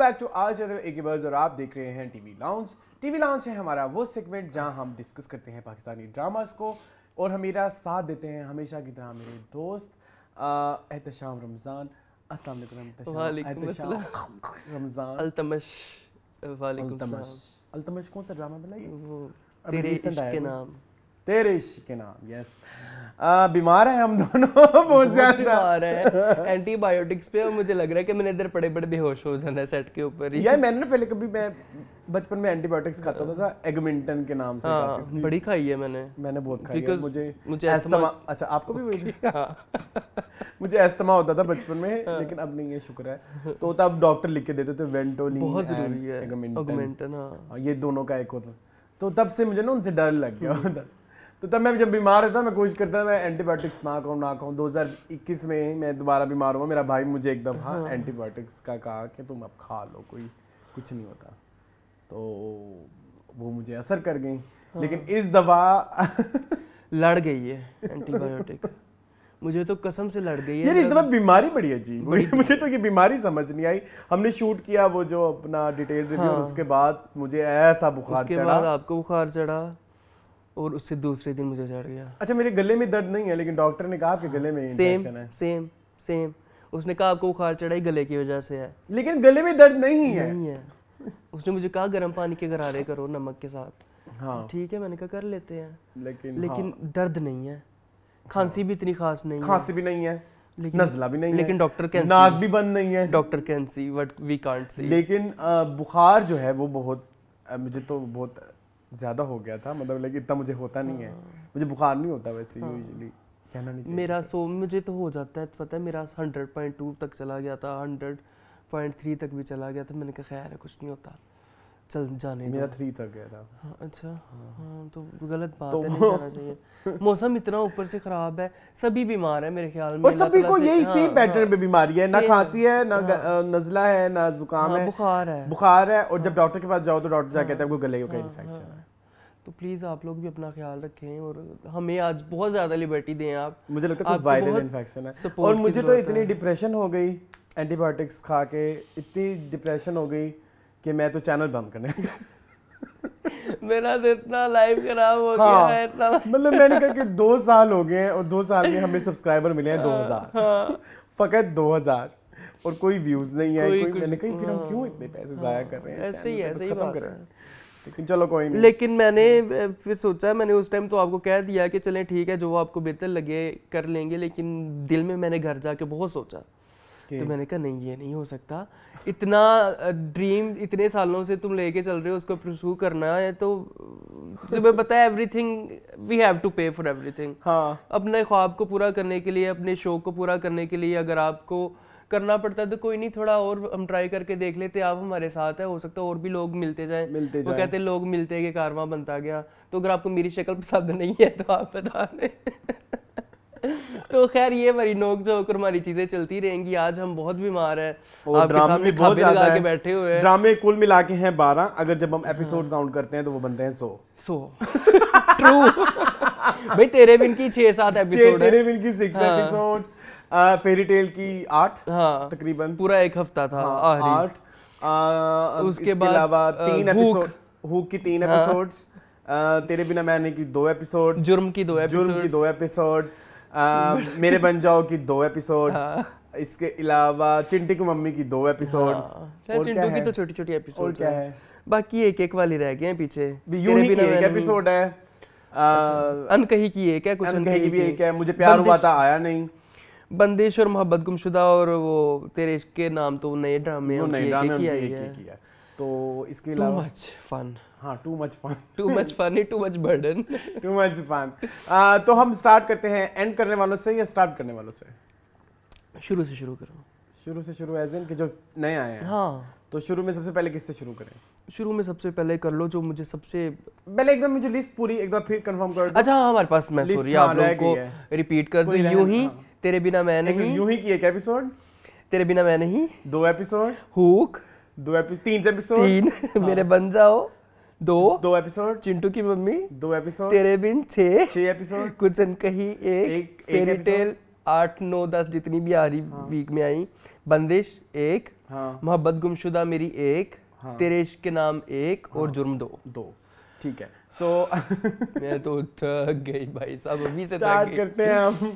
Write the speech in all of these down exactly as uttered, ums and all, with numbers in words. Back to आज एकेबर्स और आप देख रहे हैं टीवी लाउंज। टीवी लाउंज है हमारा वो सेगमेंट जहां हम डिस्कस करते हैं पाकिस्तानी ड्रामास को और हमारा साथ देते हैं हमेशा की तरह मेरे दोस्त एहतशाम रमज़ान। अस्सलाम वालेकुम। वालेकुम अस्सलाम रमज़ान। अल्तमश। वालेकुम अल्तमश। अल्तमश कौन सा ड्रामा बनाई वो? तेरे इश्क के नाम। तेरे इश्क के नाम। यस, बीमार हैं हम दोनों बहुत ज़्यादा है। एंटीबायोटिक्स पे और मुझे लग रहा है कि मैंने इधर पड़े पड़े बेहोश हो जाना है सेट के ऊपर ही। यार मैंने पहले कभी, मैं बचपन में एंटीबायोटिक्स खाता था, था एगमिंटन के नाम से खाती थी। बड़ी खाई है मैंने मैंने बहुत खाई है। मुझे मुझे अस्थमा। अच्छा, आपको भी वही थी? मुझे अस्थमा होता था बचपन में, लेकिन अब नहीं है शुक्र है। तो तब डॉक्टर लिख के देते थे वेंटोलिन एगमिंटन, ये दोनों का एक होता। तो तब से मुझे ना उनसे डर लग गया होता। तो तब मैं जब बीमार रहता मैं कोशिश करता मैं एंटीबायोटिक्स ना खाऊँ ना खाऊँ। दो हज़ार इक्कीस में मैं दोबारा बीमार हुआ। मेरा भाई मुझे एक दफ़ा हाँ। एंटीबायोटिक्स का कहा कि तुम अब खा लो, कोई कुछ नहीं होता। तो वो मुझे असर कर गई हाँ। लेकिन इस दफ़ा लड़ गई है एंटीबायोटिक। मुझे तो कसम से लड़ गई है यार इस दफ़ा। बीमारी बड़ी अजीब, मुझे तो ये बीमारी समझ नहीं आई। हमने शूट किया वो जो अपना डिटेल रिव्यू हाँ। उसके बाद मुझे ऐसा बुखार चढ़ा। उसके बाद आपको बुखार चढ़ा और उससे दूसरे दिन मुझे चढ़ गया। अच्छा, मेरे गले में दर्द नहीं है, लेकिन डॉक्टर ने कहा आपके गले में इन्फेक्शन है। सेम सेम, उसने कहा आपको बुखार चढ़ा ही गले की वजह से है, लेकिन गले में दर्द नहीं है। नहीं है। उसने मुझे कहा गर्म पानी के गरारे करो नमक के साथ। हाँ ठीक है, मैंने कहा कर लेते हैं, लेकिन लेकिन हाँ। दर्द नहीं है, खांसी भी इतनी खास नहीं है, खांसी भी नहीं है, लेकिन नजला भी नहीं, लेकिन डॉक्टर कैन सी, नाक भी बंद नहीं है, doctor can see what we can't see. लेकिन बुखार जो है वो बहुत, मुझे तो बहुत ज़्यादा हो गया था, मतलब लेकिन इतना मुझे होता नहीं है, मुझे बुखार नहीं होता वैसे हाँ। यूजुअली कहना नहीं चाहिए मेरा। सो मुझे तो हो जाता है, पता है मेरा हंड्रेड पॉइंट टू तक चला गया था, हंड्रेड पॉइंट थ्री तक भी चला गया था। मैंने कहा खैर है कुछ नहीं होता, चल जाने। मेरा थ्री तक गया था हाँ, अच्छा हाँ। हाँ, तो गलत बात तो है, नहीं जाना चाहिए। मौसम इतना ऊपर से खराब है, सभी बीमार है मेरे ख्याल में, और सभी को यही सेम पैटर्न पे बीमारी है। ना खांसी है, ना नजला है, ना जुकाम है, बुखार है, बुखार है। और जब डॉक्टर के पास जाओ तो डॉक्टर जा कहता है आपको गले का इन्फेक्शन है। तो प्लीज आप लोग भी अपना ख्याल रखें और हमें आज बहुत ज्यादा लिबर्टी दें आप। मुझे लगता है वायरल इन्फेक्शन है, और मुझे तो इतनी डिप्रेशन हो गई एंटीबायोटिक्स खा के, इतनी डिप्रेशन हो गई कि मैं तो चैनल बंद करने मेरा तो इतना लाइव खराब हो हाँ। गया है, इतना मतलब मैंने कहा कि दो साल हो गए हैं और दो साल में हमें सब्सक्राइबर मिले हैं दो हज़ार हाँ। फकत दो हज़ार और कोई व्यूज नहीं है, कोई, कोई मैंने कहीं हाँ। फिर हम क्यों इतने पैसे हाँ। जाया कर रहे हैं, ऐसे ही ऐसे ही खत्म कर रहे हैं। लेकिन चलो कोई नहीं, लेकिन मैंने फिर सोचा, मैंने उस टाइम तो आपको कह दिया कि चलें ठीक है जो आपको बेहतर लगे कर लेंगे, लेकिन दिल में मैंने घर जाके बहुत सोचा। तो मैंने कहा नहीं ये नहीं हो सकता, इतना ड्रीम इतने सालों से तुम लेके चल रहे हो, उसको परस्यू करना है तो तुम्हें पता है everything we have to pay for everything. अपने ख्वाब को पूरा करने के लिए, अपने शौक को पूरा करने के लिए अगर आपको करना पड़ता है तो कोई नहीं, थोड़ा और हम ट्राई करके देख लेते, आप हमारे साथ है, हो सकता है और भी लोग मिलते जाएं। मिलते जाएं। वो कहते लोग मिलते के कारवां बनता गया। तो अगर आपको मेरी शक्ल पसंद नहीं है तो आप बता दें। तो खैर ये हमारी नोक जो होकर हमारी चीजें चलती रहेंगी। आज हम बहुत बीमार हैं, आपके सामने बहुत ज्यादा के बैठे हुए हैं। ड्रामे कुल मिला के हैं बारह, अगर जब हम एपिसोड काउंट करते हैं तो वो बनते हैं सौ सौ ट्रू भाई। तेरे बिन की छह सात एपिसोड, तेरे बिन की सिक्स एपिसोड्स, फेरी टेल की आठ हाँ तकरीबन पूरा एक हफ्ता था आठ, उसके अलावा तीन एपिसोड हुक की तीन एपिसोड्स, तेरे बिना मैं नहीं की दो एपिसोड, जुर्म की दो जुर्म की दो एपिसोड, Uh, मेरे बन जाओ की दो एपिसोड्स हाँ। इसके अलावा चिंटी की मम्मी की दो एपिसोड्स हाँ। और चिंटू की तो छोटी छोटी एपिसोड है, बाकी एक एक वाली रह गए हैं पीछे। यूनी की एक एपिसोड है, अनकही की एक है, कुछ अनकही की भी एक है, मुझे प्यार हुआ था आया नहीं, बंदिश और मोहब्बत गुमशुदा, और वो तेरे इश्क के नाम तो नए ड्रामे है। तो इसके अलावा हाँ too much fun too much fun too much burden too much fun. तो हम स्टार्ट करते हैं एंड करने वालों से या स्टार्ट करने वालों से? शुरू से शुरू करो। शुरू से शुरू एज इन कि जो नए आए हैं हाँ। तो शुरू में सबसे पहले किससे शुरू करें? शुरू में सबसे पहले कर लो जो मुझे सबसे पहले एकदम, मुझे लिस्ट पूरी एक बार फिर कंफर्म कर दो। अच्छा हाँ, हमारे पास मैं सॉरी आप लोगों को रिपीट कर दूं। यूही तेरे बिना मैं नहीं, यूही की एक एपिसोड, तेरे बिना मैं नहीं दो एपिसोड, हुक दो एपिसोड, तीन एपिसोड तीन, मेरे बन जाओ दो दो एपिसोड, चिंटू की मम्मी दो एपिसोड, तेरे बिन छः छः एपिसोड, कुछ अनकही एक, फेरी टेल आठ नौ दस जितनी भी आ रही वीक में आई, बंदिश एक हाँ। मोहब्बत गुमशुदा मेरी एक, हाँ। तेरे इश्क के नाम एक, हाँ। और जुर्म दो दो ठीक है। सो so, मैं तो थक गई भाई साहब, अभी से स्टार्ट करते हैं हम।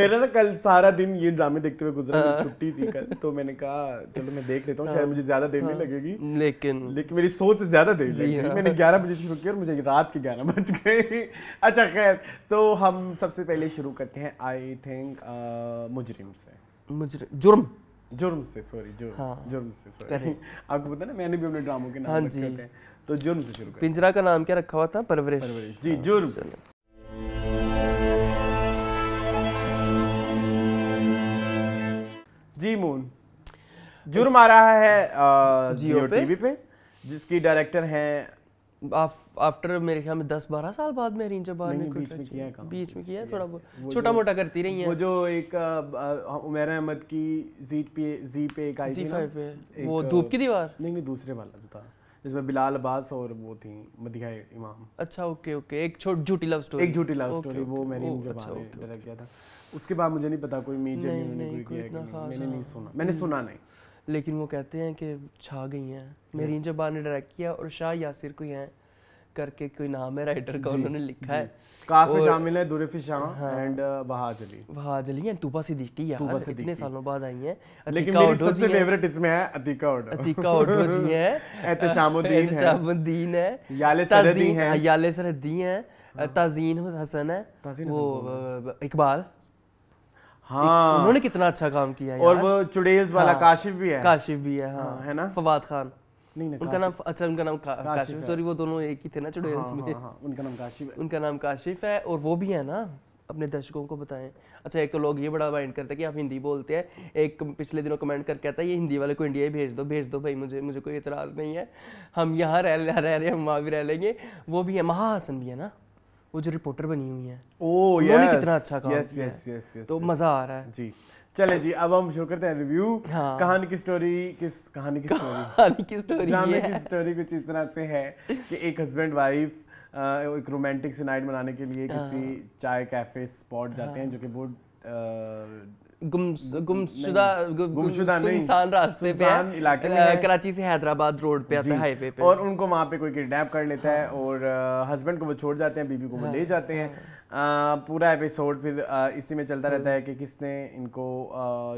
मेरा ना कल सारा दिन ये ड्रामे देखते हुए गुजरा, छुट्टी थी कल तो मैंने कहा चलो मैं देख लेता हूँ, शायद मुझे ज़्यादा देर नहीं लगेगी, लेकिन लेकिन मेरी सोच से ज़्यादा देर लगी। मैंने ग्यारह बजे शुरू किया और मुझे रात के ग्यारह बज गए। अच्छा खैर, तो हम सबसे पहले शुरू करते हैं आई थिंक मुजरिम से, मुजरिम जुर्म जुर्म से सॉरी जुर्म हाँ, जुर्म से सॉरी। आपको पता है ना मैंने भी अपने ड्रामों के नाम हाँ रखे होते हैं, तो जुर्म से शुरू करते हैं। पिंजरा का नाम क्या रखा हुआ था? परवरिश, परवरिश जी हाँ, जुर्म। जी मून, जुर्म आ रहा है जियो टीवी पे, जिसकी डायरेक्टर हैं आफ्टर मेरे ख्याल में दस बारह साल बाद में बीच में किया है, बीच में किया है थोड़ा बहुत, छोटा मोटा करती रही है। वो जो एक उमेर अहमद की जी पे जी पे एक आई थी ना, वो धूप की दीवार नहीं नहीं दूसरे वाला जो था जिसमें बिलाल अब्बास और वो थी मदिहा इमाम। अच्छा ओके ओके, एक छोटी झूठी लव स्टोरी, एक झूठी लव स्टोरी वो मैंने डायरेक्ट किया था। उसके बाद मुझे नहीं पता कोई मेजर इन्होंने कोई किया, मैंने नहीं सुना, मैंने सुना नहीं। लेकिन वो कहते हैं कि छा गई हैं, मेरी जबान ने डायरेक्ट किया और शाह यासिर कोई हैं करके कोई नाम है राइटर का, उन्होंने लिखा है। कास्ट में शामिल है दुरेफिशान एंड बहाज अली, बहाज अली एंड तुबा सिद्दीकी यार, इतने सालों बाद आई हैं। लेकिन मेरी सबसे फेवरेट इसमें है अतीका ऑडो, अतीका ऑडो जी हैं, एहतशामुद्दीन है, एहतशामुद्दीन है, याले सरहदी हैं, याले सरहदी हैं, ताजीन हसन है, वो इकबाल हाँ, उन्होंने कितना अच्छा काम किया है। और वो चुड़ैल्स वाला हाँ, काशिफ भी है, काशिफ भी है हाँ, है ना, फवाद खान नहीं नहीं उनका नाम, अच्छा उनका नाम का, काशिफ सॉरी, वो दोनों एक ही थे ना चुड़ैल्स हाँ, में हाँ, हाँ, उनका नाम काशिफ है, उनका नाम काशिफ है। और वो भी है ना, अपने दर्शकों को बताएं। अच्छा एक तो लोग ये बड़ा माइंड करते हैं कि आप हिंदी बोलते हैं, एक पिछले दिनों कमेंट करके कहता है ये हिंदी वाले को इंडिया ही भेज दो, भेज दो भाई, मुझे मुझे कोई एतराज़ नहीं है, हम यहाँ रह रहे हैं, हम वहाँ भी रह लेंगे। वो भी है, महा हसन भी है ना, वो जो रिपोर्टर बनी हुई है, oh, yes, कितना अच्छा काम yes, yes, yes, yes, तो yes, मजा आ रहा है जी। चले जी, अब हम शुरू करते हैं रिव्यू। हाँ। कहानी की स्टोरी, किस कहानी की स्टोरी, कहानी की स्टोरी ड्रामे की स्टोरी कुछ इस तरह से है कि एक हस्बैंड वाइफ एक रोमांटिक सी नाइट मनाने के लिए किसी हाँ। चाय कैफे स्पॉट जाते हैं, जो कि बहुत गुमशुदा गुम गुमशुदा नहीं सुनसान रास्ते पे इलाके में है, कराची से हैदराबाद रोड पे आता है हाईवे पे, और उनको वहाँ पे कोई किडनैप कर लेता है और हस्बैंड को वो छोड़ जाते हैं, बीबी को वो ले जाते हैं। आ, पूरा एपिसोड फिर आ, इसी में चलता रहता है कि किसने इनको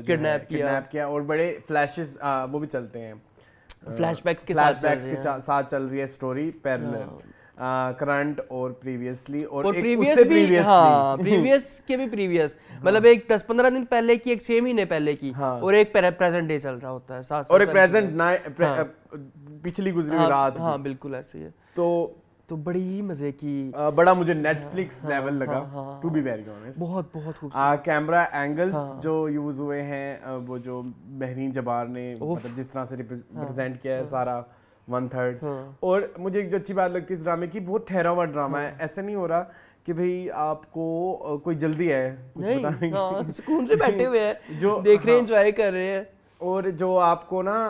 किडनैप किया, किया और बड़े फ्लैशेस वो भी चलते हैं, फ्लैशबैक्स के साथ चल रही है स्टोरी पैरेलल, करंट और प्रीवियसली और, और प्रीवियस भी प्रीवियस हाँ, के भी प्रीवियस मतलब हाँ। एक दस पंद्रह दिन पहले की, एक छह महीने पहले की हाँ। और एक प्रेजेंट डे चल रहा होता है साथ, और एक प्रेजेंट प्रे, हाँ। पिछली गुजरी हुई हाँ, रात हाँ बिल्कुल ऐसे ही है। तो तो बड़ी ही मजे की आ, बड़ा मुझे नेटफ्लिक्स हाँ, लेवल लगा टू बी वेरी ऑनेस्ट, बहुत बहुत खूबसूरत कैमरा एंगल्स हाँ, जो यूज हुए हैं, वो जो महरीन जबार ने मतलब जिस तरह से रिप्रेजेंट किया है सारा वन थर्ड। और मुझे एक जो अच्छी बात लगती है इस ड्रामे की, बहुत ठहरा हुआ ड्रामा है, ऐसा नहीं हो रहा कि भाई आपको कोई जल्दी है कुछ बताने की हाँ, सुकून से बैठे हुए हैं जो देख रहे हैं, एंजॉय कर रहे हैं। और जो आपको ना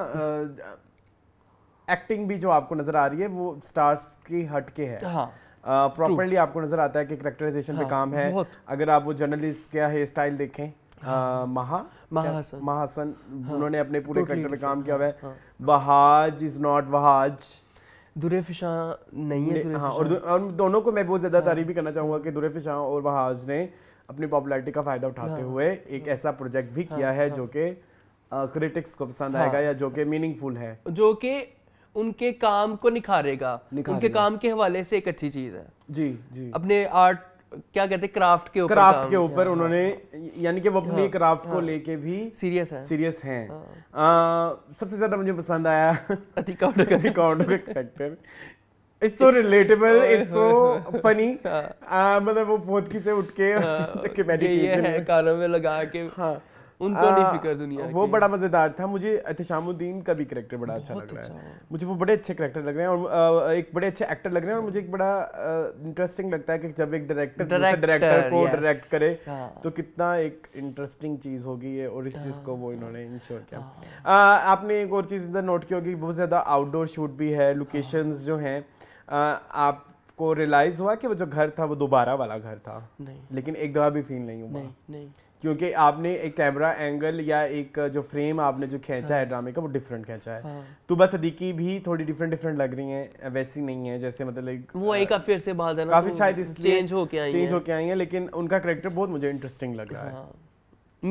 एक्टिंग भी जो आपको नजर आ रही है वो स्टार्स की हटके है हाँ। प्रॉपरली uh, आपको नजर आता है कि करेक्टराइजेशन हाँ, पे काम है। अगर आप वो जर्नलिस्ट का हेयर स्टाइल देखें हाँ, महा महासन महासन हाँ, उन्होंने अपने पूरे करेक्टर पे काम किया हुआ है हाँ, वहाज इज नॉट वहाज, दुरेफिशां नहीं है हाँ, और, दु, और दोनों को मैं बहुत ज्यादा हाँ, तारीफ भी करना चाहूंगा कि दुरेफिशां और वहाज ने अपनी पॉपुलैरिटी का फायदा उठाते हाँ, हुए एक हाँ, ऐसा प्रोजेक्ट भी किया हाँ, है हाँ, जो कि क्रिटिक्स को पसंद हाँ, आएगा या जो कि मीनिंगफुल है, जो कि उनके काम को निखारेगा, उनके काम के हवाले से एक अच्छी चीज है जी जी। अपने आर्ट क्या कहते हैं, क्राफ्ट के ऊपर, क्राफ्ट के ऊपर उन्होंने यानी कि वो अपने क्राफ्ट को लेके भी सीरियस है, सीरियस हैं। सबसे ज्यादा मुझे पसंद आया अतीका ऑडो का character, it's so relatable, it's so funny, मतलब वो फोटकी से उठ के मेडिटेशन है कानों में लगा के हाँ, उनको आ, नहीं फिकर दुनिया वो बड़ा मजेदार था। मुझे एहतशामुद्दीन का भी करेक्टर बड़ा अच्छा लग रहा है, मुझे वो बड़े अच्छे करेक्टर लग रहे हैं और एक बड़े अच्छे एक्टर लग रहे हैं। और मुझे एक बड़ा इंटरेस्टिंग लगता है कि जब एक डायरेक्टर डायरेक्टर को डायरेक्ट करे तो कितना एक इंटरेस्टिंग चीज होगी ये, और इस चीज को वो इन्होंने इंश्योर किया। आपने एक और चीज नोट की होगी, बहुत ज्यादा आउटडोर शूट भी है, लोकेशंस जो हैं आप को रियलाइज हुआ कि वो जो घर था वो दोबारा वाला घर था नहीं, लेकिन एक दफा भी फील नहीं हुआ क्योंकि आपने एक कैमरा एंगल या एक जो फ्रेम आपने जो खींचा है ड्रामे का वो डिफरेंट खींचा है। तो बस सदीकी भी थोड़ी डिफरेंट डिफरेंट लग रही हैं, वैसी नहीं है जैसे मतलब वो एक अफेयर से बाहर है ना, काफी शायद चेंज होके आई हैं चेंज होके आई हैं लेकिन उनका कैरेक्टर बहुत मुझे इंटरेस्टिंग लग रहा है।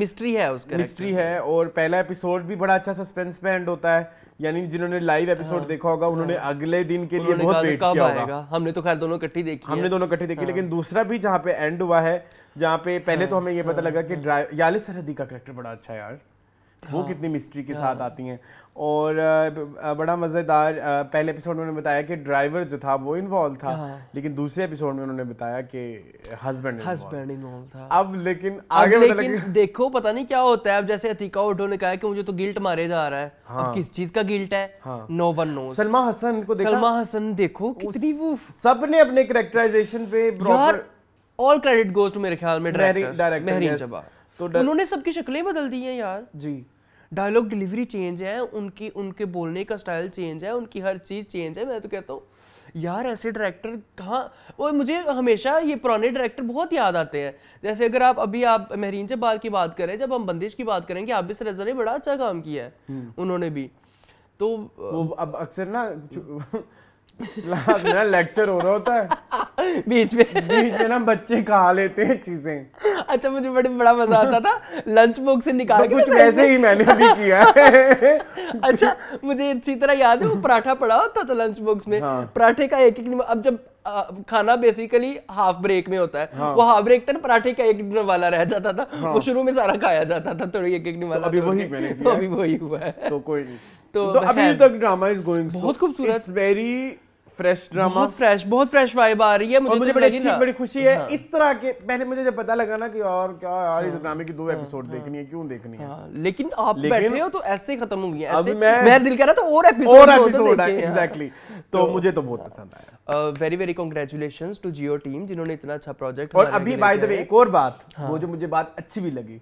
मिस्ट्री है उसका, मिस्ट्री है और पहला एपिसोड भी बड़ा अच्छा सस्पेंस में एंड होता है, यानी जिन्होंने लाइव एपिसोड देखा होगा उन्होंने अगले दिन के लिए बहुत वेट किया होगा। हमने तो खैर दोनों इकट्ठी देखी, हमने दोनों इकट्ठी देखी लेकिन दूसरा भी जहाँ पे एंड हुआ है जहाँ पे पहले तो हमें ये पता लगा कि याले सरहदी का कैरेक्टर बड़ा अच्छा है यार, वो कितनी मिस्ट्री के साथ आती हैं और बड़ा मज़ेदार। पहले एपिसोड में उन्होंने बताया कि ड्राइवर जो था वो इन्वॉल्व था लेकिन दूसरे एपिसोड में उन्होंने बताया कि हस्बैंड हस्बैंड इन्वॉल्व था। अब लेकिन आगे अब लेकिन देखो पता नहीं क्या होता है। अब जैसे अतीका उठो ने कहा कि मुझे तो गिल्ट मारे जा रहा है, अब किस चीज का गिल्ट है no one knows. Salma Hasan को देखो, सलमा हसन देखो कितनी वो सबने अपने कैरेक्टराइजेशन पे proper all credit goes to मेरे ख्याल में डायरेक्टर मेहरीन जबा। तो उन्होंने सबकी शक्लें बदल दी हैं यार जी, डायलॉग डिलीवरी चेंज है उनकी, उनके बोलने का स्टाइल चेंज है, उनकी हर चीज़ चेंज है। मैं तो कहता हूँ यार ऐसे डायरेक्टर कहाँ, और मुझे हमेशा ये पुराने डायरेक्टर बहुत याद आते हैं। जैसे अगर आप अभी आप महरीन जब्बार की बात करें, जब हम बंदिश की बात करेंगे, आबिस रज़ा ने बड़ा अच्छा काम किया है उन्होंने भी। तो वो अब अक्सर ना मेरा लेक्चर हो रहा होता है बीच में बीच में ना बच्चे खा लेते हैं चीजें। अच्छा मुझे बड़े बड़ा मजा आता था लंच बॉक्स से निकाल के, कुछ वैसे ही मैंने भी किया है। अच्छा मुझे अच्छी तरह याद है वो पराठा पड़ा होता था लंच बॉक्स में, हाँ। पराठे का एक एक, अब जब आ, खाना बेसिकली हाफ ब्रेक में होता है, हाँ। वो हाफ ब्रेक तक पराठे का एक वाला रह जाता था, हाँ। वो शुरू में सारा खाया जाता था, थोड़ी एक एक वाला। तो अभी वही मैंने किया, अभी वही हुआ है तो कोई नहीं। तो अभी तक ड्रामा इज गोइंग बहुत खूबसूरत, वेरी फ्रेश ड्रामा, बहुत फ्रेश बहुत फ्रेश वाइब आ रही है मुझे, और मुझे तो बड़ी अच्छी बड़ी खुशी है, हाँ। इस तरह के पहले मुझे जब पता लगा ना कि और क्या यार इस ड्रामे की दो एपिसोड हाँ, देखनी है क्यों देखनी है, हाँ। लेकिन आप बैठ रहे हो तो ऐसे खत्म हो गया, ऐसे मेरा दिल कर रहा था और एपिसोड और एपिसोड आए एग्जैक्टली। तो मुझे तो बहुत पसंद आया, very very congratulations to Geo team जिन्होंने इतना अच्छा प्रोजेक्ट। और अभी बाय द वे एक और बात, वो जो मुझे बात अच्छी भी लगी,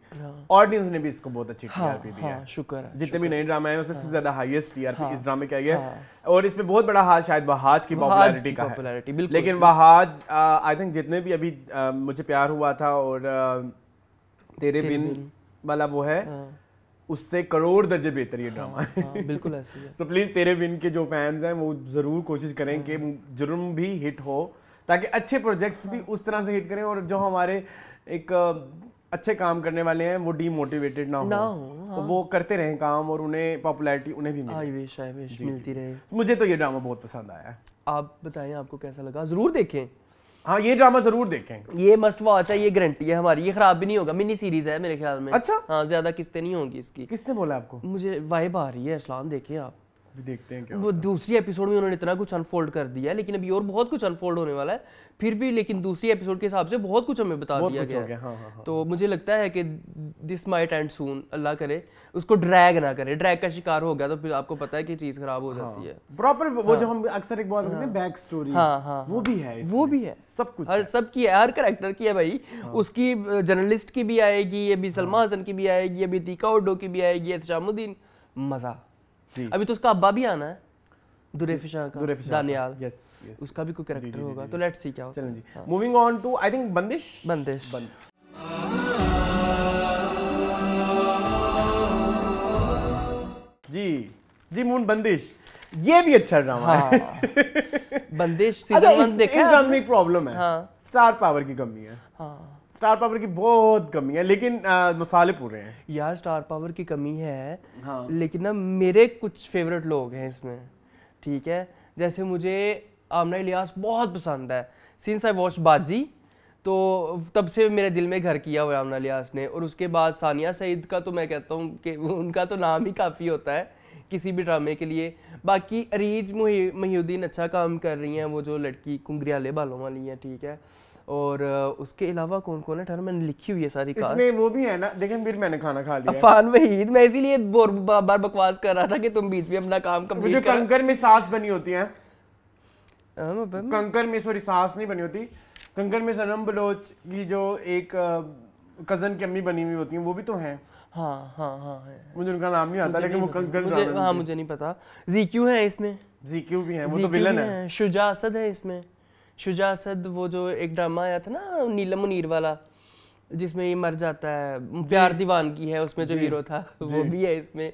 ऑडियंस ने भी इसको बहुत अच्छी टीआरपी दी है, शुक्र है। जितने भी नए ड्रामा है उसमें सबसे ज्यादा हाईएस्ट टीआरपी इस ड्रामे की आई है और इसमें बहुत बड़ा हाथ शायद वहाज की पॉपुलैरिटी का है। लेकिन वहाज आई थिंक जितने भी अभी आ, मुझे प्यार हुआ था और आ, तेरे बिन वाला वो है, हाँ। उससे करोड़ दर्जे बेहतर ये ड्रामा है, हाँ, बिल्कुल ऐसी है। सो प्लीज तेरे बिन के जो फैंस हैं वो जरूर कोशिश करें कि जुर्म भी हिट हो ताकि अच्छे प्रोजेक्ट्स भी उस तरह से हिट करें और जो हमारे एक अच्छे काम करने वाले हैं वो डीमोटिवेटेड ना हो, ना हो हाँ। वो करते रहें काम और उन्हें पॉपुलैरिटी उन्हें भी मिले। आई विश, आई विश मिलती रहे। मुझे तो ये ड्रामा बहुत पसंद आया। आप बताएं आपको कैसा लगा? जरूर देखें, हाँ ये ड्रामा जरूर देखें, ये मस्ट वॉच है, ये गारंटी है हमारी, ये खराब भी नहीं होगा। मिनी सीरीज है मेरे ख्याल में। अच्छा हाँ, ज्यादा किस्तें नहीं होंगी इसकी। किसने बोला आपको? मुझे वाइब आ रही है। इस्लाम देखें आप, देखते हैं क्या वो दूसरी एपिसोड में उन्होंने इतना कुछ अनफोल्ड कर दिया है लेकिन अभी और बहुत कुछ अनफोल्ड होने वाला है फिर भी, लेकिन दूसरी एपिसोड के हिसाब से बहुत कुछ हमें बता दिया गया है। हाँ हाँ हाँ। तो मुझे लगता है कि दिस माइट एंड सून, अल्लाह करे उसको ड्रैग ना करे, ड्रैग का शिकार हो गया तो फिर आपको पता है कि चीज खराब हो जाती है। प्रॉपर वो जो हम अक्सर एक बात करते हैं बैक स्टोरी, वो भी है, वो भी है, सब कुछ हर सब की है, हर कैरेक्टर की है भाई। उसकी जर्नलिस्ट की भी आएगी, अभी सलमा हसन की भी आएगी, अभी तीका उड्डो की भी आएगी, एहतशामुद्दीन, मजा। अभी तो उसका अब्बा भी आना है दुरेफिशान का, दानियाल, यस यस, उसका भी कोई कैरेक्टर होगा तो लेट्स सी क्या होता है। चलें जी, moving on to I think Bandish Bandish बंदिश जी जी मून बंदिश, ये भी अच्छा ड्रामा है बंदिश सीजन वन देखा। इस ड्रामे में प्रॉब्लम है, स्टार पावर की कमी है, स्टार पावर की बहुत कमी है लेकिन आ, मसाले पूरे हैं यार। स्टार पावर की कमी है हाँ। लेकिन ना मेरे कुछ फेवरेट लोग हैं इसमें, ठीक है। जैसे मुझे आमना इलियास बहुत पसंद है, सिंस आई वॉच बाजी तो तब से मेरे दिल में घर किया हुआ है आमना इलियास ने। और उसके बाद सानिया सईद का तो मैं कहता हूँ कि उनका तो नाम ही काफ़ी होता है किसी भी ड्रामे के लिए। बाकी अरीज महीउद्दीन अच्छा काम कर रही हैं, वो जो लड़की कुंगरियाले बालों वाली है, ठीक है। और उसके अलावा कौन कौन है ठहर, मैंने लिखी हुई है सारी कास्ट इसमें, वो भी है ना। देखें फिर मैंने खाना खा लिया। अफान वहीद, मैं इसीलिए बार-बार बकवास कर रहा था कि तुम बीच में अपना काम कंप्लीट करो। कंकर में सांस बनी होती है, कंकर में सॉरी सांस नहीं बनी होती, कंकर में सनम बलोच की जो एक कजन की अम्मी बनी हुई होती है वो भी तो है। हाँ हाँ हाँ मुझे उनका नाम नहीं आता लेकिन वो कंकर, हाँ मुझे नहीं पता। जीक्यू है इसमें, जीक्यू भी है, वो तो विलन है। शुजा असद है इसमें, शुजा असद, वो जो एक ड्रामा आया था ना नीलम मुनीर वाला, जिसमें ये मर जाता है, प्यार दीवानगी है, उसमें जो हीरो था वो भी है इसमें।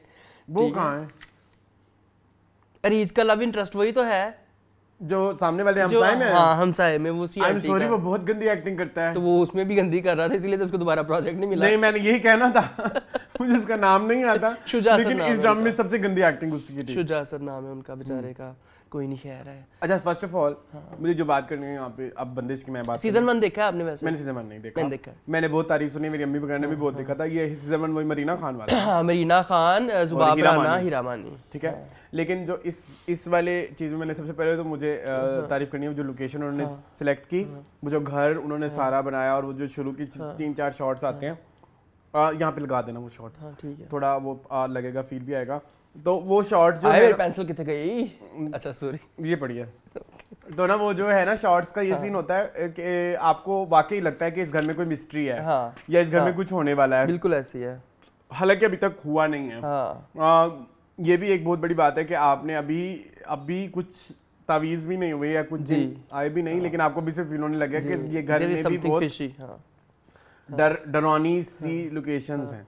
वो कहाँ है? अरीज का लव इंटरेस्ट वही तो है जो सामने वाले हमसाए में है। हाँ, हमसाए में वो I'm sorry, वो बहुत गंदी एक्टिंग करता है, तो वो उसमें भी गंदी कर रहा था, इसलिए तो उसको दोबारा प्रोजेक्ट नहीं मिला। नहीं, मैंने यही कहना था, मुझे उसका नाम नहीं आता, लेकिन इस ड्रामे में सबसे गंदी एक्टिंग उसकी थी। शुजासत नाम है उनका बेचारे का। कोई नहीं, खैर है। अच्छा, फर्स्ट ऑफ ऑल मुझे जो बात करनी है यहाँ पे, अब बंदिश की मैं बात। सीजन वन देखा आपने? वैसे मैंने सीजन वन नहीं देखा, मैंने देखा, मैंने बहुत तारीफ सुनी, मेरी अम्मी वगैरह ने भी बहुत देखा था। ये सीजन वन वही मरीना खान वाला। हाँ, मरीना खान, जुबाब राना, हीरामानी, ठीक है। लेकिन जो इस इस वाले चीज़ में मैंने सबसे पहले तो मुझे तारीफ करनी है, जो लोकेशन उन्होंने सेलेक्ट की, वो जो घर उन्होंने सारा बनाया, और वो जो शुरू की तीन चार शॉट्स आते हैं, यहाँ पे लगा देना वो शॉट्स, थोड़ा वो लगेगा, फील भी आएगा। तो वो शॉर्ट्स जो है, पेंसिल कितने गई? अच्छा सॉरी, ये पड़ी है। तो ना वो जो है ना शॉर्ट्स का ये हाँ। सीन होता है कि आपको वाकई लगता है कि इस घर में कोई मिस्ट्री है, हाँ। या इस घर हाँ। में कुछ होने वाला है, बिल्कुल ऐसी है, हालांकि अभी तक हुआ नहीं है। हाँ। आ, ये भी एक बहुत बड़ी बात है कि आपने अभी अभी कुछ तावीज़ भी नहीं हुई या कुछ आए भी नहीं, लेकिन आपको भी सिर्फ फील होने लगे कि ये घर में भी बहुत डर डरौनी सी लोकेशंस हैं,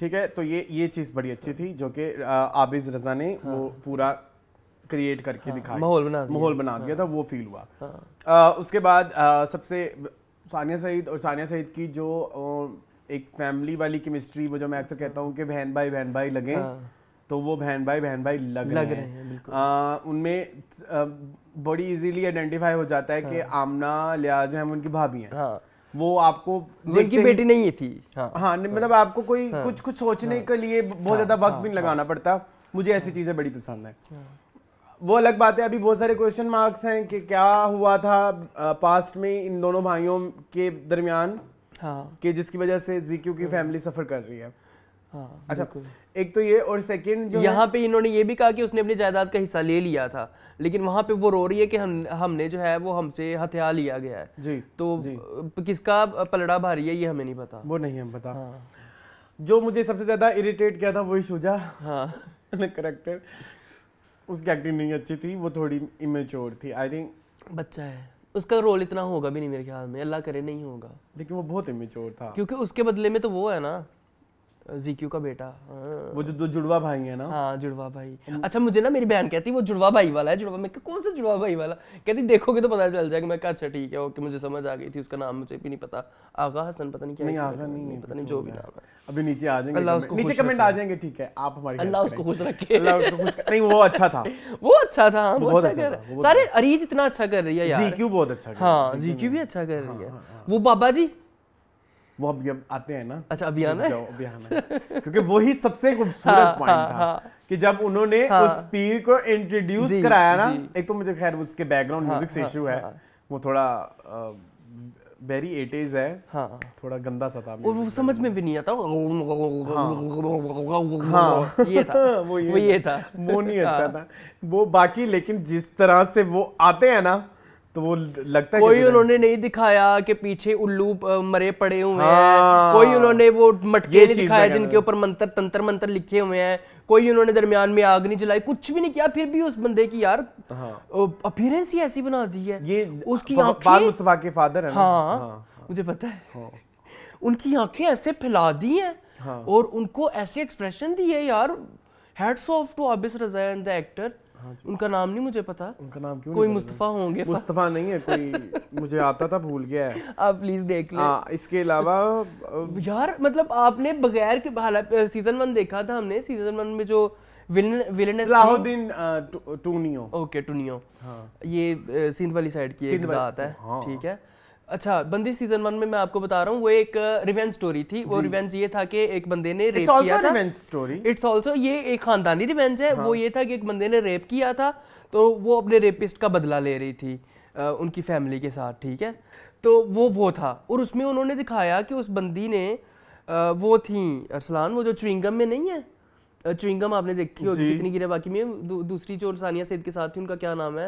ठीक है। तो ये ये चीज़ बड़ी अच्छी थी जो कि आबिज रज़ा ने हाँ। वो पूरा क्रिएट करके हाँ। दिखाया, माहौल बना माहौल बना दिया था, वो फील हुआ। हाँ। आ, उसके बाद आ, सबसे सानिया सईद और सानिया सईद की जो एक फैमिली वाली केमिस्ट्री, वो जो मैं अक्सर कहता हूँ कि बहन भाई बहन भाई लगे, हाँ। तो वो बहन भाई बहन भाई लग, लग रहे हैं। उनमें बड़ी इजीली आइडेंटिफाई हो जाता है कि आमना इलियास जो है उनकी भाभी हैं, वो आपको उनकी बेटी नहीं थी। हाँ, हाँ, मतलब हाँ, आपको कोई हाँ, कुछ कुछ सोचने हाँ, के लिए बहुत ज़्यादा वक्त भी नहीं लगाना हाँ, पड़ता। मुझे ऐसी हाँ, चीज़ें बड़ी पसंद है। हाँ, वो अलग बात है, अभी बहुत सारे क्वेश्चन मार्क्स हैं कि क्या हुआ था पास्ट में इन दोनों भाइयों के दरमियान, हाँ, कि जिसकी वजह से जीक्यू की हाँ, फैमिली सफ़र कर रही है। हाँ, अच्छा, एक तो ये, और सेकंड जो यहाँ पे इन्होंने ये भी कहा कि उसने अपनी जायदाद का हिस्सा ले लिया था, लेकिन वहाँ पे वो रो रही है कि हम हमने जो है वो हमसे हथियार लिया गया है। जी, तो जी। किसका पलड़ा भारी है ये हमें नहीं पता, वो नहीं हम पता। हाँ। जो मुझे सबसे ज्यादा इरिटेट किया था वही शुजा, हाँ, करेक्टर, उसकी एक्टिंग नहीं अच्छी थी, वो थोड़ी इमेच्योर थी। आई थिंक बच्चा है, उसका रोल इतना होगा भी नहीं मेरे ख्याल में, अल्लाह करे नहीं होगा, लेकिन वो बहुत इमेच्योर था, क्योंकि उसके बदले में तो वो है ना जीक्यू का बेटा, वो जो जुड़वा भाई है ना। हाँ, जुड़वा भाई। अच्छा, मुझे ना मेरी बहन कहती वो जुड़वा भाई वाला है, जुड़वा। मैं कौन सा जुड़वा भाई वाला? कहती देखोगे तो पता चल जाएगा। मैं कहा अच्छा ठीक है, ओके, मुझे समझ आ गई थी। उसका नाम मुझे भी नहीं पता, आगा हसन पता नहीं क्या, नहीं आगा नहीं, पता नहीं जो भी नाम है। अभी नीचे आ जाएंगे, नीचे कमेंट आ जाएंगे, ठीक है। आप हमारी अल्लाह उसको खुश रखे, नहीं वो अच्छा था, वो अच्छा था, बहुत अच्छा कर रहा है। सारे अरीज इतना अच्छा कर रही है यार, जीक्यू बहुत अच्छा, हाँ जीक्यू भी अच्छा कर रही है। वो बाबा जी वो अभी आते हैं ना। अच्छा, अभी आना है, अभी आना है। क्योंकि वही सबसे खूबसूरत पॉइंट हाँ, था हाँ, कि जब उन्होंने हाँ, उस पीर को इंट्रोड्यूस कराया ना। एक तो मुझे खैर उसके बैकग्राउंड हाँ, म्यूजिक से इशू हाँ, है हाँ, वो थोड़ा वेरी एटीज़ है, हाँ, थोड़ा गंदा सा था, वो समझ में भी नहीं आता। हाँ, ये था, वो ये था, वो नहीं अच्छा था वो बाकी। लेकिन जिस तरह से वो आते हैं ना, तो वो लगता है कोई उन्होंने नहीं दिखाया कि पीछे उल्लू मरे पड़े हुए हैं, कोई उन्होंने वो मटके नहीं दिखाया जिनके ऊपर मंत्र तंत्र मंत्र लिखे हुए हैं, कोई उन्होंने दरमियान में आग नहीं जलाई, कुछ भी नहीं किया। फिर भी उस बंदे की यार अपीयरेंस ही ऐसी बना दी है। ये उसकी आंखें, मुस्तफा के फादर है, हाँ मुझे पता है, उनकी आंखें ऐसे फैला दी हैं और उनको ऐसे एक्सप्रेशन दी है यार। Hats off to Abis Raza and the actor. हाँ, उनका नाम नहीं मुझे पता, उनका नाम क्यों कोई मुस्तफ़ा होंगे, मुस्तफ़ा नहीं है कोई, मुझे आता था, भूल गया है, आप प्लीज देख लें। हाँ, इसके अलावा यार मतलब आपने बगैर के, हालांकि सीजन वन देखा था हमने, सीजन वन में जो villain villainess Salahuddin Tunio, okay Tunio, हाँ ये सिंध वाली साइड की एक जात है, ठीक है। अच्छा, बंदिश सीजन वन में मैं आपको बता रहा हूँ, वो एक रिवेंज स्टोरी थी। वो रिवेंज ये था कि एक बंदे ने रेप किया था। इट्स ऑल्सो, ये एक खानदानी रिवेंज है। हाँ। वो ये था कि एक बंदे ने रेप किया था, तो वो अपने रेपिस्ट का बदला ले रही थी आ, उनकी फैमिली के साथ, ठीक है। तो वो वो था, और उसमें उन्होंने दिखाया कि उस बंदी ने आ, वो थी अरसलान, वो जो च्युइंगम में नहीं है, च्युइंगम आपने देखी होगी कितनी गिरे बाकी में। दू, दूसरी जो सानिया सईद के साथ थी, उनका क्या नाम है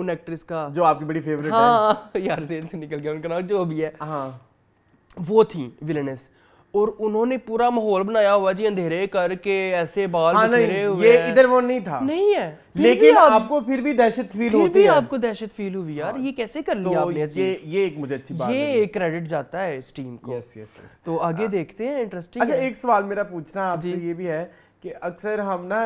उन एक्ट्रेस का जो आपकी बड़ी फेवरेट है, यार से निकल गया उनका नाम, जो भी है, हाँ वो थी विलेनेस। और उन्होंने पूरा माहौल बनाया हुआ जी अंधेरे करके ऐसे बाल हाँ बिखेरे हुए ये इधर वो नहीं था नहीं है लेकिन आप, आपको फिर भी दहशत फील होती है आपको दहशत फील हुई यार हाँ। ये कैसे कर लिया तो आपने ये ये एक मुझे अच्छी बात ये एक क्रेडिट जाता है इस टीम को यस यस यस तो आगे देखते हैं इंटरेस्टिंग अच्छा एक सवाल मेरा पूछना आपसे ये भी है कि अक्सर हम ना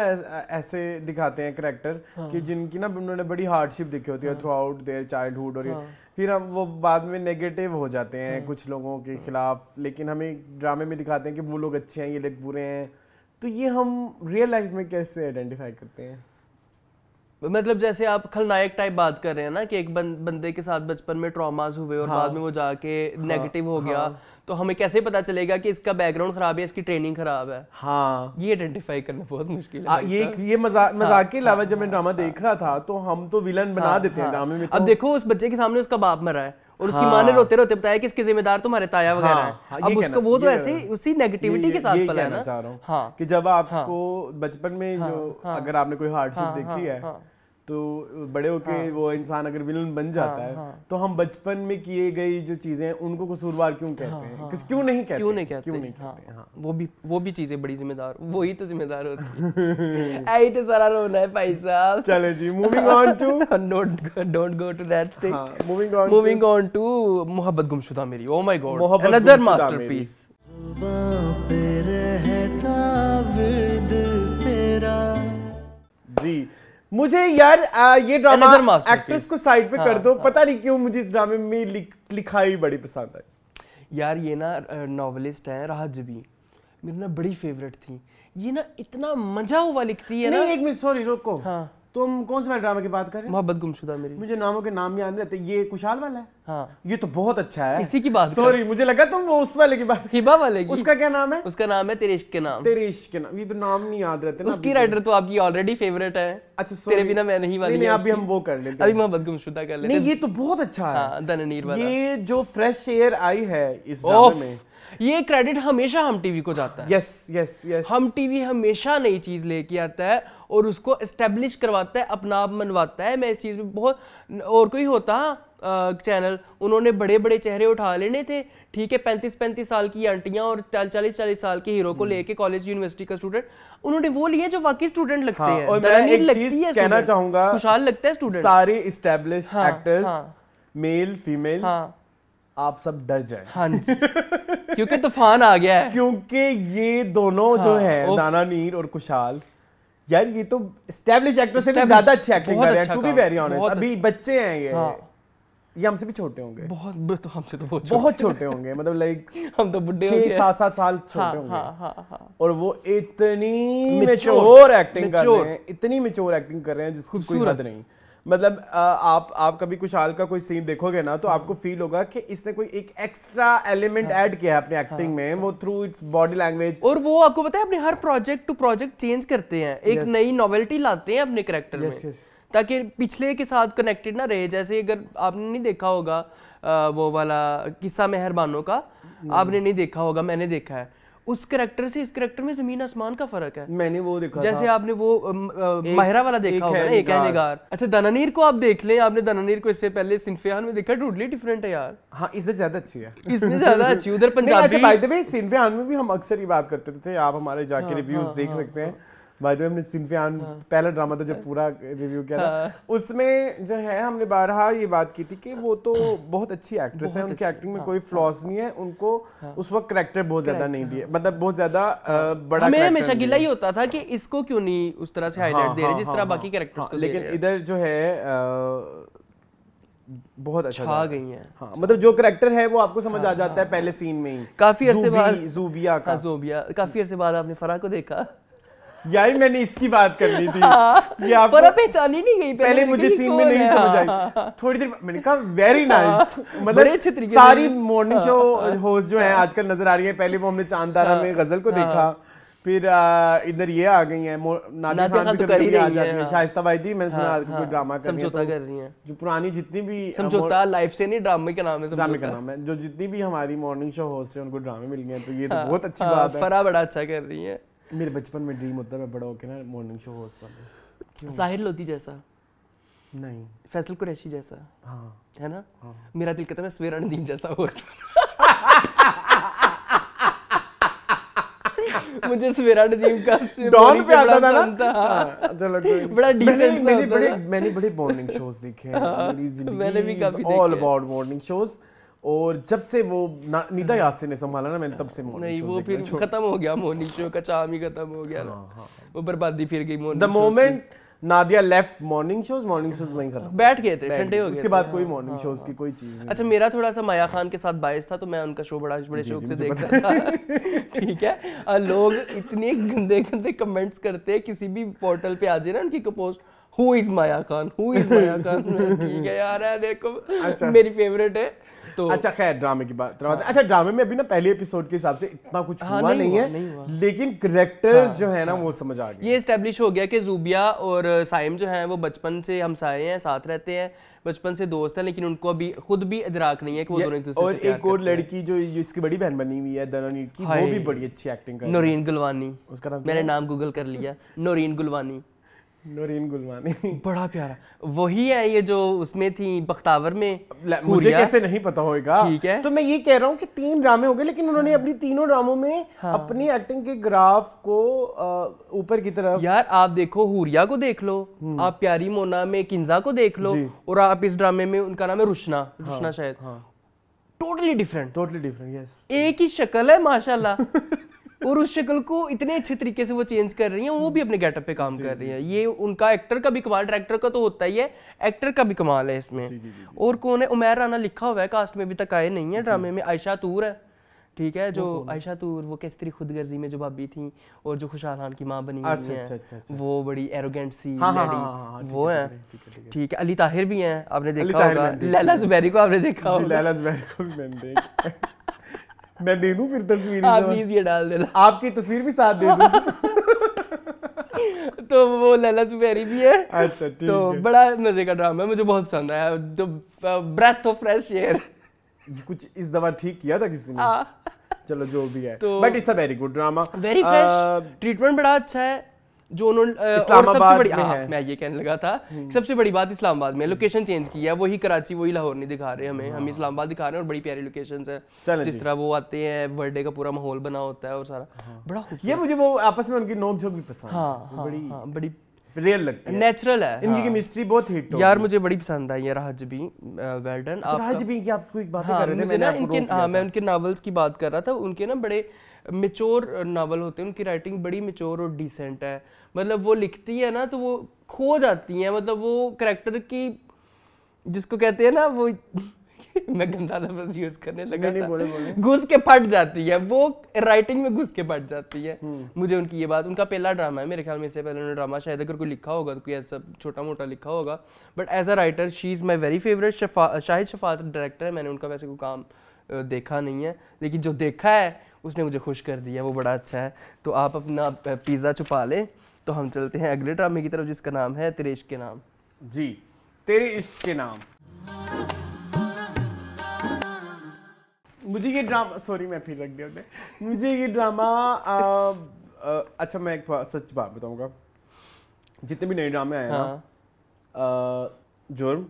ऐसे दिखाते हैं करेक्टर हाँ। कि जिनकी ना उन्होंने बड़ी हार्डशिप दिखी होती है थ्रू आउट देयर चाइल्डहुड और हाँ। ये फिर हम वो बाद में नेगेटिव हो जाते हैं हाँ। कुछ लोगों के हाँ। खिलाफ लेकिन हमें ड्रामे में दिखाते हैं कि वो लोग अच्छे हैं ये लोग बुरे हैं तो ये हम रियल लाइफ में कैसे आइडेंटिफाई करते हैं मतलब जैसे आप खलनायक टाइप बात कर रहे हैं ना कि एक बं, बंदे के साथ बचपन में ट्रॉमास हुए और हाँ, बाद में वो जाके हाँ, नेगेटिव हो गया हाँ, तो हमें कैसे पता चलेगा कि इसका बैकग्राउंड खराब है इसकी ट्रेनिंग खराब है हाँ ये आइडेंटिफाई करना बहुत मुश्किल है आ, ये ये मजाक मजाक के अलावा जब मैं ड्रामा देख रहा था तो हम तो विलन बना देते हैं ड्रामे में अब देखो उस बच्चे के सामने उसका बाप मरा है और उसकी हाँ, माँ ने रोते रोते बताया कि इसके जिम्मेदार तुम्हारे ताया वगैरह हाँ, हाँ, अब उसको वो तो ऐसे उसी नेगेटिविटी के साथ पला है ना चाह रहा हूं हाँ, कि जब आपको हाँ, बचपन में हाँ, जो हाँ, अगर आपने कोई हार्डशिप हाँ, देखी हाँ, है हाँ, तो बड़े होके हाँ, वो इंसान अगर विलन बन जाता हाँ, है हाँ, तो हम बचपन में किए गई जो चीजें उनको कसूरवार क्यों कहते हैं क्यों नहीं कहते क्यों नहीं क्यों नहीं कहते वो भी वो भी चीजें बड़ी जिम्मेदार वही तो जिम्मेदार होती आई तो सारा रोना है भाई साहब चले जी moving on to don't go to that thing moving on moving on to Mohabbat Gumshuda Meri oh my God another masterpiece जी मुझे यार आ, ये ड्रामा एक्ट्रेस को साइड पे हाँ, कर दो हाँ, पता नहीं क्यों मुझे इस ड्रामे में लिख, लिखाई बड़ी पसंद आई यार ये ना नॉवेलिस्ट है राहत जबी मेरी ना बड़ी फेवरेट थी ये ना इतना मजा हुआ लिखती है नहीं, ना एक मिनट सॉरी रोको हाँ, तुम कौन से वाले ड्रामा की बात कर रहे हो मोहब्बत गुमशुदा मेरी मुझे नामों के नाम याद नहीं रहते ये कुशाल वाला है हाँ, ये तो बहुत अच्छा है इसी की बात सॉरी मुझे लगा तुम वो उस वाले की बात हिबा वाले की उसका क्या नाम है उसका नाम है तेरे इश्क के नाम तेरे इश्क के नाम ये तो नाम नहीं याद रहते ना उसकी राइटर तो आपकी ऑलरेडी फेवरेट है अच्छा तेरे बिना मैं नहीं वाली नहीं अभी हम वो कर लेते अभी मोहब्बत गुमशुदा कर लेते नहीं ये तो बहुत अच्छा है दनानीर वाला ये जो फ्रेश एयर आई है इस ड्रामे में ये क्रेडिट हमेशा हम टीवी को जाता है यस यस यस हम टीवी हमेशा नई चीज लेके आता है और उसको एस्टेब्लिश करवाता है अपना आप मनवाता है मैं इस चीज में बहुत और कोई होता चैनल उन्होंने बड़े बड़े चेहरे उठा लेने थे ठीक है पैंतीस पैंतीस साल की आंटियां और चालीस चालीस साल के हीरो को लेके कॉलेज यूनिवर्सिटी का स्टूडेंट उन्होंने वो लिए जो वाकई स्टूडेंट लगते हाँ, हैं और मैं एक चीज कहना चाहूंगा खुशहाल लगता है स्टूडेंट सारे एस्टेब्लिश्ड एक्टर्स मेल फीमेल आप सब डर जाए हाँ जी क्योंकि तूफान आ गया है क्योंकि ये दोनों हाँ, जो है दानानीर और कुशाल यार ये तो एस्टैब्लिश्ड एक्टर से भी ज्यादा अच्छी एक्टिंग कर रहे हैं टू बी वेरी ऑनेस्ट अभी बच्चे हैं ये हाँ, ये हमसे भी छोटे होंगे बहुत तो हमसे तो बहुत बहुत छोटे होंगे मतलब लाइक हम तो बुड्ढे होंगे छह सात सात साल छोटे होंगे और वो इतनी मैच्योर एक्टिंग कर रहे हैं इतनी मैच्योर एक्टिंग कर रहे हैं जिसको कोई हद नहीं मतलब आप आप कभी कुशाल का कोई सीन देखोगे ना तो आपको फील होगा कि इसने कोई एक एक्स्ट्रा एलिमेंट ऐड किया है अपने एक्टिंग में वो थ्रू इट्स बॉडी लैंग्वेज और वो आपको पता है अपने हर प्रोजेक्ट टू प्रोजेक्ट चेंज करते हैं एक नई नॉवेल्टी लाते हैं अपने कैरेक्टर में ताकि पिछले के साथ कनेक्टेड ना रहे जैसे अगर आपने नहीं देखा होगा वो वाला किस्सा मेहरबानों का आपने नहीं देखा होगा मैंने देखा है उस कैरेक्टर से इस कैरेक्टर में जमीन आसमान का फर्क है मैंने वो देखा जैसे था। आपने वो आ, माहिरा वाला देखा होगा ना एक है निगार अच्छा दनानीर को आप देख लें आपने दनानीर को इससे पहले सिनफेहान में देखा टोटली डिफरेंट है यार हाँ इससे ज्यादा अच्छी है इससे ज्यादा अच्छी उधर Punjabi by the way Sinfehan में भी हम अक्सर ये बात करते थे आप हमारे जाके रिव्यूज देख सकते हैं बाय द वे हमने सिनफेहान पहला ड्रामा था जब पूरा रिव्यू किया था उसमें जो है हमने बारहा ये बात की थी कि वो तो बहुत अच्छी एक्ट्रेस है उनकी एक्टिंग में कोई फ्लॉज नहीं है उनको उस वक्त करेक्टर बहुत ज्यादा नहीं दिए मतलब बहुत ज्यादा बड़ा मैं हमेशा गिला ही होता था कि इसको क्यों नहीं उस तरह से हाईलाइट दे रहे जिस तरह बाकी कैरेक्टर्स को लेकिन इधर जो है बहुत अच्छा छा गई है हाँ, मतलब जो करेक्टर है वो आपको समझ हाँ, आ जाता हाँ, है पहले सीन में ही काफी अरसे बाद ज़ूबिया का ज़ूबिया काफी अरसे बाद आपने फरा को देखा यार मैंने इसकी बात कर ली थी हाँ, ये आप पहचानी नहीं गई पहले मुझे सीन में नहीं समझ आई हाँ, हाँ, थोड़ी देर मैंने कहा वेरी नाइस मतलब सारी मॉर्निंग शो होस्ट जो है आजकल नजर आ रही है पहले वो हमने चांदारा में गजल को देखा फिर इधर ये आ गई हैं नादिया खान भी कभी आ जाती है शाइस्ता भाई थी मैंने सुना कोई ड्रामा कर रही है समझौता कर रही हैं जो पुरानी जितनी भी समझौता लाइफ से नहीं ड्रामे का नाम है ड्रामे का नाम है जो जितनी भी हमारी मॉर्निंग शो होस्ट है उनको ड्रामे मिल गए तो ये तो बहुत अच्छी बात है फरा बड़ा अच्छा कर रही है मेरे बचपन में ड्रीम होता है मैं बड़ा होकर ना मॉर्निंग शो होस्ट बनूं साहिर लोधी जैसा नहीं फैसल कुरैशी जैसा हाँ है ना मेरा दिल कहता है मैं सवेरा नदीम जैसा होस्ट मुझे सवेरा नदीम का डॉन पे आता था ना, चलो बड़ा डिसेंट। मैंने बड़े मैंने बड़े मॉर्निंग शोज देखे हैं मेरी जिंदगी, मैंने भी काफी देखे ऑल अबाउट मॉर्निंग शोज। और जब से वो नीता यासिर ने संभाला ना, मैंने तब से नहीं वो फिर खत्म हो गया मॉर्निंग शो का चाम ही खत्म हो गया ना, वो बर्बादी फिर गई morning. The moment Nadia left morning shows, morning shows वहीं खत्म, बैठ गए थे ठंडे हो गए। उसके बाद कोई मॉर्निंग शोज की कोई चीज नहीं। अच्छा मेरा थोड़ा सा माया खान के साथ बायस था, तो मैं उनका शो बड़ा बड़े शौक से देखता था, ठीक है। और लोग इतने गंदे गंदे कमेंट्स करते हैं, किसी भी पोर्टल पे आ जाए ना उनकी post, who is Maya Khan, who is Maya Khan, ठीक है यार है देखो मेरी फेवरेट है। तो अच्छा खैर ड्रामे की बात, अच्छा ड्रामे में अभी ना पहले एपिसोड के हिसाब से इतना कुछ हाँ, हुआ नहीं, नहीं है नहीं हुआ। लेकिन करेक्टर्स हाँ, जो है ना हाँ, वो समझ आ गए, ये एस्टेब्लिश हो गया कि ज़ूबिया और साइम जो हैं वो बचपन से हमसाए हैं, साथ रहते हैं, बचपन से दोस्त हैं, लेकिन उनको अभी खुद भी इदराक नहीं है कि वो दोनों एक दूसरे से प्यार करते हैं। और एक और लड़की जो इसकी बड़ी बहन बनी हुई है दनानीर की, वो भी बड़ी अच्छी एक्टिंग कर, नोरीन गुलवानी, उसका नाम मैंने नाम गूगल कर लिया, नोरीन गुलवानी, नोरीन गुलवानी बड़ा प्यारा वही है ये जो उसमें थी बख्तावर में। मुझे कैसे नहीं पता होगा, ठीक है। तो मैं ये कह रहा हूँ कि तीन ड्रामे हो गए, लेकिन उन्होंने हाँ। अपनी तीनों ड्रामों में हाँ। अपनी एक्टिंग के ग्राफ को ऊपर की तरफ, यार आप देखो हुरिया को देख लो, आप प्यारी मोना में किंजा को देख लो, और आप इस ड्रामे में उनका नाम है रुशना, रुशना शायद, totally different, totally different, yes एक ही शक्ल है माशाल्लाह और उस शक्ल को इतने अच्छे तरीके से वो चेंज कर रही हैं, वो भी अपने गेटअप पे काम कर रही हैं। ये उनका एक्टर का भी कमाल, डायरेक्टर का तो होता ही है, एक्टर का भी कमाल है इसमें। जी, जी, जी, और कौन है, उमेर राना लिखा हुआ है, कास्ट में अभी तक आए नहीं है ड्रामे में। आयशा तूर है, ठीक है, जो आयशा तूर वो कैसी खुदगर्जी में जो भाभी थी और जो खुशहाल खान की माँ बनी हुई है, वो बड़ी एरोगेंट सी लेडी वो है, ठीक है। अली ताहिर भी हैं, आपने देखा होगा, लैला ज़ुबैरी को आपने देखा होगा, मैं दे दूं फिर तस्वीर, आप प्लीज ये डाल देना, आपकी तस्वीर भी साथ दे दूं तो वो लैला ज़ुबैरी भी है, अच्छा ठीक है। तो बड़ा मजे का ड्रामा है, मुझे बहुत पसंद आया, तो ब्रेथ ऑफ फ्रेश एयर, ये कुछ इस दवा ठीक किया था किसी ने, चलो जो भी है, but it's a very good drama, very fresh, treatment बड़ा अच्छा है जो उन्होंने। सबसे बड़ी हाँ, मैं ये कहने लगा था, सबसे बड़ी बात इस्लामाबाद में लोकेशन चेंज की है, वही कराची वही लाहौर नहीं दिखा रहे हमें, हम इस्लामाबाद दिखा रहे हैं और बड़ी प्यारी लोकेशंस है, जिस तरह वो आते हैं, बर्थडे का पूरा माहौल बना होता है और सारा हाँ। बड़ा ये मुझे वो आपस में उनकी नोकझोंक भी पसंद है, बड़ी बड़ी रियल लगती है, नेचुरल है इनकी केमिस्ट्री, बहुत हिट हो यार, मुझे बड़ी पसंद आई है। राहजबी वेल डन, आप राहजबी की आपको एक बात कर रहे थे, मैंने इनके हां मैं उनके नॉवेल्स की बात कर रहा था, उनके ना बड़े मेच्योर नावल होते हैं, उनकी राइटिंग बड़ी मेच्योर और डिसेंट है, मतलब वो लिखती है ना तो वो खो जाती है, मतलब वो करैक्टर की जिसको कहते हैं ना वो मैं गंदा लफ्ज यूज करने लगा था, घुस के फट जाती है, वो राइटिंग में घुस के फट जाती है, मुझे उनकी ये बात, उनका पहला ड्रामा है मेरे ख्याल में, इससे पहले उन्होंने ड्रामा शायद अगर कोई लिखा होगा तो कोई ऐसा छोटा मोटा लिखा होगा, but as a writer she is my very favourite. Shahid Shafat director है, मैंने उनका वैसे कोई काम देखा नहीं है, लेकिन जो देखा है उसने मुझे खुश कर दिया, वो बड़ा अच्छा है। तो आप अपना पिज़्ज़ा छुपा लें, तो हम चलते हैं अगले ड्रामे की तरफ जिसका नाम है तेरे इश्क के नाम। जी, तेरे इश्क के नाम। मुझे ये ड्रामा, सॉरी मैं फिर रख दिया उन्हें, मुझे ये ड्रामा आ, आ, अच्छा मैं एक सच बात बताऊंगा, जितने भी नए ड्रामे आए हाँ। ना जुर्म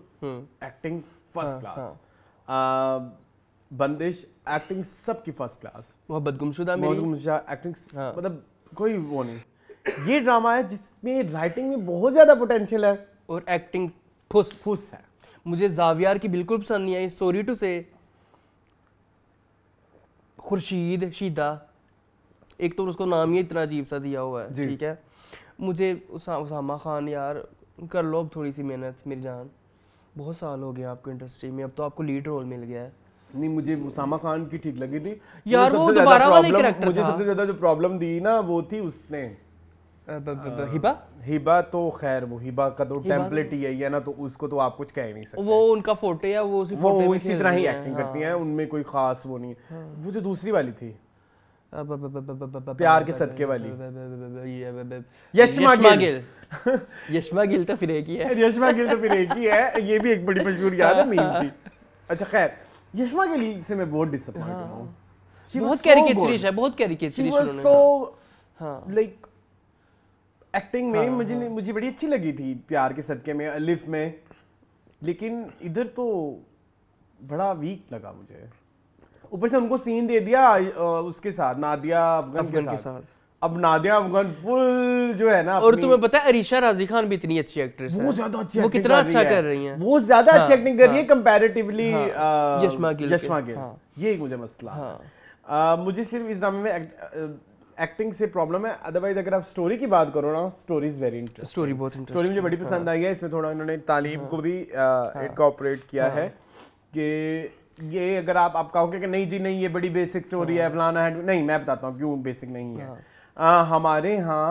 एक्टिंग फर्स्ट क्लास, हाँ, हाँ। बंदिश एक्टिंग सबकी फर्स्ट क्लास, मोहब्बत गुमशुदा मेरी, मोहब्बत एक्टिंग हाँ। मतलब कोई वो नहीं, ये ड्रामा है जिसमें राइटिंग में बहुत ज़्यादा पोटेंशियल है और एक्टिंग फुस फुस है। मुझे जावियार की बिल्कुल पसंद नहीं आई, सॉरी टू से, खुर्शीद शीदा, एक तो उसको नाम ही इतना अजीब सा दिया हुआ है, ठीक है। मुझे उसा, उसामा खान, यार कर लो अब थोड़ी सी मेहनत मेरी जान, बहुत साल हो गए आपको इंडस्ट्री में, अब तो आपको लीड रोल मिल गया है। नहीं मुझे उसामा खान की ठीक लगी थी यार, वो दोबारा वाला कैरेक्टर, मुझे सबसे ज्यादा जो प्रॉब्लम दी ना वो थी उसने ब, ब, ब, हिबा हिबा तो खैर वो हिबा का तो टेम्पलेट ही है ना, तो उसको तो आप कुछ कह नहीं सकते, वो उनका फोटे है, वो उसी फोटे में इसी तरह ही एक्टिंग करती हैं, उनमें कोई खास वो नहीं है। वो जो दूसरी वाली थी प्यार के सदके वाली, यशमा गिल, यशमा गिल तो फिर एक ही है, यशमा गिल तो फिर एक ही है, ये भी एक बड़ी मशहूर याद है मीम की। अच्छा खैर यशमा के लिए से मैं बहुत डिसअपॉइंटेड हूं, बहुत कैरिकेचरिश है, बहुत कैरिकेचरिश उन्होंने, सो हां लाइक एक्टिंग में मुझे मुझे बड़ी अच्छी लगी थी प्यार के सदके में, अलिफ में, लेकिन इधर तो बड़ा वीक लगा मुझे। ऊपर से उनको सीन दे दिया उसके साथ नादिया अफगान के साथ, अब नादिया अफगान फुल जो है ना। और तुम्हें पता है अरीशा राजी खान भी इतनी अच्छी एक्ट्रेस है, वो ज्यादा अच्छी, वो कितना अच्छा कर रही है, वो ज्यादा अच्छी एक्टिंग कर रही है कंपैरेटिवली यशमा गिल। यशमा गिल यही मुझे मसला, मुझे सिर्फ इस ड्रामे में एक्टिंग से प्रॉब्लम है। अदरवाइज अगर आप स्टोरी की बात करो ना, story is very interesting, story बहुत स्टोरी मुझे बड़ी पसंद आई है। इसमें थोड़ा उन्होंने तालीम को भी इनकॉर्पोरेट किया है कि ये अगर आप आप कहोगे कि नहीं जी नहीं ये बड़ी बेसिक स्टोरी है फलाना है, नहीं मैं बताता हूँ क्यों बेसिक नहीं है। आ, हमारे यहाँ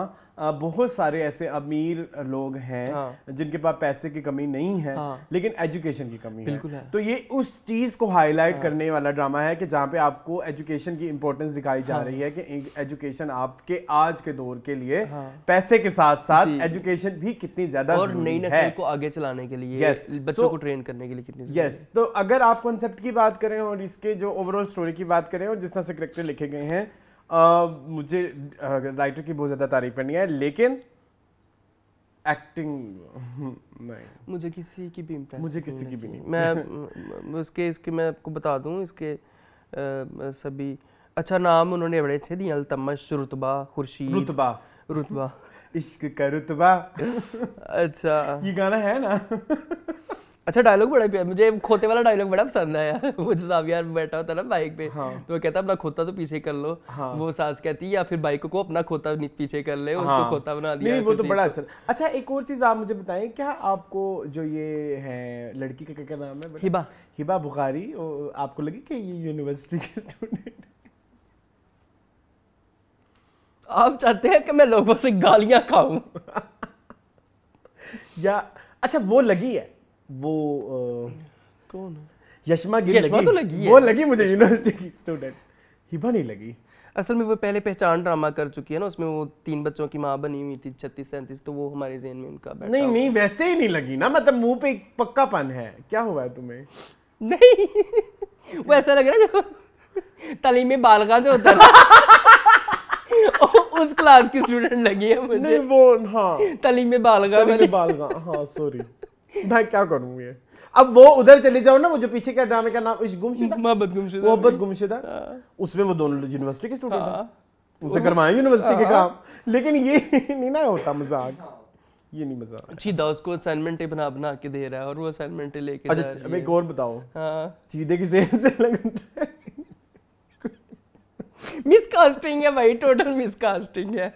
बहुत सारे ऐसे अमीर लोग हैं हाँ। जिनके पास पैसे की कमी नहीं है हाँ। लेकिन एजुकेशन की कमी है।, है तो ये उस चीज़ को हाईलाइट हाँ। करने वाला ड्रामा है कि जहाँ पे आपको एजुकेशन की इम्पोर्टेंस दिखाई जा हाँ। रही है कि एजुकेशन आपके आज के दौर के लिए हाँ। पैसे के साथ साथ एजुकेशन भी कितनी ज्यादा और नई नस्ल को आगे चलाने के लिए yes. बच्चों so, को ट्रेन करने के लिए कितनी यस। तो अगर आप कॉन्सेप्ट की बात करें और इसके जो ओवरऑल स्टोरी की बात करें और जिस तरह से कैरेक्टर लिखे गए हैं, Uh, मुझे राइटर uh, की बहुत ज़्यादा तारीफ करनी है, लेकिन एक्टिंग नहीं मुझे किसी की भी इम्प्रेस मुझे किसी नहीं की भी नहीं। मैं उसके इसके मैं आपको बता दूं इसके uh, सभी अच्छा नाम उन्होंने बड़े अच्छे दिए, अल्तमश, रुतबा, खुर्शीद, रुतबा रुतबा इश्क का रुतबा अच्छा ये गाना है ना अच्छा डायलॉग बड़ा प्यारा, मुझे खोते वाला डायलॉग बड़ा पसंद आया। वो जो जाविया बैठा होता है ना बाइक पे हाँ। तो वो कहता है अपना खोता तो पीछे कर लो हाँ। वो सास कहती है या फिर बाइक को अपना खोता पीछे कर ले हाँ। उसको खोता बना दिया। नहीं, वो तो बड़ा अच्छा। अच्छा एक और चीज़ आप मुझे बताएं, क्या आपको जो ये है लड़की का क्या नाम है, हिबा हिबा बुखारी, आपको लगी कि ये यूनिवर्सिटी के स्टूडेंट? आप चाहते हैं कि मैं लोगों से गालियाँ खाऊं या अच्छा वो लगी है वो आ, कौन यशमा गिल लगी, तो लगी है। वो लगी मुझे यूनिवर्सिटी की स्टूडेंट, हिबा नहीं लगी। असल में वो पहले पहचान ड्रामा कर चुकी है ना, उसमें वो तीन बच्चों की माँ बनी हुई थी छत्तीस सैंतीस, तो वो हमारे जहन में उनका बैठा नहीं नहीं वैसे ही नहीं लगी ना, मतलब मुंह पे पक्कापन है। क्या हुआ है तुम्हें? नहीं वो ऐसा लग रहा है तली में बालगा जो होता है उस क्लास की स्टूडेंट लगी है मुझे वो। हाँ तली में बालगा बालगा हाँ सॉरी भाई क्या करूँ ये। अब वो उधर चले जाओ ना, वो जो पीछे क्या ड्रामे का नाम इश्क गुमशुदा मोहब्बत गुमशुदा मोहब्बत गुमशुदा उसमें वो दोनों यूनिवर्सिटी के स्टूडेंट हैं, उनसे करवाएं यूनिवर्सिटी के काम। लेकिन ये नहीं ना होता मजाक, ये नहीं मजाक। चीदा उसको असाइनमेंटें बना बना के दे रहा है और वो असाइनमेंटें लेके जा रही है। अच्छा एक और बताओ, चीदे की ज़हन से लगता है मिसकास्टिंग है भाई, टोटल मिसकास्टिंग है।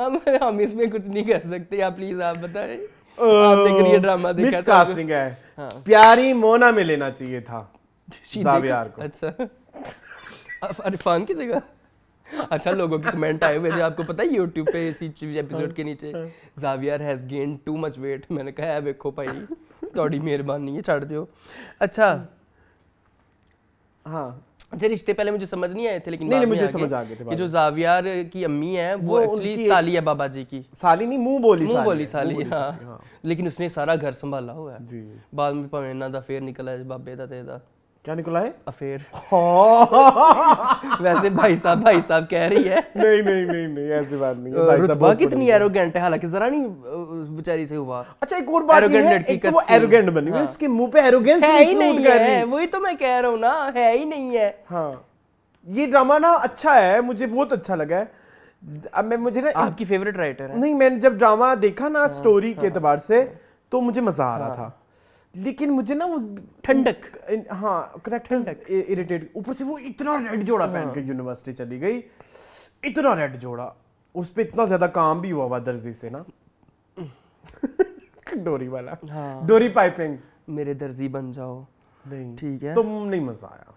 हम हम इसमें कुछ नहीं कर सकते, आप प्लीज आप बताएं आपने ड्रामा देखा मिसकास्टिंग है। हाँ। प्यारी मोना में लेना चाहिए था जावियार को। अच्छा अरफान की जगह। अच्छा लोगों के कमेंट आए हुए थे, आपको पता है यूट्यूब पे इसी एपिसोड के नीचे Zaviyar has gained too much weight. मैंने कहा है देखो भाई थोड़ी मेहरबानी है छाड़ दो। अच्छा हाँ अच्छा रिश्ते पहले मुझे समझ नहीं आए थे, लेकिन नहीं, नहीं, मुझे समझ आ गए थे कि जो जावियार की अम्मी है वो एक्चुअली साली है बाबा जी की, साली नहीं मुंह बोली मुंह बोली साली, साली, साली, साली हाँ। लेकिन उसने सारा घर संभाला हुआ है। बाद में भावें इन्हां दा अफेयर निकला है बाबे दा ते दा क्या निकला है अफेयर वैसे भाई साहब भाई साहब कह रही है नहीं नहीं नहीं नहीं ऐसी बात नहीं है। भाई साहब कितनी एरोगेंट है, हालांकि जरा नहीं बेचारी से हुआ। अच्छा एक और बात ये है, एक तो वो एरोगेंट बनी हुई, उसके मुंह पे एरोगेंस नहीं सूट कर रही, वही तो मैं कह रहा हूँ ना है ही नहीं है। हाँ ये ड्रामा ना अच्छा है, मुझे बहुत अच्छा लगा है। अब मैं मुझे ना आपकी फेवरेट राइटर है? नहीं मैंने जब ड्रामा देखा ना स्टोरी के एतबार से तो मुझे मजा आ रहा था, लेकिन मुझे ना वो ठंडक हाँ करेक्टर्स इरिटेट। ऊपर से वो इतना रेड जोड़ा पहन के यूनिवर्सिटी चली गई, इतना रेड जोड़ा, उस पर इतना ज्यादा काम भी हुआ हुआ दर्जी से ना डोरी वाला हाँ। डोरी पाइपिंग मेरे दर्जी बन जाओ नहीं ठीक है तुम नहीं मजा आया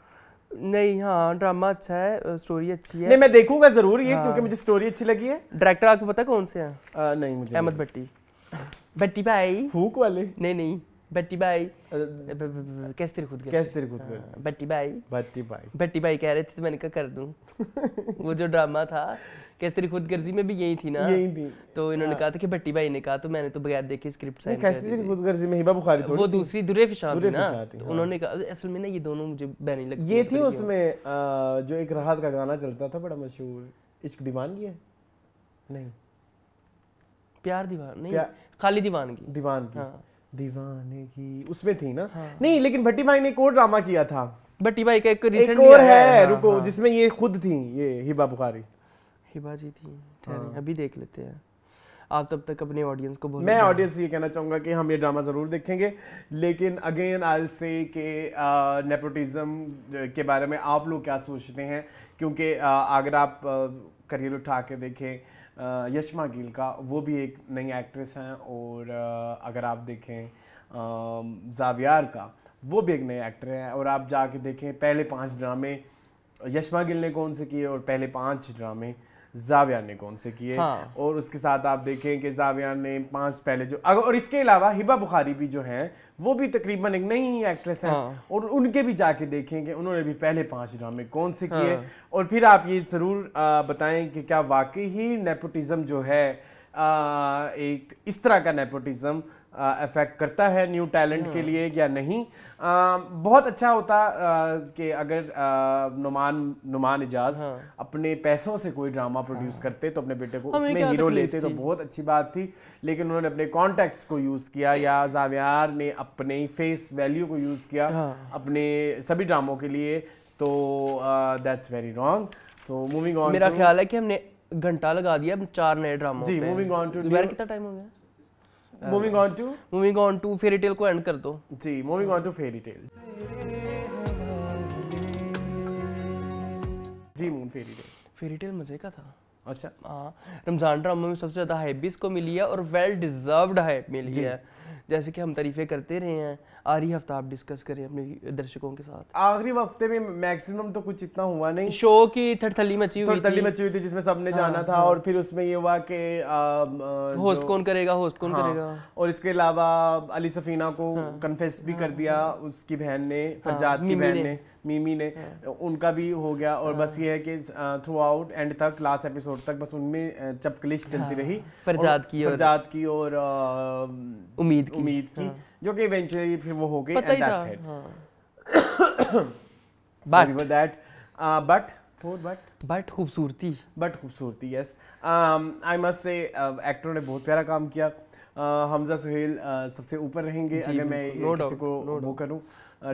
नहीं। हाँ ड्रामा अच्छा है, स्टोरी अच्छी है। नहीं मैं देखूंगा जरूर ये हाँ। क्योंकि मुझे स्टोरी अच्छी लगी है। डायरेक्टर आपको पता कौन से है? नहीं मुझे अहमद भट्टी भट्टी भाई हुक वाले नहीं नहीं भट्टी भाई कैसे खुदगर्जी भट्टी भाई भट्टी भाई भट्टी भाई कह रहे थे तो मैंने कहा कर दूं वो जो ड्रामा था कैसे खुदगर्जी में भी यही थी ना यही थी। तो इन्होंने कहा था कि भट्टी भाई ने कहा, तो मैंने तो बगैर देखे स्क्रिप्ट साइन कर दी। खुदगर्जी में हिबा बुखारी थी, वो दूसरी दुरेफिशान थी ना, उन्होंने कहा। असल में ना ये दोनों मुझे बैनी लगती ये थी। उसमें जो एक राहत का गाना चलता था बड़ा मशहूर, इश्क दीवानगी है नहीं प्यार दीवान नहीं खाली दीवानगी दीवानगी दीवानगी उसमें थी ना हाँ। नहीं लेकिन भट्टी भाई ने एक और ड्रामा किया था, भट्टी भाई का एक, एक और है, है हाँ, रुको हाँ। जिसमें ये खुद थी ये हिबा बुखारी हिबा जी थी, हाँ। अभी देख लेते हैं। आप तब तक अपने ऑडियंस को बोलो। मैं ऑडियंस ये कहना चाहूँगा कि हम ये ड्रामा ज़रूर देखेंगे, लेकिन अगेन आई विल से कि नेपोटिज़म के बारे में आप लोग क्या सोचते हैं, क्योंकि अगर आप करियर उठा के देखें यशमा गिल का, वो भी एक नई एक्ट्रेस हैं, और अगर आप देखें जावियार का, वो भी एक नए एक्टर हैं। और आप जाके देखें पहले पाँच ड्रामे यशमा गिल ने कौन से किए और पहले पाँच ड्रामे जावियार ने कौन से किए, हाँ। और उसके साथ आप देखें कि जावियार ने पांच पहले जो, अगर और इसके अलावा हिबा बुखारी भी जो हैं वो भी तकरीबन एक नई एक्ट्रेस हैं, हाँ। और उनके भी जाके देखें कि उन्होंने भी पहले पांच ड्रामे कौन से किए, हाँ। और फिर आप ये ज़रूर बताएं कि क्या वाकई ही नेपोटिज़म जो है आ, एक इस तरह का नेपोटिज़म अफेक्ट करता है न्यू टैलेंट के लिए या नहीं। आ, बहुत अच्छा होता कि अगर आ, नुमान नुमान इजाज, हाँ। अपने पैसों से कोई ड्रामा प्रोड्यूस, हाँ। करते तो अपने बेटे को उसमें हीरो लेते तो बहुत अच्छी बात थी, लेकिन उन्होंने अपने कॉन्टैक्ट्स को यूज़ किया, या जावियार ने अपने फेस वैल्यू को यूज़ किया, हाँ। अपने सभी ड्रामों के लिए, तो दैट्स वेरी रॉन्ग। तो मूविंग ऑन, मेरा ख्याल है कि हमने घंटा लगा दिया चार नए ड्रामों जी। मूविंग ऑन टू, कितना टाइम हो गया? Moving on to moving on to fairy tale को एंड कर दो जी। Moving on to fairy tale जी। मून फेरी टेल फेरी टेल मजे का था। अच्छा, हाँ। रमज़ान ड्रामा में सबसे ज़्यादा हाइप भी इसको मिली है, और वेल डिजर्व्ड हाइप मिली है, जैसे कि हम तारीफें करते रहे हैं। आ रही हफ्ता आप डिस्कस करें अपने दर्शकों के साथ। आखिरी हफ्ते में मैक्सिमम तो कुछ इतना हुआ नहीं, शो की थड़थली मची हुई थी, मची हुई थी जिसमें सबने, हाँ, जाना था, हाँ। और फिर उसमें ये हुआ कि होस्ट कौन करेगा, होस्ट कौन, हाँ, करेगा। और इसके अलावा अली सफीना को कन्फेस भी कर दिया उसकी बहन ने, फरजाद की बहन ने, मीमी ने, उनका भी हो गया। और बस ये है कि थ्रू आउट एंड तक, लास्ट एपिसोड तक, बस उनमें चपकलिश चलती रही फरजाद की फरजाद की और उम्मीद उम्मीद की, हाँ। जो कि इवेंचुअली फिर वो हो गई, and that's it. But with that but for but but खूबसूरती बट खूबसूरती यस, आई मस्ट से एक्टरों ने बहुत प्यारा काम किया। uh, हमजा सुहेल uh, सबसे ऊपर रहेंगे, अगर मैं no किसी को no वो करूं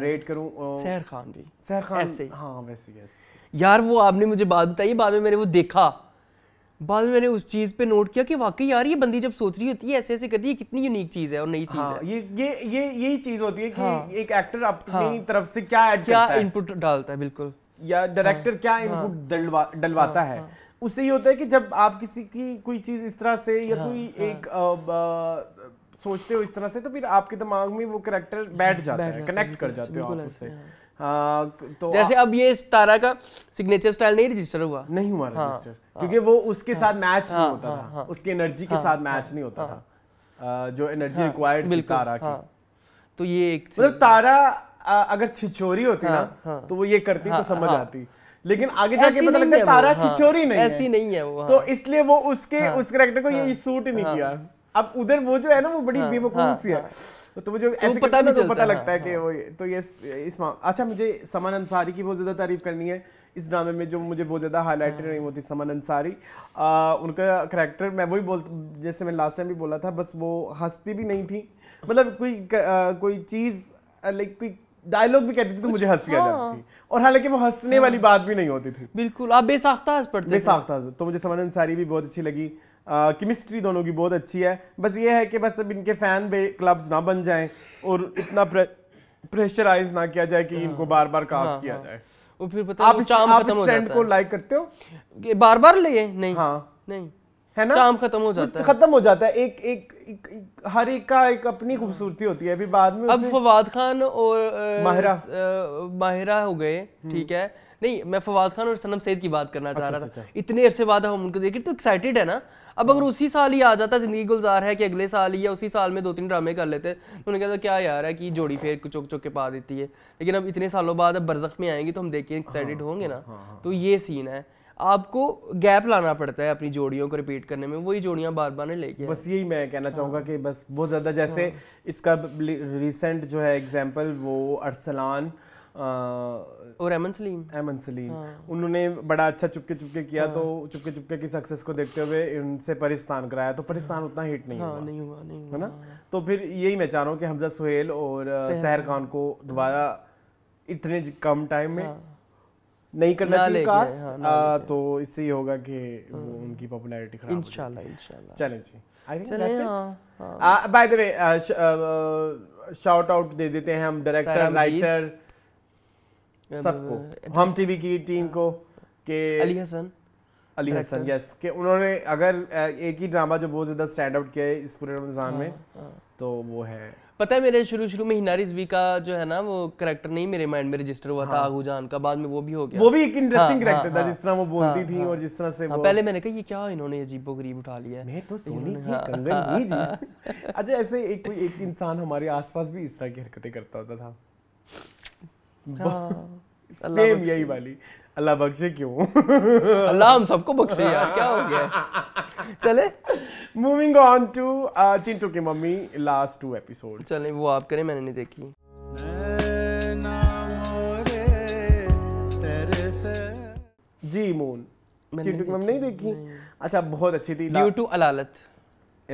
रेट करूं। uh, सहर खान भी सहर खान हाँ वैसे यस यार, वो आपने मुझे बात बताई, बाद में मैंने वो देखा, बाद में मैंने उस चीज़ पे नोट किया कि वाकई यार ये बंदी जब सोच रही होती है ऐसे ऐसे करती है, कितनी यूनिक चीज़ है और नई चीज़, हाँ, है। ये ये ये यही चीज़ होती है कि, हाँ, एक एक्टर अपनी, हाँ, तरफ से क्या ऐड करता है, क्या इनपुट डालता है, बिल्कुल, या डायरेक्टर, हाँ, क्या इनपुट, हाँ, डलवा डलवाता, हाँ, है, हाँ, उससे ये होता है कि जब आप किसी की कोई चीज़ इस तरह से या, हाँ, कोई, हाँ, एक आ, आ, सोचते हो इस तरह से, तो फिर आपके दिमाग में वो करैक्टर बैठ जाता है, कनेक्ट कर जाते हो आप उससे। हाँ, तो जैसे अब ये सितारा का सिग्नेचर स्टाइल नहीं रजिस्टर हुआ नहीं हुआ रजिस्टर, हाँ, क्योंकि वो उसके, हाँ, साथ मैच, हाँ, नहीं होता, हाँ, था, हाँ, उसकी एनर्जी, हाँ, के साथ, हाँ, मैच, हाँ, नहीं होता, हाँ, था जो एनर्जी रिक्वायर्ड, हाँ, तारा की, हाँ, तो ये एक मतलब तारा अगर छिछोरी होती ना तो वो ये करती तो समझ आती, लेकिन आगे जाके पता लगता है तारा छिछोरी नहीं, ऐसी नहीं है वो, तो इसलिए वो उसके उस कैरेक्टर को ये सूट नहीं किया। अब उधर वो जो है ना वो बड़ी बेवकूफ सी है, तो मुझे ऐसे पता भी चलता, पता लगता है कि वो, तो ये इस माँ। अच्छा, मुझे समान अंसारी की बहुत ज़्यादा तारीफ करनी है इस ड्रामे में, जो मुझे बहुत ज़्यादा हाईलाइटेड नहीं होती। समान अंसारी, उनका करैक्टर मैं वही बोल, जैसे मैं लास्ट टाइम भी बोला था, बस वो हंसती भी नहीं थी, मतलब कोई कोई चीज़ लाइक कोई डायलॉग भी कहती थी तो मुझे हंसी, हाँ, आ जाती थी, और हालांकि वो हंसने, हाँ, वाली बात भी नहीं होती थी, बिल्कुल आप बेसाख्ता हंस पड़ते, बेसाख्ता। तो मुझे समान अंसारी भी बहुत अच्छी लगी, केमिस्ट्री दोनों की बहुत अच्छी है। बस ये है कि बस अब इनके फैन क्लब्स ना बन जाएं और इतना प्रे, प्रेशराइज ना किया जाए कि, हाँ, इनको बार बार कास्ट, हाँ, किया जाए। और फिर पता आप, चाम आप खत्म हो जाता को है। लाइक करते हो बार बार ले नहीं, हाँ, नहीं है ना, चाम खत्म हो जाता है, खत्म हो जाता है। एक एक, एक, एक हर एक का एक अपनी खूबसूरती होती है। अभी बाद में अब फवाद खान और माहिरा माहिरा हो गए, ठीक है। नहीं, मैं फवाद खान और सनम सईद की बात करना चाह रहा था। इतने अरसे बाद हम उनको देखे तो एक्साइटेड है ना। अब अगर उसी साल ही आ जाता जिंदगी गुलजार है कि अगले साल ही, या उसी साल में दो तीन ड्रामे कर लेते, तो उन्हें कहता क्या यार है कि जोड़ी फेर चौक चौक के पा देती है। लेकिन अब इतने सालों बाद अब बरज़ख में आएंगे तो हम देखें, एक्साइटेड होंगे ना। तो ये सीन है, आपको गैप लाना पड़ता है अपनी जोड़ियों को रिपीट करने में, वही जोड़ियां बार बार ने लेके। बस यही मैं कहना चाहूँगा कि बस बहुत ज़्यादा, जैसे इसका रिसेंट जो है एग्जाम्पल वो अरसलान और एमन सलीम एमन सलीम हाँ। उन्होंने बड़ा अच्छा चुपके चुपके किया, हाँ। तो चुपके चुपके की सक्सेस को देखते हुए उनसे परिस्तान कराया, तो परिस्तान उतना हिट नहीं, हाँ, हुआ नहीं हुआ नहीं है ना। तो फिर यही मैं चाह रहा हूँ कि हमजा सुहेल और सहर खान को दोबारा इतने कम टाइम में, हाँ, नहीं करना चाहिए कास्ट, हाँ, तो इससे ही होगा कि उनकी पॉपुलैरिटी खराब हो। इंशाल्लाह इंशाल्लाह। चलें जी, I think that's it. By the way shout out दे देते हैं हम डायरेक्टर, राइटर, सबको, हम टीवी की टीम को, के अली हसन, अली हसन यस, कि उन्होंने अगर एक ही ड्रामा जो बहुत ज़्यादा स्टैंड आउट किया है इस पूरे रमज़ान में तो वो है, पता है मेरे शुरू शुरू में हिनारिज वी का जो है ना वो करेक्टर नहीं मेरे माइंड में रजिस्टर हुआ था, आगुजान का, बाद में वो भी हो गया, वो भी एक इंटरेस्टिंग करेक्टर था जिस तरह वो बोलती थी और जिस तरह से वो, पहले मैंने कहा ये क्या इन्होंने अजीबोगरीब उठा लिया है, मैं तो सोनी की कंगन ही जी। अच्छा ऐसे एक कोई एक इंसान हमारे आसपास भी इस तरह की हरकतें करता होता था, सेम यही वाली, अल्लाह बख्शे क्यों, अल्लाह हम सबको बख्शे यार, क्या हो गया। चले मूविंग ऑन टू चिंटू की मम्मी, लास्ट टू एपिसोड। चले वो आप करें, मैंने नहीं देखी। जी मून, चिंटू की मम्मी नहीं देखी, नहीं। अच्छा बहुत अच्छी थी ड्यू टू अलालत।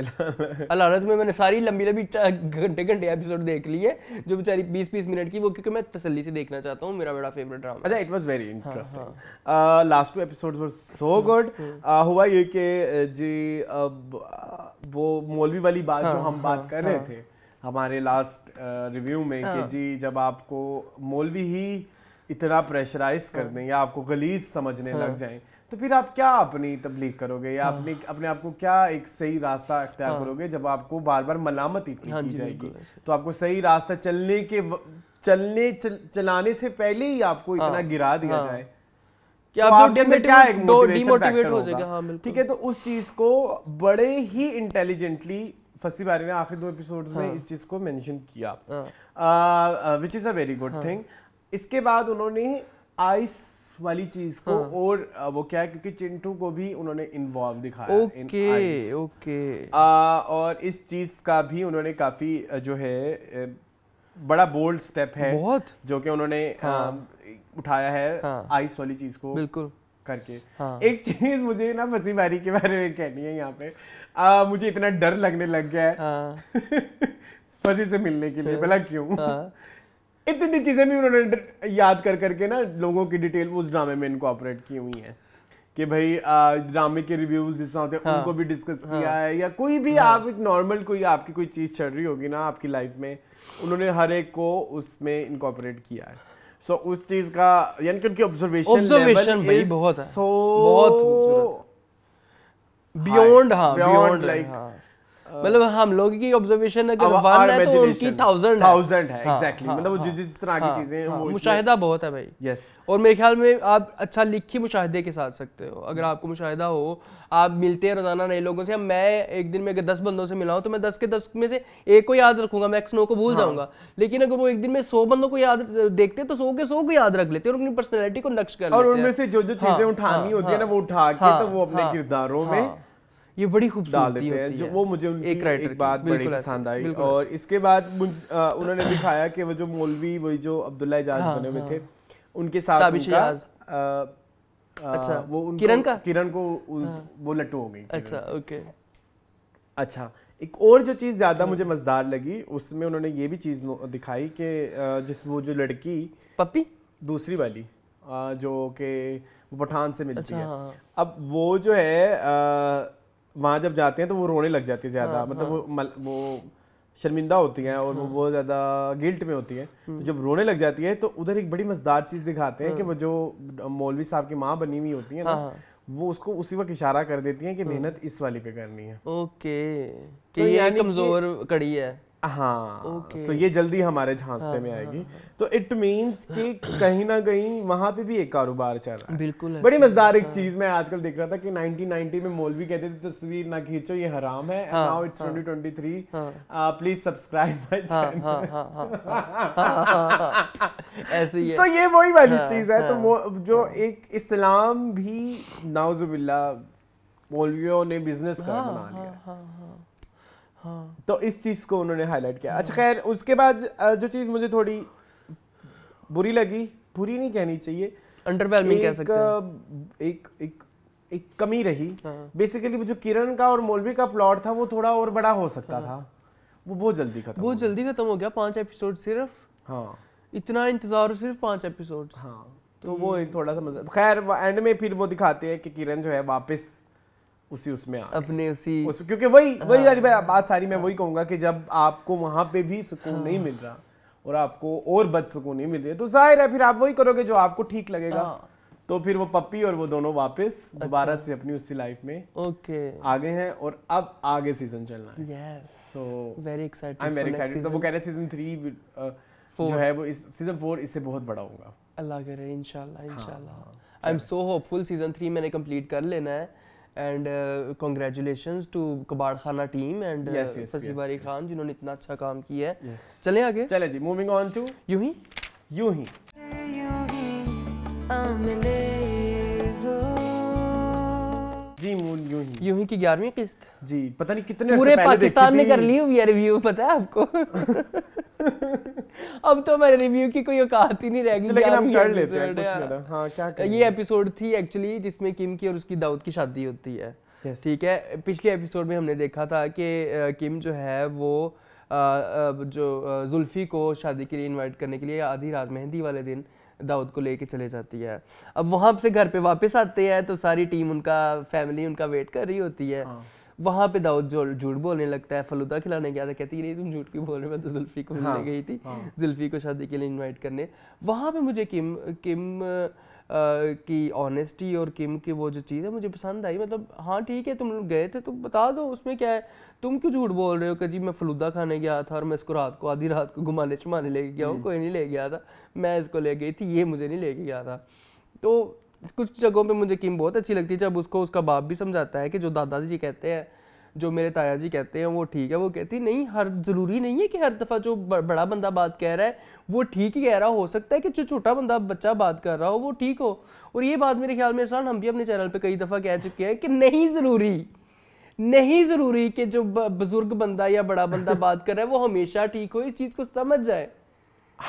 अलालत में मैंने सारी लंबी लंबी घंटे घंटे एपिसोड देख लिए जो बेचारी बीस बीस मिनट की, वो क्योंकि मैं तसल्ली से देखना चाहता हूँ, मेरा बड़ा फेवरेट ड्रामा। अच्छा it was very interesting, last two episodes were so good. हुआ ये कि जी अब वो मौलवी वाली बात हाँ, जो हम हाँ, बात कर हाँ, रहे थे हमारे लास्ट रिव्यू में हाँ, कि जी जब आपको मौलवी ही इतना प्रेशराइज कर दें या आपको गलीज समझने लग जाएं तो फिर आप क्या अपनी तबलीग करोगे या अपने अपने आप को क्या एक सही रास्ता इख्तियार करोगे जब आपको बार बार मलामत इतनी की जाएगी, तो आपको सही रास्ता चलने के चलने चल, चलाने से पहले ही आपको इतना गिरा दिया जाए क्या तो आप क्या एक डिमोटिवेट हो जाएगा। ठीक है, तो उस चीज को बड़े ही इंटेलिजेंटली फसी बारे में आखिरी दो एपिसोड्स में इस चीज को मेंशन किया, which is a very good thing. इसके बाद उन्होंने आइस वाली चीज को हाँ। और वो क्या है क्योंकि चिंटू को भी उन्होंने इन्वॉल्व दिखाया ओके ओके आ, और इस चीज का भी उन्होंने काफी जो है बड़ा बोल्ड स्टेप है बहुत। जो कि उन्होंने हाँ। आ, उठाया है हाँ। आइस वाली चीज को बिल्कुल करके हाँ। एक चीज मुझे ना फसी बारी के बारे में कहनी है यहाँ पे, आ, मुझे इतना डर लगने लग गया है हाँ। फसी से मिलने के लिए भला क्यों हाँ। इतनी चीजें भी उन्होंने याद कर करके ना लोगों की डिटेल उस ड्रामे में इनकॉर्पोरेट की हुई है कि भाई ड्रामे के रिव्यूज जिस तरह होते हैं उनको भी डिस्कस हाँ, किया है या कोई भी हाँ, आप एक नॉर्मल कोई आपकी कोई चीज चल रही होगी ना आपकी लाइफ में, उन्होंने हर एक को उसमें इनकॉर्पोरेट किया है। सो so, उस चीज का यानी कि उनकी ऑब्जर्वेशन लेवल भाई बहुत है, so, बहुत बियॉन्ड हां बियॉन्ड लाइक मतलब हम लोग की ऑब्जर्वेशन अगर वन है तो उनकी थाउजेंड थाउजेंड है एग्जैक्टली, मतलब वो जिस तरह की चीजें वो मुशाहिदा बहुत है भाई यस। और मेरे ख्याल में आप अच्छा लिखी मुशाहिदे के साथ सकते हो, अगर आपको मुशाहिदा हो, आप मिलते हैं रोजाना नए लोगों से, मैं एक दिन में अगर दस बंदों से मिला हूँ तो मैं दस के दस में से एक को याद रखूंगा, मैक्स नौ को भूल जाऊंगा, लेकिन अगर वो एक दिन में सौ बंदों को याद देखते तो सौ के सौ को याद रख लेते और अपनी पर्सनैलिटी को नक्श कर लेते हैं और उनमें से जो जो चीजें उठानी होती है ना वो उठा के तो वो अपने किरदारों में ये बड़ी खूबसूरती है, है जो वो मुझे उनकी एक, एक बात बड़ी पसंद आई। और इसके बाद आ, उन्होंने दिखाया कि वो जो मौलवी वो जो अब्दुल्ला इजाज बने हुए थे उनके साथ उनका, आ, आ, अच्छा वो किरण का किरण को वो लट्टू हो गई। अच्छा ओके अच्छा एक और जो चीज ज्यादा मुझे मजेदार लगी उसमें उन्होंने ये भी चीज दिखाई कि जिस वो जो लड़की पप्पी दूसरी वाली जो के पठान से मिलती है, अब वो जो है वहाँ जब जाते हैं तो वो रोने लग जाती है ज़्यादा, हाँ, मतलब हाँ। वो मल, वो शर्मिंदा होती हैं और हाँ। वो बहुत ज़्यादा गिल्ट में होती है, तो जब रोने लग जाती है तो उधर एक बड़ी मज़ेदार चीज़ दिखाते हैं हाँ। कि वो जो मौलवी साहब की माँ बनी हुई होती है ना हाँ। वो उसको उसी वक्त इशारा कर देती है कि मेहनत इस वाली पे करनी है ओके तो कि ये कमज़ोर कड़ी है हाँ okay. so ये जल्दी हमारे झांसे हाँ, में आएगी हाँ, हाँ. तो इट मींस कि कहीं ना कहीं वहाँ पे भी एक कारोबार चल रहा है बिल्कुल। बड़ी मजेदार एक हाँ. चीज मैं आजकल देख रहा था कि नाइनटीन नाइंटी में मौलवी कहते थे तस्वीर ना खींचो ये हराम है, now it's twenty twenty three please subscribe my channel ऐसे ही है। सो ये वही वाली चीज है, तो जो एक इस्लाम भी नाउजुबिल्ला मौलवियों ने बिजनेस का बना लिया हाँ। तो इस चीज़ को उन्होंने हाईलाइट किया। अच्छा खैर उसके बाद जो चीज़ मुझे थोड़ी बुरी लगी, बुरी नहीं कहनी चाहिए, अंडरवेलमिंग कह सकते हैं, एक एक एक कमी रही बेसिकली। वो जो किरण का और मौलवी का प्लॉट था वो थोड़ा और बड़ा हो सकता हाँ। था, वो बहुत जल्दी खत्म बहुत जल्दी खत्म हो गया। पांच एपिसोड सिर्फ, हाँ इतना इंतजार सिर्फ पांच एपिसोड, हाँ तो वो एक थोड़ा सा मजा। खैर एंड में फिर वो दिखाते हैं कि किरण जो है वापस उसी उसमें अपने उसी उस, क्योंकि वही वही सारी बात सारी मैं वही कहूँगा कि जब आपको वहाँ पे भी सुकून नहीं मिल रहा और आपको और बदसुकूनी मिल रही है तो जाहिर है फिर आप वही करोगे जो आपको ठीक लगेगा। तो फिर वो पप्पी और वो दोनों वापस दोबारा अच्छा। से अपनी उसी लाइफ में ओके आ गए हैं और अब आगे सीजन चलना है। Yes so very excited I am very excited. तो वो कह रहे हैं सीजन थ्री जो है वो इस सीजन फोर इससे बहुत बड़ा होगा। अल्लाह करे इंशाल्लाह इंशाल्लाह। I am so hopeful season three मैंने कंप्लीट कर लेना है। एंड कॉन्ग्रेचुलेशंस टू कबाड़ खाना टीम एंड फजल बारी खान जिन्होंने इतना अच्छा काम किया है। yes. चलें आगे चले जी। Moving on to Yunhi Yunhi जी मून यूही यूही की ग्यारहवीं किस्त जी पता नहीं कितने पूरे पाकिस्तान ने कर ली हुई है रिव्यू पता है आपको। अब तो मेरे रिव्यू की कोई औकात ही नहीं रहेगी लेकिन हम कर लेते हैं कुछ। हाँ, क्या करेंगे? ये एपिसोड थी एक्चुअली जिसमें किम की और उसकी दाऊद की शादी होती है। yes. ठीक है पिछले एपिसोड में हमने देखा था कि किम जो है वो जो जुल्फी को शादी के लिए इन्वाइट करने के लिए आधी रात मेहंदी वाले दिन दाऊद को लेके चले जाती है। अब वहाँ से घर पे वापस आते हैं तो सारी टीम उनका फैमिली उनका वेट कर रही होती है। हाँ। वहाँ पे दाऊद जो झूठ बोलने लगता है फलूदा खिलाने गया था कहती है नहीं तुम झूठ क्यों बोल रहे हो मैं तो जुल्फी को मिलने गई थी। हाँ। जुल्फी को शादी के लिए इन्वाइट करने। वहाँ पे मुझे किम किम आ, की ऑनेस्टी और किम की वो जो चीज़ है मुझे पसंद आई। मतलब हाँ ठीक है तुम लोग गए थे तो बता दो उसमें क्या है तुम क्यों झूठ बोल रहे हो कि जी मैं फलूदा खाने गया था और मैं इसको रात को आधी रात को घुमाने छुमाने लेके गया हूँ कोई नहीं ले गया था मैं इसको ले गई थी ये मुझे नहीं लेके गया था। तो कुछ जगहों पे मुझे किम बहुत अच्छी लगती है जब उसको उसका बाप भी समझाता है कि जो दादाजी जी कहते हैं जो मेरे ताया जी कहते हैं वो ठीक है। वो कहती नहीं हर ज़रूरी नहीं है कि हर दफ़ा जो बड़ा बंदा बात कह रहा है वो ठीक ही कह रहा हो सकता है कि जो छोटा बंदा बच्चा बात कर रहा हो वो ठीक हो। और ये बात मेरे ख्याल में इरशान हम भी अपने चैनल पे कई दफ़ा कह चुके हैं कि नहीं ज़रूरी नहीं ज़रूरी कि जो बुज़ुर्ग बंदा या बड़ा बंदा बात कर रहा है वो हमेशा ठीक हो इस चीज़ को समझ जाए।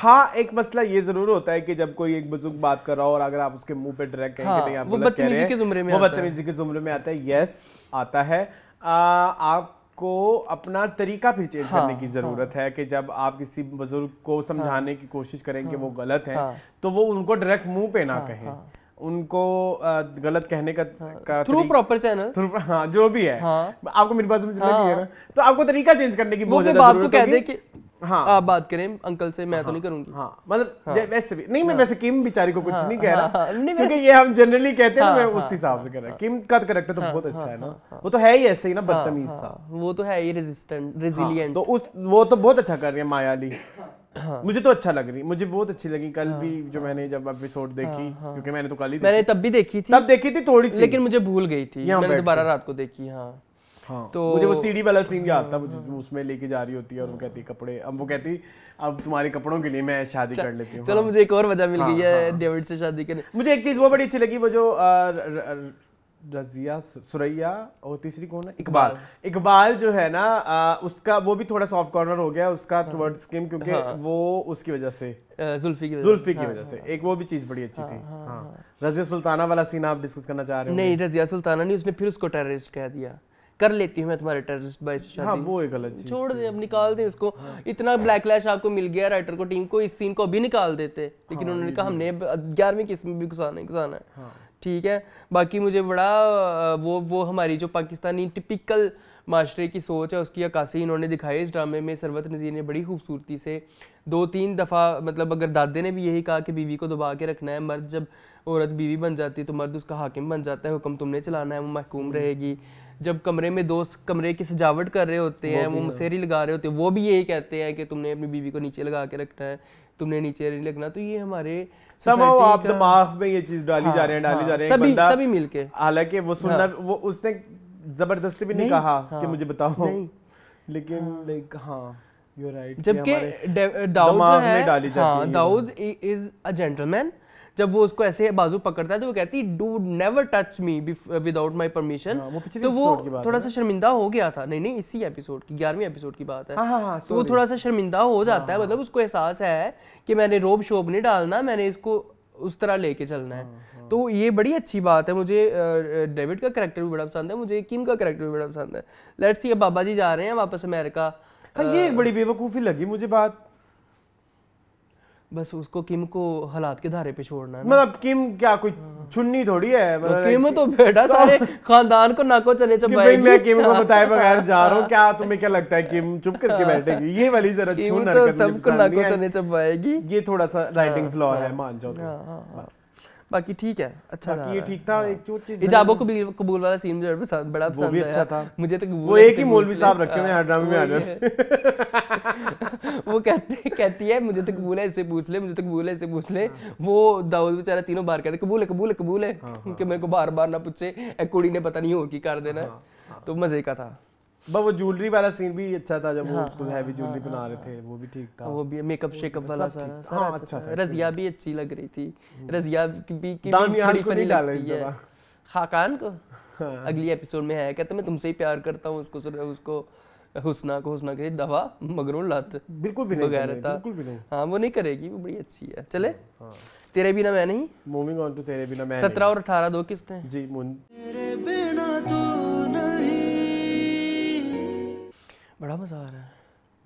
हाँ एक मसला ये जरूर होता है कि जब कोई एक बुजुर्ग बात कर रहा हो और अगर आप उसके मुंह पे डायरेक्ट कहेंगे हाँ, नहीं आप गलत कह रहे हैं वो बदतमीजी के जुमरे में आता है। यस आता है। आ, आपको अपना तरीका फिर चेंज हाँ, करने की जरूरत हाँ, है कि जब आप किसी बुजुर्ग को समझाने हाँ, की कोशिश करें हाँ, कि वो गलत है हाँ, तो वो उनको डायरेक्ट मुंह पे ना हाँ, कहें हाँ, उनको गलत कहने का, हाँ, का थ्रू प्रॉपर चैनल हाँ जो भी है हाँ, आपको मेरी बात समझ लगी है ना। तो आपको तरीका चेंज करने की बहुत ज़्यादा जरूरत है। हाँ आप बात करें अंकल से मैं हाँ, तो नहीं करूंगी हाँ, मतलब हाँ, वैसे भी नहीं मैं हाँ, वैसे किम बेचारी को कुछ हाँ, नहीं कह रहा हाँ, हाँ, क्योंकि ये हम जनरली कहते हैं हाँ, मैं उस हिसाब हाँ, से कह रहा हाँ, किम का करेक्टर तो हाँ, बहुत अच्छा हाँ, है ना हाँ, वो तो है ही ऐसे ही ना बदतमीज सा हाँ, वो तो है ही रेजिस्टेंट रेजिलिएंट। तो उस वो तो बहुत अच्छा कर रही है माया अली। हाँ। मुझे तो अच्छा लग रही मुझे बहुत अच्छी लगी कल हाँ, भी जो मैंने जब एपिसोड देखी हाँ, हाँ, क्योंकि मैंने तो कल ही मैंने तब भी देखी थी तब देखी थी थोड़ी सी लेकिन मुझे भूल गई थी मैंने दोबारा रात को देखी। हाँ हाँ, तो मुझे वो सीढ़ी वाला सीन याद था उसमें लेके जा रही होती है और वो कहती है कपड़े अब वो कहती अब तुम्हारे कपड़ों के लिए मैं शादी कर लेती हूँ। चलो हाँ, मुझे एक और वजह मिल हाँ, गई है हाँ, डेविड से शादी करने। मुझे एक चीज़ वो बड़ी अच्छी लगी वो जो आ, र, र, रजिया सुरैया और तीसरी कौन है इकबाल इकबाल जो है ना आ, उसका वो भी थोड़ा सॉफ्ट कॉर्नर हो गया उसका टुवर्ड्स किम क्योंकि हाँ, वो उसकी वजह से जुल्फी की वजह जुल्फी की वजह से एक वो भी चीज़ बड़ी अच्छी थी। हाँ रजिया सुल्ताना वाला सीन आप डिस्कस करना चाह रहे हो? नहीं रजिया सुल्ताना नहीं उसने फिर उसको टेररिस्ट कह दिया कर लेती हूँ मैं तुम्हारे टेररिस्ट भाई से शादी। हाँ, वो एक अलग चीज़ छोड़ दे अब निकाल दे उसको। हाँ, इतना ब्लैकलैश आपको मिल गया राइटर को टीम को इस सीन को भी निकाल देते लेकिन हाँ, उन्होंने कहा हमने ग्यारहवीं किस्त में भी घुसाना है घुसाना है। ठीक है बाकी मुझे बड़ा वो वो हमारी जो पाकिस्तानी टिपिकल माशरे की सोच है उसकी अक्कासी इन्होंने दिखाई इस ड्रामे में। सरवत नज़ीर ने बड़ी खूबसूरती से दो तीन दफ़ा मतलब अगर दादे ने भी यही कहा कि बीवी को दबा के रखना है मर्द जब औरत बीवी बन जाती है तो मर्द उसका हाकिम बन जाता है हुक्म तुमने चलाना है वो महकूम रहेगी। जब कमरे में दो कमरे की सजावट कर रहे होते हैं वो मसेरी लगा रहे होते हैं वो भी यही कहते हैं कि तुमने अपनी बीवी को नीचे लगा के रखना है तुमने नीचे नहीं लगना। तो ये हमारे समाओ आप दिमाग में ये चीज़ डाली जा रहे हैं डाली जा रहे हैं बंदा सभी मिल के हालांकि वो सुनना वो उसने जबरदस्ती भी नहीं, नहीं कहा हाँ, कि मुझे बताओ लेकिन लाइक हाँ यू आर राइट जबकि दाऊद में डाली जाती है दाऊद इज अ जेंटलमैन। जब वो उसको ऐसे बाजू पकड़ता है तो वो कहती do never touch me without my permission. तो वो थोड़ा सा शर्मिंदा हो गया था नहीं नहीं इसी एपिसोड की ग्यारहवीं एपिसोड की बात है। हाँ, हाँ, तो वो थोड़ा सा शर्मिंदा हो जाता हाँ, है मतलब उसको एहसास है कि मैंने रोब शोब नहीं डालना मैंने इसको उस तरह लेके चलना है। हाँ, हाँ, तो ये बड़ी अच्छी बात है। मुझे डेविड का कैरेक्टर भी बड़ा पसंद है मुझे किम का कैरेक्टर भी बड़ा पसंद है। लेट्स सी अब बाबा जी जा रहे हैं वापस अमेरिका। ये बड़ी बेवकूफ़ी लगी मुझे बात बस उसको किम को हालात के धारे पे छोड़ना है। मतलब किम क्या कोई चुन्नी थोड़ी है, मतलब तो किम तो बेटा सारे खानदान को नाको चने चबाएगी। मैं किम को बताए बगैर जा रहा हूँ, क्या तुम्हें क्या लगता है किम चुप करके बैठेगी? ये वाली जरा छून हरकत सबको नाको चने चबाएगी। ये थोड़ा सा राइटिंग फ्लॉ है, मान जाओ तुम। बाकी ठीक है, अच्छा बाकी ये ठीक था। हाँ। एक जो चीज इजाबो कबूल कबूल वाला सीन मुझे बड़ा पसंद आया, वो भी अच्छा था। मुझे तो वो एक ही मौलवी साहब रखे हुए हैं ड्रामे में आ रहे। वो कहती कहती है मुझे तो कबूल है इससे पूछ ले, मुझे तो कबूल है इससे पूछ ले। वो दाऊद बेचारा तीनों बार कहते कबूल है कबूल है कबूल है कि मेरे को बार बार ना पूछे, एक कुड़ी ने पता नहीं हो कि कर देना। तो मजे का था। बस वो ज्वेलरी वाला सीन भी अच्छा था, जब वो उसको हैवी ज्वेलरी बना रहे थे वो भी ठीक था। वो भी मेकअप शेकअप वाला सारा सारा अच्छा था। रजिया भी अच्छी लग रही थी। रजिया भी की बड़ी फनी लगती है खाकान को। अगली एपिसोड में है कहते मैं तुमसे ही प्यार करता हूँ, उसको उसको हुस्ना को हुस्ना के दवा मगरों लात बिल्कुल भी नहीं। हाँ वो नहीं करेगी, वो बड़ी अच्छी है। चले तेरे बिना मैं नहीं, मूविंग ऑन टू तेरे बिना मैं। सत्रह और अठारह दो किस्तें जी। बड़ा मजा आ रहा है,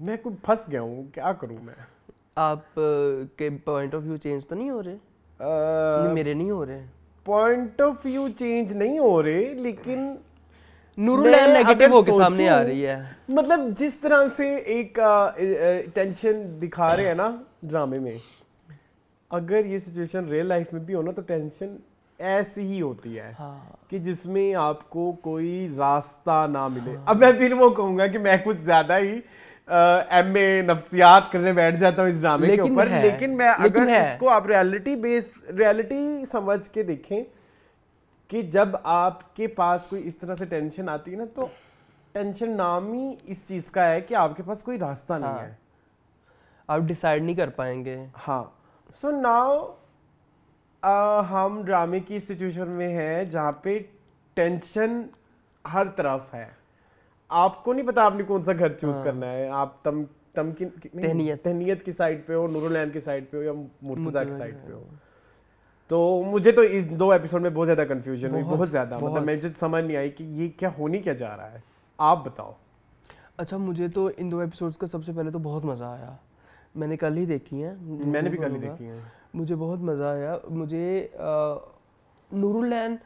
मैं कुछ फंस गया हूँ, क्या करूँ मैं? आप के पॉइंट ऑफ व्यू चेंज तो नहीं हो रहे? uh, मेरे नहीं हो रहे पॉइंट ऑफ व्यू चेंज नहीं हो रहे, लेकिन नूरुलैन नेगेटिव होके सामने आ रही है। मतलब जिस तरह से एक टेंशन दिखा रहे हैं ना ड्रामे में, अगर ये सिचुएशन रियल लाइफ में भी हो ना तो टेंशन ऐसी ही होती है। हाँ। कि जिसमें आपको कोई रास्ता ना मिले। हाँ। अब मैं फिर वो कहूँगा कि मैं कुछ ज्यादा ही एम ए नफ्सियात करने बैठ जाता हूँ इस ड्रामे के ऊपर, लेकिन मैं लेकिन अगर है। इसको आप रियलिटी बेस्ड रियलिटी समझ के देखें कि जब आपके पास कोई इस तरह से टेंशन आती है ना, तो टेंशन नाम ही इस चीज़ का है कि आपके पास कोई रास्ता नहीं। हाँ। है, आप डिसाइड नहीं कर पाएंगे। हाँ सो so नाउ Uh, हम ड्रामे की सिचुएशन में हैं जहाँ पे टेंशन हर तरफ है। आपको नहीं पता आपने कौन सा घर चूज हाँ। करना है। आप तम तम की तहनीत तहनीत की साइड पे हो, नूरुलैन की साइड पे हो या मुर्तजा की साइड पे हो। तो मुझे तो इस दो एपिसोड में बहुत ज़्यादा कंफ्यूजन हुई, बहुत ज़्यादा। मतलब मुझे समझ नहीं आई कि ये क्या होनी क्या जा रहा है। आप बताओ। अच्छा मुझे तो इन दो एपिसोड्स का सबसे पहले तो बहुत मज़ा आया। मैंने कल ही देखी है। मैंने भी कल ही देखी है। मुझे बहुत मज़ा आया। मुझे नूरुलैन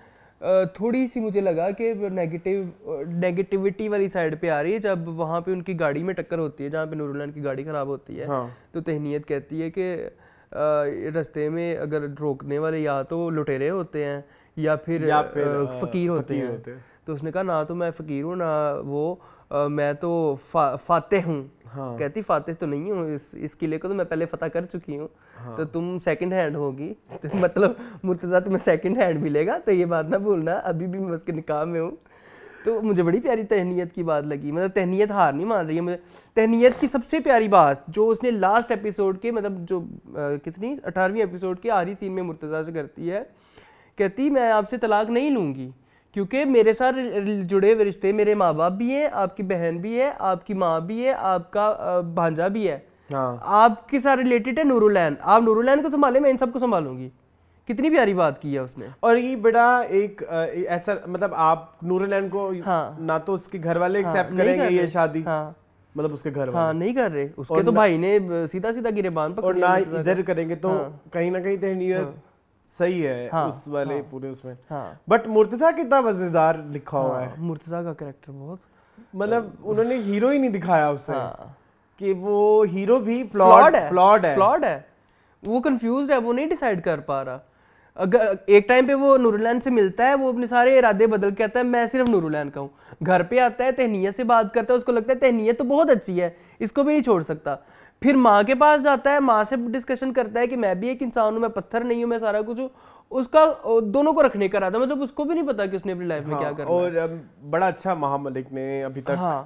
थोड़ी सी मुझे लगा कि नेगेटिव नेगेटिविटी वाली साइड पे आ रही है। जब वहाँ पे उनकी गाड़ी में टक्कर होती है, जहाँ पे नूरुलैन की गाड़ी ख़राब होती है। हाँ। तो तहनीत कहती है कि रास्ते में अगर रोकने वाले या तो लुटेरे होते हैं या फिर, या फिर आ, फ़कीर होते हैं होते। तो उसने कहा ना तो मैं फ़कीर हूँ ना वो Uh, मैं तो फा, फातेह हूँ। हाँ। कहती फातेह तो नहीं हूँ, इस इस किले को तो मैं पहले फतह कर चुकी हूँ। हाँ। तो तुम सेकंड हैंड होगी। तो मतलब मुर्तज़ा तुम्हें सेकंड हैंड मिलेगा, तो ये बात ना भूलना, अभी भी मैं उसके निकाह में हूँ। तो मुझे बड़ी प्यारी तहनीत की बात लगी। मतलब तहनीत हार नहीं मान रही है। मुझे तहनीत की सबसे प्यारी बात जो उसने लास्ट एपिसोड के मतलब जो आ, कितनी अठारहवीं एपिसोड के आखिरी सीन में मुर्तज़ा से करती है, कहती मैं आपसे तलाक नहीं लूँगी क्योंकि मेरे साथ जुड़े हुए रिश्ते मेरे माँ बाप भी हैं, आपकी बहन भी है, आपकी माँ भी है, आपका भांजा भी है। हाँ। आपके साथ रिलेटेड है नूरुलैन, आप नूरुलैन को संभालें, मैं इन सबको संभालूंगी। कितनी प्यारी बात की है उसने। और ये बड़ा एक ऐसा मतलब आप नूरुलैन को हाँ। ना तो उसके घर वाले एक्सेप्ट हाँ। करेंगे ये शादी। हाँ। मतलब उसके घर हाँ नहीं कर रहे उसके तो भाई ने सीधा सीधा गिरेबान पर, और ना इधर करेंगे तो कहीं ना कहीं तहनीत सही है। हाँ, उस वाले हाँ, पूरे उसमें हाँ, बट मुर्तजा कितना मजेदार लिखा हाँ, हुआ है। मुर्तजा का कैरेक्टर बहुत मतलब उन्होंने हीरो ही नहीं दिखाया उसे हाँ, कि वो हीरो भी फ्लॉड है, फ्लॉड है, फ्लॉड है। वो कंफ्यूज्ड है, वो नहीं डिसाइड कर पा रहा। अगर एक टाइम पे वो नूरुलैन से मिलता है, वो अपने सारे इरादे बदल के आता है, मैं सिर्फ नूरुलैन का हूँ। घर पे आता है, तहनीत से बात करता है, उसको लगता है तहनीत तो बहुत अच्छी है, इसको भी नहीं छोड़ सकता। फिर माँ के पास जाता है, माँ से डिस्कशन करता है कि मैं भी एक इंसान हूँ, मैं पत्थर नहीं हूँ, मैं सारा कुछ हूँ। उसका दोनों को रखने का रहा था, मतलब उसको भी नहीं पता कि उसने अपनी लाइफ हाँ, में क्या करना और है। बड़ा अच्छा महा मलिक ने अभी तक हाँ,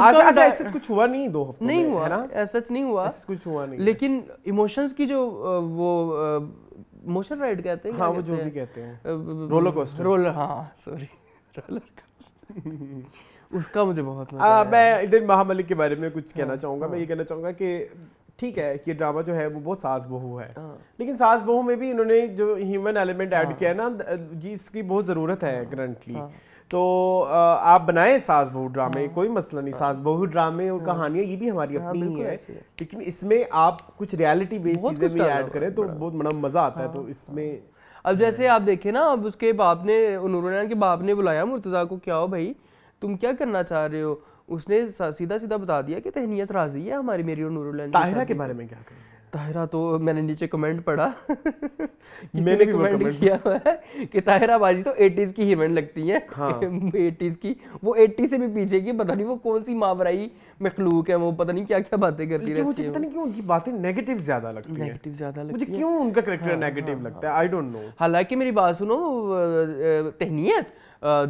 आज ऐसा कुछ हुआ नहीं, दो हफ्ते नहीं हुआ ना, ऐसा नहीं हुआ, कुछ हुआ नहीं। लेकिन इमोशंस की जो वो इमोशन राइड कहते हैं, वो जो भी कहते हैं रोलर कोस्टर, रोलर हाँ सॉरी रोलर कोस्टर, उसका मुझे बहुत मजा आया। मैं इधर महामलिक के बारे में कुछ कहना हाँ, चाहूँगा हाँ। मैं ये कहना चाहूँगा कि ठीक है कि ड्रामा जो है वो बहुत सास बहू है, लेकिन सास बहू में भी इन्होंने जो ह्यूमन एलिमेंट ऐड किया है ना, जिसकी बहुत ज़रूरत है करंटली, तो आप बनाएं सास बहू ड्रामे, कोई मसला नहीं। सास बहू ड्रामे और कहानियाँ ये भी हमारी अपनी ही है, लेकिन इसमें आप कुछ रियलिटी बेस्ड चीज़ें भी ऐड करें तो बहुत बड़ा मज़ा आता है। तो इसमें अब जैसे आप देखें ना, अब उसके बाप ने, नूरन के बाप ने बुलाया मुर्तज़ा को, क्या हो भाई तुम क्या करना चाह रहे हो, उसने सीधा सीधा बता दिया कि तहनीत राजी है हमारी मेरी और नूरुल। ताहिरा के बारे में क्या कहेंगे? ताहिरा तो मैंने नीचे कमेंट पढ़ा किसी मैंने ने कमेंट किया है कि ताहिरा बाजी तो एटीज़ की हीरोइन लगती है। हाँ। एटीज़ की, वो एटी से भी पीछे की, पता नहीं वो कौन सी मावराई मखलूक है, वो पता नहीं क्या क्या बातें करती रहती है। मुझे पता नहीं क्यों उनकी बातें नेगेटिव ज्यादा लगती है, नेगेटिव ज्यादा लगती है मुझे, क्यों उनका कैरेक्टर नेगेटिव लगता है, आई डोंट नो। हालांकि मेरी बात सुनो, तहनीत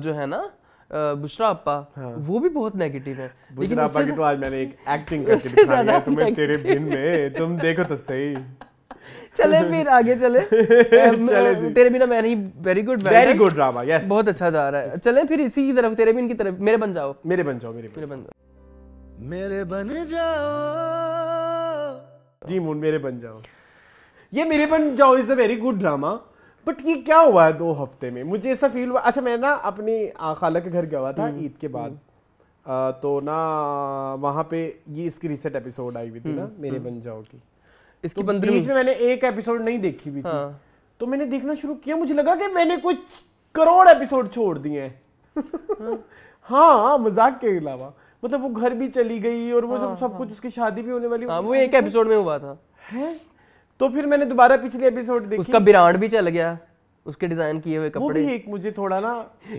जो है ना बुशरा अप्पा, हाँ। वो भी बहुत नेगेटिव है। बुशरा अप्पा की तो आज मैंने एक एक्टिंग करके दिखा दिया तुम्हें तेरे बिन में, तुम देखो तो सही। चले फिर आगे चले, चले तेरे बिना मैं नहीं, very good very good drama, yes बहुत अच्छा जा रहा है। चले फिर इसी की तरफ, तेरे बिन की तरफ, मेरे बन जाओ, मेरे बन जाओ, मेरे बन जाओ, मेरे बन जाओ जी मून, मेरे बन जाओ। ये मेरे बन जाओ is a very good drama, but ये क्या हुआ है दो हफ्ते में, मुझे ऐसा फील हुआ। अच्छा मैं ना अपनी खाला के घर गया हुआ था ईद के बाद, आ, तो ना वहाँ पे ये इसकी रिसेंट एपिसोड आई हुई थी ना मेरे बन जाओ की, इसकी तो बीच में मैंने एक एपिसोड नहीं देखी हुई थी। हाँ। तो मैंने देखना शुरू किया, मुझे लगा कि मैंने कुछ करोड़ एपिसोड छोड़ दिए हैं। हाँ मजाक के अलावा, मतलब वो घर भी चली गई और वो सब सब कुछ, उसकी शादी भी होने वाली, वो एक एपिसोड में हुआ था। तो फिर मैंने दोबारा पिछले एपिसोड देखी, उसका ब्रांड भी चल गया, उसके डिजाइन किए हुए कपड़े, वो भी एक मुझे थोड़ा ना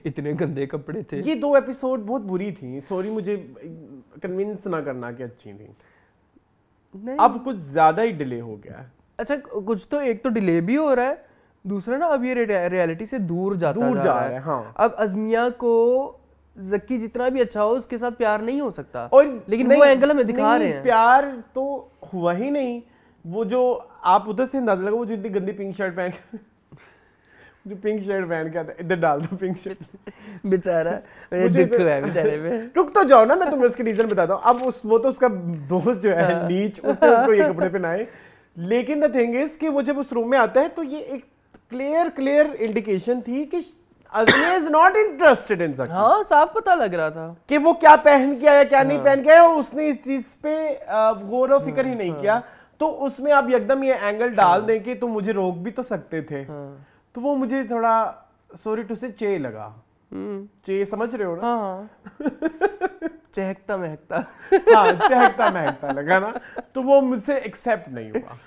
इतने गंदे कपड़े थे। ये दो एपिसोड बहुत बुरी थी, सॉरी मुझे कन्विंस ना करना कि अच्छी थी, नहीं अब कुछ ज्यादा ही डिले हो गया। अच्छा कुछ तो, एक तो डिले भी हो रहा है, दूसरा ना अब ये रियलिटी से दूर जाता दूर जा रहा है। हाँ। अब अजमिया को जक्की जितना भी अच्छा हो उसके साथ प्यार नहीं हो सकता, और लेकिन वो एंगल हमें दिखा रहे हैं, प्यार तो हुआ ही नहीं। वो जो आप उधर से अंदाजा लगा, वो जो इतनी गंदी पिंक शर्ट पहन जो पिंक शर्ट पहन के आता है, इधर डाल दो पिंक शर्ट, बेचारा दुख है बेचारे पे। रुक तो जाओ ना, मैं तुम्हें उसकी रीजन बताता हूँ। अब उस वो तो उसका दोस्त जो है नीच, उसने उसको ये कपड़े पहनाए, लेकिन द थिंग इज कि वो जब उस रूम में आता है तो ये एक क्लियर क्लियर इंडिकेशन थी कि Azmiya is not interested in Zaki. हाँ, साफ पता लग रहा था कि वो क्या पहन के आया क्या नहीं पहन के आया, और उसने इस चीज पे गौर व फिक्र ही नहीं किया। तो उसमें आप एकदम ये एंगल डाल दें कि तो मुझे रोक भी तो सकते थे। हाँ। तो वो मुझे थोड़ा सॉरी टू से चे लगा, चे समझ रहे हो ना। हाँ। चहकता महकता। हाँ, चहकता महकता लगा ना, तो वो मुझसे एक्सेप्ट नहीं हुआ।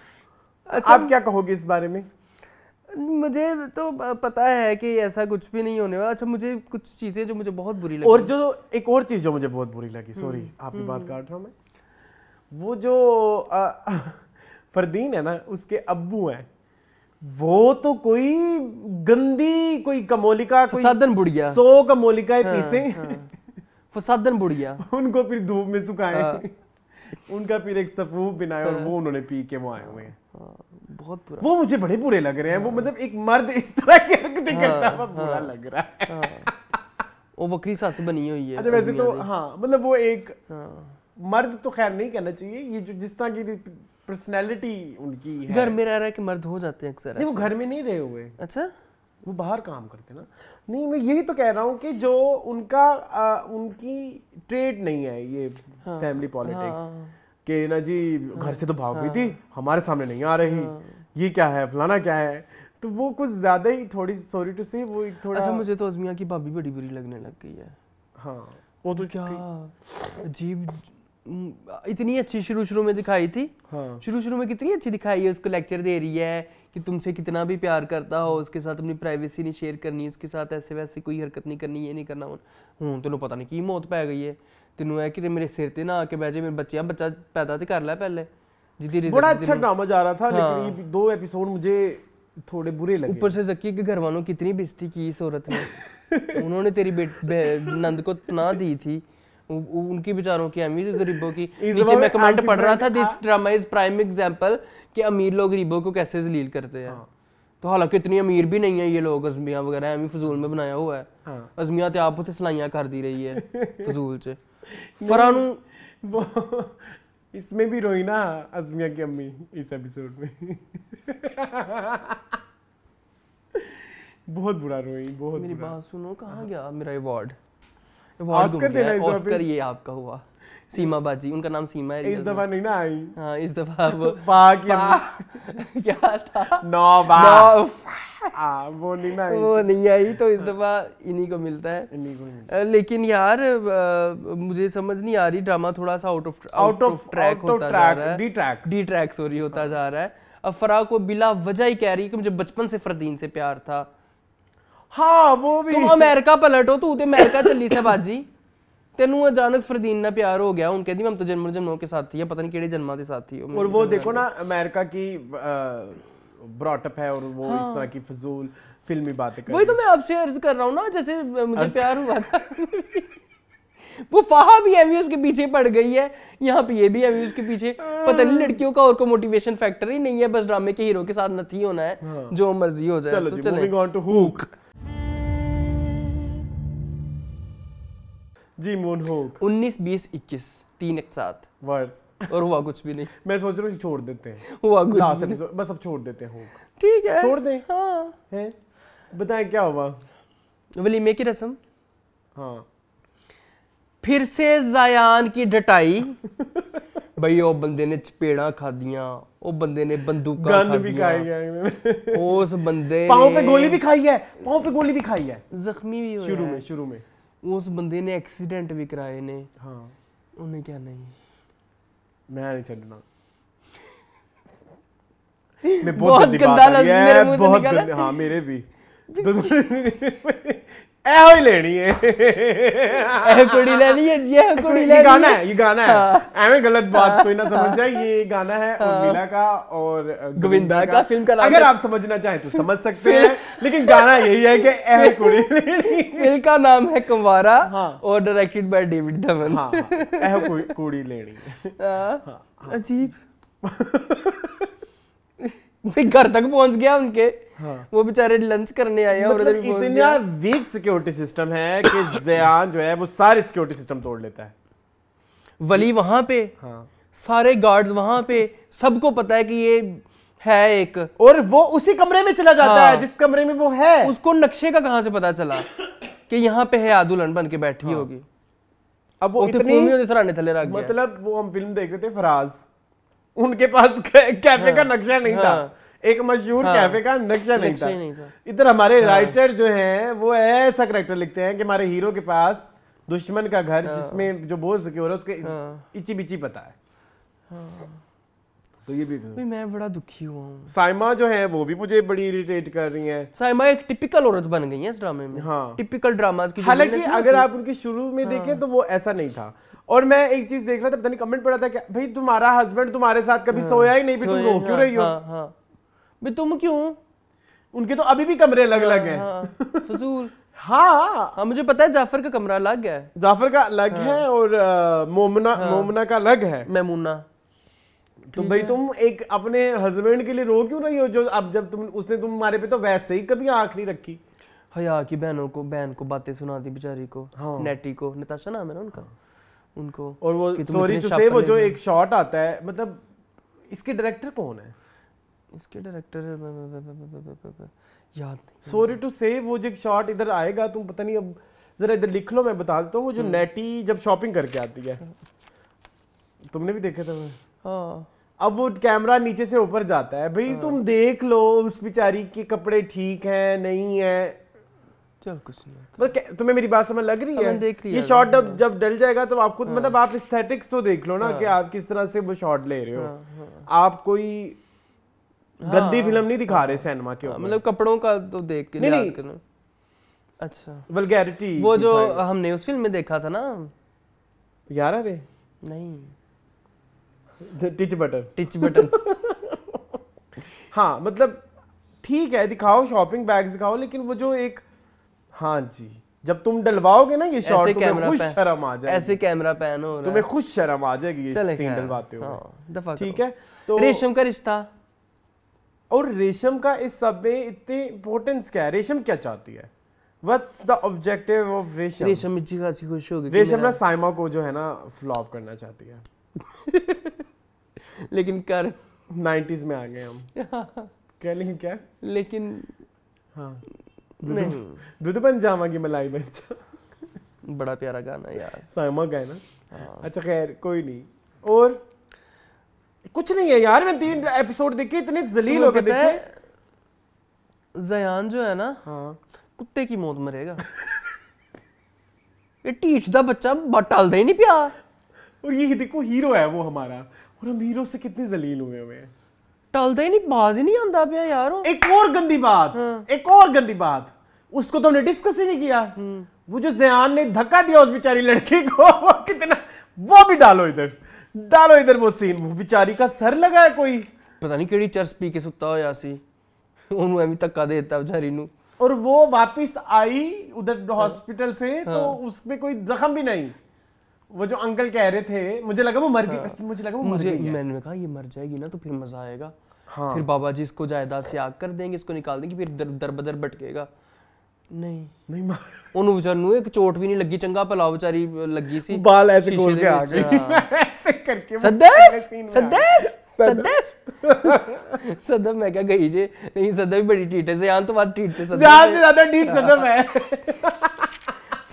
अच्छा, आप क्या कहोगे इस बारे में? मुझे तो पता है कि ऐसा कुछ भी नहीं होने वाला। अच्छा मुझे कुछ चीजें जो मुझे बहुत बुरी लगी, और जो एक और चीज जो मुझे बहुत बुरी लगी, सॉरी आपकी बात काट रहा हूँ मैं, वो जो फरदीन है ना, उसके अब्बू हैं, वो तो कोई गंदी, कोई कमोलिका, कोई फसादन बुढ़िया, सौ कमोलिका है पीसे। हाँ, फसादन बुढ़िया। उनको फिर धूप में सुखाए। हाँ, उनका फिर एक सफरूफ बनाया। हाँ, और वो उन्होंने पी के वो आए हुए हैं। हाँ, बहुत बुरा, वो मुझे बड़े बुरे लग रहे हैं। हाँ, वो मतलब एक मर्द इस तरह की हरकतें करता है, बुरा लग रहा है। वो बकरी सास बनी हुई है। अच्छा वैसे तो हाँ, मतलब वो एक मर्द तो खैर नहीं कहना चाहिए, ये जो जिस तरह की पर्सनैलिटी उनकी है, घर में रह रहा है कि मर्द हो जाते हैं अक्सर। नहीं वो घर में नहीं रहे हुए। अच्छा वो बाहर काम करते ना। नहीं मैं यही तो कह रहा हूँ कि जो उनका आ, उनकी ट्रेड नहीं है ये। हाँ, फैमिली पॉलिटिक्स। हाँ, के ना जी घर से तो भाग गई। हाँ, थी हमारे सामने नहीं आ रही। हाँ, ये क्या है फलाना क्या है, तो वो कुछ ज्यादा ही थोड़ी सॉरी टू से वो थोड़ा। अच्छा मुझे तो अजमिया की भाभी बड़ी बुरी लगने लग गई है। हाँ वो तो क्या अजीब, इतनी अच्छी शुरू शुरू में दिखाई थी। हाँ, शुरू शुरू में कितनी अच्छी दिखाई है, उसको लेक्चर दे रही है कि तुमसे कितना भी प्यार करता हो उसके साथ अपनी प्राइवेसी नहीं शेयर करनी, उसके साथ ऐसे वैसे कोई हरकत नहीं करनी, ये नहीं करना। हूँ तेनों पता नहीं की मौत पै गई है, तेनों है कि मेरे सिर ते ना आके बह जाए, मेरे बच्चे बच्चा पैदा तो कर ला पहले। बड़ा अच्छा ड्रामा जा रहा था। हाँ, लेकिन दो एपिसोड मुझे थोड़े बुरे लगे। ऊपर से ज़की के घर वालों की इतनी बेइज्जती की इस औरत ने, उन्होंने तेरी नंद को तना दी थी, उनकी बेचारों की अमीर गरीबों की। नीचे मैं कमेंट पढ़ रहा था, this drama is prime example कि अमीर लोग गरीबों को कैसे जलील करते हैं। हाँ, तो हालांकि इतनी अमीर भी नहीं है ये लोग, अजमिया वगैरह एमी फजूल में बनाया हुआ है। हाँ, अजमिया तो आप उसे सलाइयां कर दी रही है फजूल च। फरानू इसमें भी रोई ना अजमिया की अम्मी इस एपिसोड में। बहुत बुरा रोई, बहुत मेरी बात सुनो, कहाँ गया मेरा अवार्ड? ऑस्कर देना है, ऑस्कर ये आपका हुआ। सीमा बाजी, उनका नाम सीमा है। इस दफा नहीं ना आई। हाँ, इस दफा वो क्या था, नौ बार आ, वो नहीं आई, वो नहीं आई, तो इस दफा इन्हीं को मिलता है, इन्हीं को मिलता है। लेकिन यार आ, मुझे समझ नहीं आ रही, ड्रामा थोड़ा सा out of out of track होता जा रहा है, D track D track sorry होता जा रहा है। अब फराह को बिला वजह ही कह रही है कि मुझे बचपन से फरदीन से प्यार था। हाँ वो भी, तुम अमेरिका पलटो, तू तो अमेरिका चली से बाजी, तेनू अचानक फरदीन ना प्यार हो गया। उन कहती मैं तो जन्म जन्मों के साथ थी, पता नहीं केड़े जन्मा के साथ थी। और वो देखो ना अमेरिका की ब्रॉटअप है और वो हाँ। इस तरह की फजूल फिल्मी बातें कर, वही तो मैं आपसे अर्ज कर रहा हूँ ना, जैसे मुझे प्यार हुआ था। वो फाहा भी एमयूज के पीछे पड़ गई है, यहाँ पे ये भी एमयूज के पीछे। पता नहीं लड़कियों का और कोई मोटिवेशन फैक्टर ही नहीं है, बस ड्रामे के हीरो के साथ नथी होना है, हाँ। जो मर्जी हो जाए। चलो, तो चलो moving on to hook ji. Moon hook उन्नीस बीस इक्कीस तीन एक साथ वर्स और हुआ कुछ भी नहीं। मैं सोच रहा हूँ छोड़ देते हैं, हुआ कुछ भी नहीं। बस अब छोड़ देते हैं, ठीक है छोड़ दें। हाँ है, बताएं क्या हुआ? वलीमे की रस्म, हाँ फिर से जायान की डटाई। भाई वो बंदे ने चपेड़ा खा दिया, वो बंदे ने बंदूका खा भी दिया, उस बंदे पाँव पे गोली भी खाई है, पाँव पे गोली भी खाई है, जख्मी भी हो शुरू में शुरू में उस बंदे ने एक्सीडेंट भी कराए ने। हाँ उन्हें क्या नहीं, मैं नहीं चलना। मैं बहुत गंदा लफ्ज़ मेरे मुंह से निकला। हाँ मेरे भी ऐहो ही लेनी है, ऐ कुड़ी लेनी है जी, ऐ कुड़ी लेनी है। ये गाना है, ये गाना है, ऐवें गलत बात कोई ना समझ जाए। ये गाना है उर्मिला का और गोविंदा का, फिल्म का नाम। अगर आप समझना चाहें तो समझ सकते हैं, लेकिन गाना यही है कि ऐ कुड़ी लेनी। फिल्म का नाम है कंवारा और डायरेक्टेड बाय डेविड धवन। ऐ कुड़ी लेनी, अजीब। घर तक पहुंच गया उनके। हाँ। वो बेचारे लंच करने आए, मतलब और इतना वीक सिक्योरिटी सिस्टम है कि ज़यान जो है वो सारे सिक्योरिटी सिस्टम तोड़ लेता है। वली वहां पे, हाँ। सारे गार्ड्स वहां पे, सबको पता है कि ये है एक, और वो उसी कमरे में चला जाता हाँ। है जिस कमरे में वो है। उसको नक्शे का कहां से पता चला कि यहाँ पे है, आदुलन बन के बैठी हाँ। होगी। अब वो इतनी सराहने थले रख गया, मतलब वो हम फिल्म देख रहे थे फराज, उनके पास कैफे का नक्शा नहीं था, एक मशहूर कैफे का नक्शा नहीं था। इधर हमारे राइटर जो हैं वो ऐसा करैक्टर लिखते हैं कि हमारे हीरो के पास दुश्मन का घर जिसमें जो बहुत सिक्योर है उसके इची बिची पता है। तो ये भी मैं बड़ा दुखी हुआ हूँ। साइमा जो है वो भी मुझे बड़ी इरिटेट कर रही है। साइमा एक टिपिकल औरत बन गई है इस ड्रामे में, हाँ टिपिकल ड्रामास की। हालांकि अगर आप उनके शुरू में देखें तो वो ऐसा नहीं था। और मैं एक चीज देख रहा था, पता नहीं कमेंट पड़ा था क्या, भाई तुम्हारा हस्बैंड तुम्हारे साथ कभी हाँ, सोया ही नहीं, भी तुम रो क्यों रही हो? हाँ, हाँ, भी तुम क्यों? उनके तो अभी भी कमरे अलग अलग हैं फजूल। हाँ हाँ मुझे पता है, जाफर का कमरा अलग है, जाफर का अलग हाँ, है और आ, मोमना हाँ, मोमना का अलग है, मैमूना। तो भाई तुम एक अपने हस्बैंड के लिए रो क्यों रही हो, जो अब जब तुम उसने तुम्हारे पे तो वैसे ही कभी आंख नहीं रखी। हया की बहनों को बहन को बातें सुनाती बेचारी को, नेटी को, नताशा नाम है ना उनका, उनको। और वो सॉरी टू से वो जो एक शॉट आता है, मतलब इसके डायरेक्टर कौन है? इसके डायरेक्टर याद नहीं। सॉरी टू से वो जो एक शॉट इधर आएगा, तुम पता नहीं, अब जरा इधर लिख लो मैं बता देता हूँ। वो जो नेटी जब शॉपिंग करके आती है, तुमने भी देखा था मैं हाँ। अब वो कैमरा नीचे से ऊपर जाता है, भाई तुम देख लो उस बेचारी के कपड़े ठीक है नहीं है। चल कुछ नहीं, तुम्हें मेरी बात समझ लग रही है? देख रही ये शॉट अब जब डल जाएगा तो आप खुद हाँ। मतलब आप एस्थेटिक्स तो देख लो ना हाँ। कि आप किस तरह से वो शॉट ले रहे हो हाँ, हाँ। आप कोई हाँ, गंदी फिल्म नहीं दिखा हाँ, रहे सिनेमा के ऊपर हाँ, मतलब कपड़ों का तो देख के लिहाज करना। अच्छा वल्गैरिटी, वो जो हमने उस फिल्म में देखा था ना यारा वे, नहीं टिच बटन टिच बटन हाँ मतलब ठीक है, दिखाओ शॉपिंग बैग्स दिखाओ, लेकिन वो जो एक हाँ जी जब तुम डलवाओगे ना ये शॉट, तुम्हें खुश शर्म आ जाएगी, ऐसे कैमरा पैन हो रहा है, तुम्हें खुश शर्म आ जाएगी ये सीन डलवाते हो। ठीक है, तो रेशम का रिश्ता, और रेशम का इस सब में इतने इंपॉर्टेंस क्या है? रेशम क्या चाहती है? व्हाट्स द ऑब्जेक्टिव ऑफ रेशम? रेशम इच्छी खासी खुश होगी। रेशम ना साइमा को जो है ना फ्लॉप करना चाहती है। लेकिन कर नाइन्टीज में आ गए हम। क्या लेकिन क्या लेकिन हाँ नहीं दूध पंजामा की मलाई बच्चा बड़ा प्यारा गाना यार, सामा का है ना। हाँ। अच्छा खैर कोई नहीं, और कुछ नहीं है यार। मैं तीन एपिसोड देखे इतने जलील हो गए। देखे जयान जो है ना, हाँ कुत्ते की मौत मरेगा। ये टीच दा बच्चा बटाल दे नहीं पिया, और ये देखो हीरो है वो हमारा, और हम हीरो से कितने जलील हुए हुए हैं। टलता ही नहीं, बाज ही नहीं आंदा पिया यार। एक और गंदी बात, हाँ। एक और गंदी बात, उसको तो हमने डिस्कस ही नहीं किया। वो जो ज़यान ने धक्का दिया उस बेचारी लड़की को, वो कितना, वो भी डालो इधर, डालो इधर वो सीन। वो बेचारी का सर लगा है कोई, पता नहीं केड़ी चर्च पी के सुता होया सी, उन्होंने भी धक्का देता बेचारी नू। और वो वापस आई उधर हॉस्पिटल से, हाँ। तो उसमें कोई जख्म भी नहीं। वो जो अंकल कह रहे थे मुझे लगा वो मर गई। हाँ। मुझे लगा वो मर गई है। मैंने कहा ये मर जाएगी ना तो फिर मजा आएगा। हाँ। फिर बाबा जी इसको जायदाद से आग कर देंगे, इसको निकाल देंगे, फिर दर, दर बदर भटकेगा। नहीं नहीं उन्होंने बेचारू एक चोट भी नहीं लगी, चंगा भला बेचारी लगी सी, बाल ऐसे खोल के आ गई ऐसे करके। सदफ मैं क्या गई जे नहीं, सदफ भी बड़ी टीट है, ज़यान तो बात टीट है, ज़यान से ज्यादा टीट सदफ है।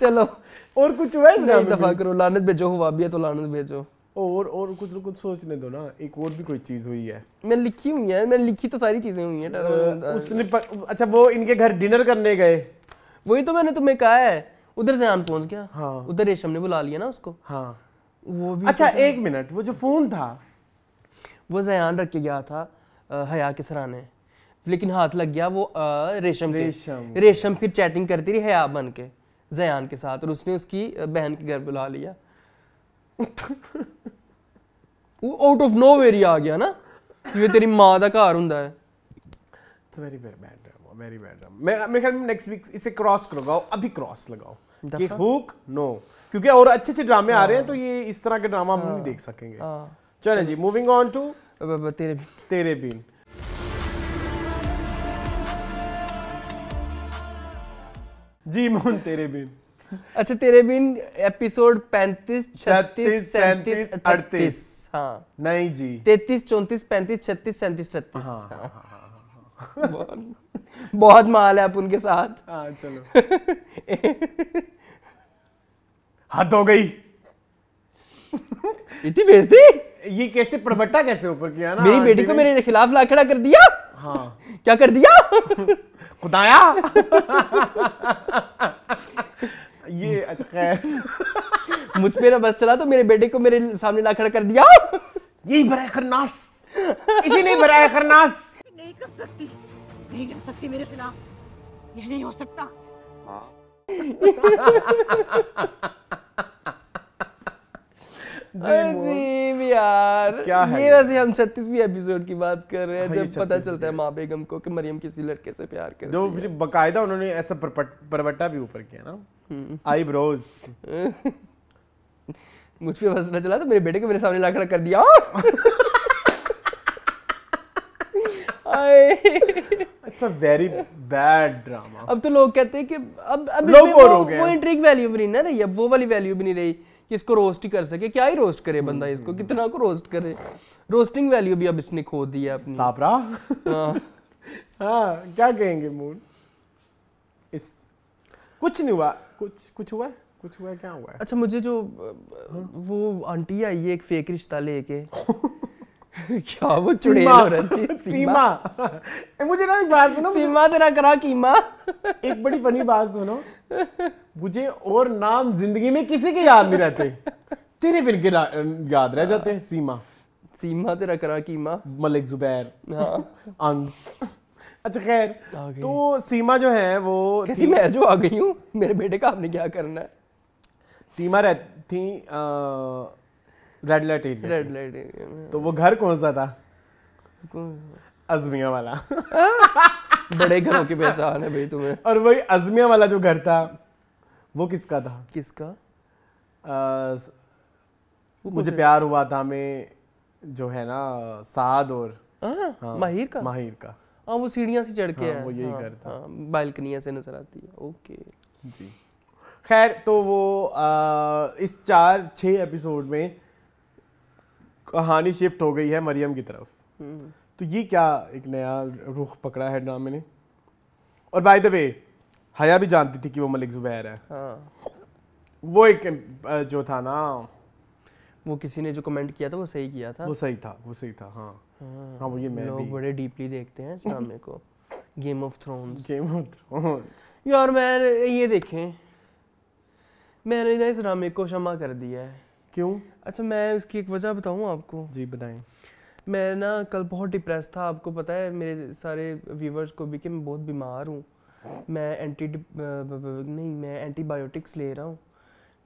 चलो और कुछ हुआ है नहीं, दफा करो, लानत भेजो, हुआ भी है तो लानत भेजो। और और कुछ कुछ सोचने दो ना। एक और भी कोई चीज हुई है, मैं लिखी हुई है, मैं लिखी तो सारी चीजें हुई हैं उसने पर। अच्छा वो इनके घर डिनर करने गए, वही तो मैंने तुम्हें कहा है, उधर ज़यान पहुंच गया। हाँ। उधर रेशम ने बुला लिया ना उसको। हाँ वो भी। अच्छा एक मिनट, वो जो फोन था वो ज़यान रख के गया था हया के सराहने, लेकिन हाथ लग गया वो रेशम रेशम रेशम फिर चैटिंग करती रही हया बन के ज़यान के साथ, और उसने उसकी बहन के घर बुला लिया। वो आउट ऑफ नोवेयर ही आ गया ना कि ये तेरी माँ का घर होता है। Very bad drama, very bad drama. मैं मेरे ख्याल में नेक्स्ट वीक इसे क्रॉस लगाओ, अभी क्रॉस लगाओ कि हुक नो, क्योंकि और अच्छे अच्छे ड्रामे आ रहे हैं, तो ये इस तरह के ड्रामा हम नहीं देख सकेंगे। चलें जी, मूविंग ऑन टू तेरे बिन। तेरे बिन जी मोहन, तेरे बिन। अच्छा तेरे बिन एपिसोड पैंतीस, छत्तीस, सैंतीस, अड़तीस। हाँ नहीं जी तैंतीस, चौंतीस, पैंतीस, छत्तीस, सैंतीस, अड़तीस। बहुत माल है आप उनके साथ। हाँ चलो हद हो गई, इतनी बेइज्जती। ये कैसे प्रबट्टा कैसे ऊपर किया ना, मेरी बेटी को मेरे खिलाफ ला खड़ा कर दिया। हाँ क्या कर दिया खुदाया। ये अच्छा खैर मुझ पे ना बस चला तो मेरे बेटे को मेरे सामने ला खड़ा कर दिया। यही बराए खरनास, इसी ने बराए खरनास। नहीं कर सकती, नहीं जा सकती मेरे खिलाफ, यह नहीं हो सकता। अजीब यार क्या है ये। वैसे हम छत्तीसवीं एपिसोड की बात कर रहे हैं जब पता चलता है माँ बेगम को कि मरियम किसी लड़के से प्यार करती है, जो बकायदा उन्होंने ऐसा परवट्टा भी ऊपर किया ना, आईब्रोज। मुझ पे बस न चला तो मेरे बेटे को मेरे सामने लाखड़ा कर दिया। अच्छा वेरी बैड ड्रामा। अब तो लोग कहते हैं कि अब अब वो इंट्रिग वैल्यू भी नहीं रही, अब वो वाली वैल्यू भी नहीं रही कि इसको रोस्ट ही कर सके। क्या ही रोस्ट करे बंदा, इसको कितना को रोस्ट करे, रोस्टिंग वैल्यू भी अब इसने खो दी है अपनी। साबरा हाँ क्या कहेंगे मूड इस, कुछ नहीं हुआ, कुछ कुछ हुआ कुछ हुआ क्या हुआ। अच्छा मुझे जो हाँ? वो आंटी आई है एक फेक रिश्ता लेके। क्या वो सीमा, सीमा।, सीमा। ए, मुझे ना एक बात सुनो, सीमा तेरा करा कीमा। एक बड़ी फनी बात सुनो, मुझे और नाम जिंदगी में किसी के याद नहीं रहते, तेरे बिन के याद रह जाते हैं। सीमा सीमा तेरा करा कीमा, मलिक जुबैर। हाँ। अंस। अच्छा खैर तो सीमा जो है वो कैसी, मैं जो आ गई हूँ मेरे बेटे का आपने क्या करना है। सीमा रहती थी आ, red light area, red light area. तो वो घर कौन सा था, अजमिया वाला। बड़े घरों की पहचान है भाई तुम्हें। और वही अजमिया वाला जो घर था वो किसका था, किसका आ, मुझे प्यार हुआ था मैं जो है ना साद और आ, हाँ, माहिर का माहिर का आ, वो सीढ़ियां से चढ़ के हाँ, वो यही घर था, बालकनिया से नजर आती है। ओके जी खैर तो वो आ, इस चार छः एपिसोड में कहानी शिफ्ट हो गई है मरियम की तरफ। तो ये क्या एक नया रुख पकड़ा है ड्रामे ने। और बाय द वे हया भी जानती थी कि वो मलिक जुबैर है। हाँ। वो एक जो था ना, वो किसी ने जो कमेंट किया था वो सही किया था, वो सही था, वो सही था। हाँ हाँ, हाँ वो ये मैं लोग बड़े डीपली देखते हैं इस ड्रामे को। Game of thrones, game of thrones यार, मैं ये देखें मैंने ना इस ड्रामे को क्षमा कर दिया है। क्यों? अच्छा मैं इसकी एक वजह बताऊँ आपको। जी बताएं। मैं ना कल बहुत डिप्रेस था, आपको पता है मेरे सारे व्यूवर्स को भी, कि मैं बहुत बीमार हूँ। मैं एंटी नहीं मैं एंटीबायोटिक्स ले रहा हूँ,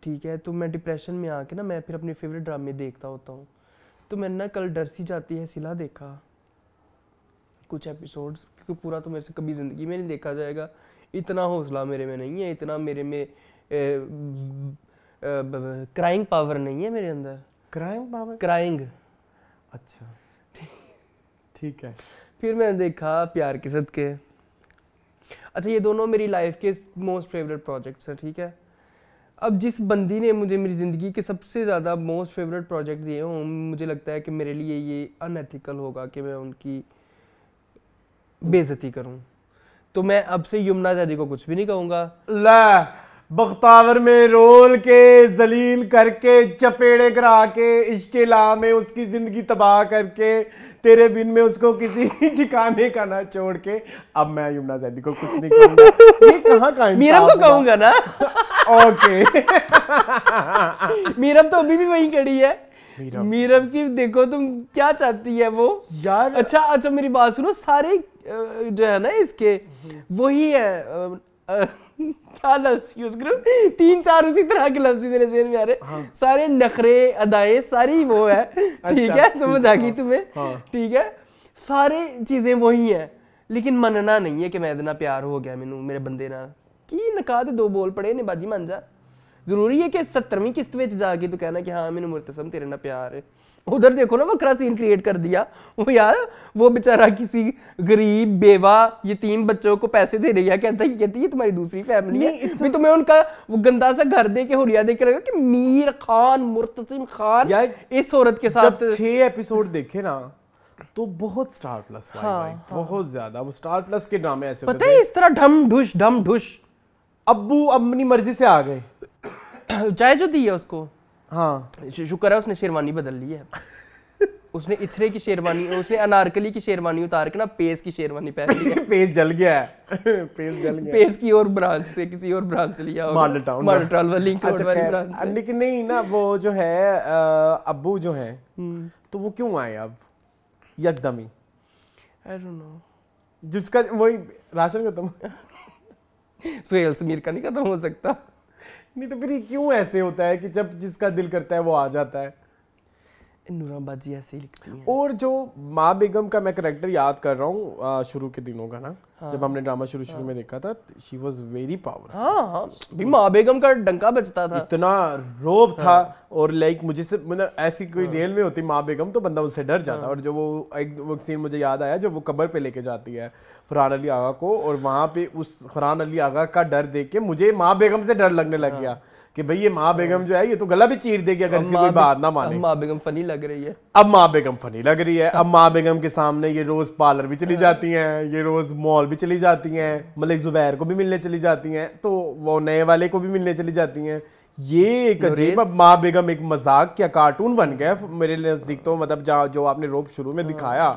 ठीक है। तो मैं डिप्रेशन में आके ना मैं फिर अपने फेवरेट ड्रामे देखता होता हूँ। तो मैंने ना कल डरसी जाती है सिला देखा कुछ एपिसोड्स, क्योंकि पूरा तो मेरे से कभी ज़िंदगी में नहीं देखा जाएगा, इतना हौसला मेरे में नहीं है, इतना मेरे में क्राइंग पावर नहीं है मेरे अंदर। Crying power? क्राइंग। अच्छा ठीक है। फिर मैंने देखा प्यार के सदके। अच्छा ये दोनों मेरी लाइफ के मोस्ट फेवरेट प्रोजेक्ट्स हैं, ठीक है। अब जिस बंदी ने मुझे मेरी ज़िंदगी के सबसे ज़्यादा मोस्ट फेवरेट प्रोजेक्ट दिए हों, मुझे लगता है कि मेरे लिए ये अनएथिकल होगा कि मैं उनकी बेइज्जती करूं। तो मैं अब से यमुना जादी को कुछ भी नहीं कहूँगा। ला बख्तावर में रोल के, जलील करके, चपेड़े करा के, इश्के ला में उसकी ज़िंदगी तबाह करके, तेरे बिन में उसको किसी ठिकाने का ना छोड़ के, अब मैं यमुना जादी को कुछ नहीं कहूँगा। ये कहाँ का मीरम को कहूँगा ना। ओके मीरम तो अभी भी वहीं खड़ी है। मीरम की देखो तुम क्या चाहती है वो यार। अच्छा अच्छा मेरी बात सुनो, सारे जो है ना इसके वही है क्या लफ्स यूज करूं, तीन चार उसी तरह के लफ्स मेरे ज़हन में आ रहे। हाँ। सारे नखरे अदाएं सारी वो है, ठीक अच्छा, है समझ आ गई तुम्हें। हाँ। ठीक है सारे चीजें वही हैं, लेकिन मनना नहीं है कि मैं इतना प्यार हो गया मैनू मेरे बंदे ना की नकाद दो बोल पड़े ने बाजी मान जा। जरूरी है कि सत्तरवीं किस्त में जाके तो कहना कि हाँ मैंने मुर्तसम तेरे ना प्यार है। उधर देखो ना वक्रा सीन क्रिएट कर दिया वो यार, वो बेचारा किसी गरीब बेवा यतीम बच्चों को पैसे दे रही है, कहता है कहती है तुम्हारी दूसरी फैमिली है, भी तुम्हें उनका वो गंदा सा घर दे के हुरिया दे के लगा कि मीर खान मुर्तसिम खान यार, इस औरत के साथ। छह एपिसोड देखे ना तो बहुत स्टार प्लस भाई भाई बहुत ज्यादा वो स्टार प्लस के ड्रामे ऐसे पता है इस तरह ढम ढुश ढम ढुश। अब्बू अपनी मर्जी से आ गए, चाय जो दी है उसको। हाँ शुक्र है उसने शेरवानी बदल ली है। उसने इचरे की शेरवानी, उसने अनारकली की शेरवानी उतार के ना पेस की शेरवानी पहन ली है। पेस जल गया है, पेस जल गया। पेस की और ब्रांच से किसी और ब्रांच से लिया होगा, मॉडल टाउन वाली ब्रांच से। लेकिन नहीं ना वो जो है अब्बू जो है तो वो क्यों आए अब यकदम ही, आई डोंट नो, जिसका वही राशन खत्म। सुहेल समीर का नहीं खत्म हो सकता। नहीं तो फिर क्यों ऐसे होता है कि जब जिसका दिल करता है वो आ जाता है। नूराबाजी ऐसे ही लिखती है। और जो माँ बेगम का मैं करेक्टर याद कर रहा हूँ शुरू के दिनों का ना। हाँ। जब हमने ड्रामा शुरू शुरू हाँ। में देखा था, शी वाज वेरी पावरफुल। हाँ हाँ भी माँ बेगम का डंका बजता था, इतना रोब था। हाँ। और लाइक मुझे से मतलब ऐसी कोई हाँ। रियल में होती माँ बेगम तो बंदा उससे डर जाता। हाँ। और जो वो एक वो सीन मुझे याद आया जब वो कब्र पे लेके जाती है फरहान अली आगा को, और वहाँ पे उस फरहान अली आगा का डर देख के मुझे माँ बेगम से डर लगने लग गया कि भाई ये माँ बेगम जो है ये तो गला भी चीर देगी अगर इसकी कोई बात ना माने। माँ बेगम फनी लग रही है, अब माँ बेगम फनी लग रही है। अब माँ बेगम के सामने ये रोज पार्लर भी चली जाती हैं, ये रोज मॉल भी चली जाती हैं, मलिक जुबैर को भी मिलने चली जाती हैं, तो वो नए वाले को भी मिलने चली जाती हैं। ये एक अजीब, अब माँ बेगम एक मजाक या कार्टून बन गया मेरे नजदीक तो। मतलब जहाँ जो आपने रोप शुरू में दिखाया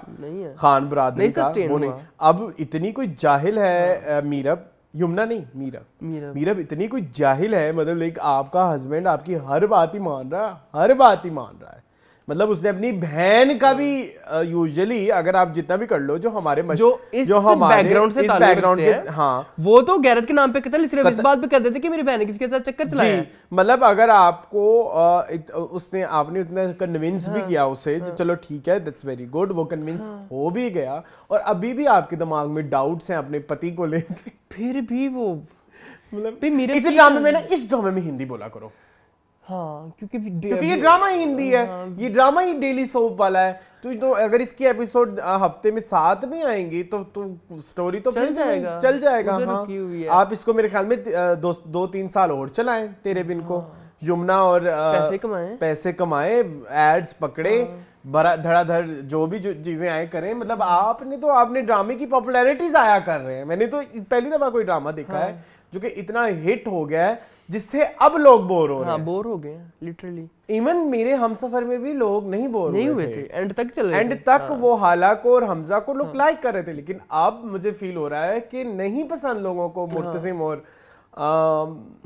खान बरादरी का वो नहीं, अब इतनी कोई जाहिल है मीरब, यमुना नहीं मीरा, मीरा इतनी कोई जाहिल है मतलब लाइक आपका हस्बैंड आपकी हर बात ही मान रहा है, हर बात ही मान रहा है। मतलब उसने अपनी बहन का भी यूजुअली अगर आप जितना भी कर लो जो हमारे जो इस बैकग्राउंड से बैकग्राउंड के, हाँ वो तो गैरत के नाम पे कतल सिर्फ इस बात पे कर देते कि मेरी बहन किसके साथ चक्कर चलाया। मतलब अगर आपको उसने आपने उतना कन्विंस भी किया उसे, चलो ठीक है दैट्स वेरी गुड, वो कन्विंस हो भी गया और अभी भी आपके दिमाग में डाउट्स हैं अपने पति को लेके, फिर भी वो मतलब इस ड्रामे में ना इस ड्रामे में हिंदी बोला करो। हाँ क्योंकि क्योंकि ये ड्रामा ही हिंदी है। हाँ, ये ड्रामा ही डेली सोप वाला है तो, तो अगर इसके एपिसोड हफ्ते में सात भी आएंगी तो तो स्टोरी तो चल जाएगा, चल जाएगा। हाँ, आप इसको मेरे ख्याल में दो दो तीन साल और चलाएं तेरे बिन को। हाँ, यमुना और पैसे कमाए, पैसे कमाए, एड्स पकड़े। हाँ, बड़ा धड़ाधड़ जो भी जो चीज़ें आए करें, मतलब आपने तो आपने ड्रामे की पॉपुलैरिटी ज़ाया कर रहे हैं। मैंने तो पहली दफ़ा कोई ड्रामा देखा हाँ। है जो कि इतना हिट हो गया है जिससे अब लोग बोर हो रहे हैं। हाँ, बोर हो गए लिटरली। इवन मेरे हमसफर में भी लोग नहीं बोर नहीं हुए थे, एंड तक चल रहे, एंड तक हाँ। वो हाला को और हमजा को लोग हाँ। लाइक कर रहे थे, लेकिन अब मुझे फील हो रहा है कि नहीं पसंद लोगों को मुर्तसिम और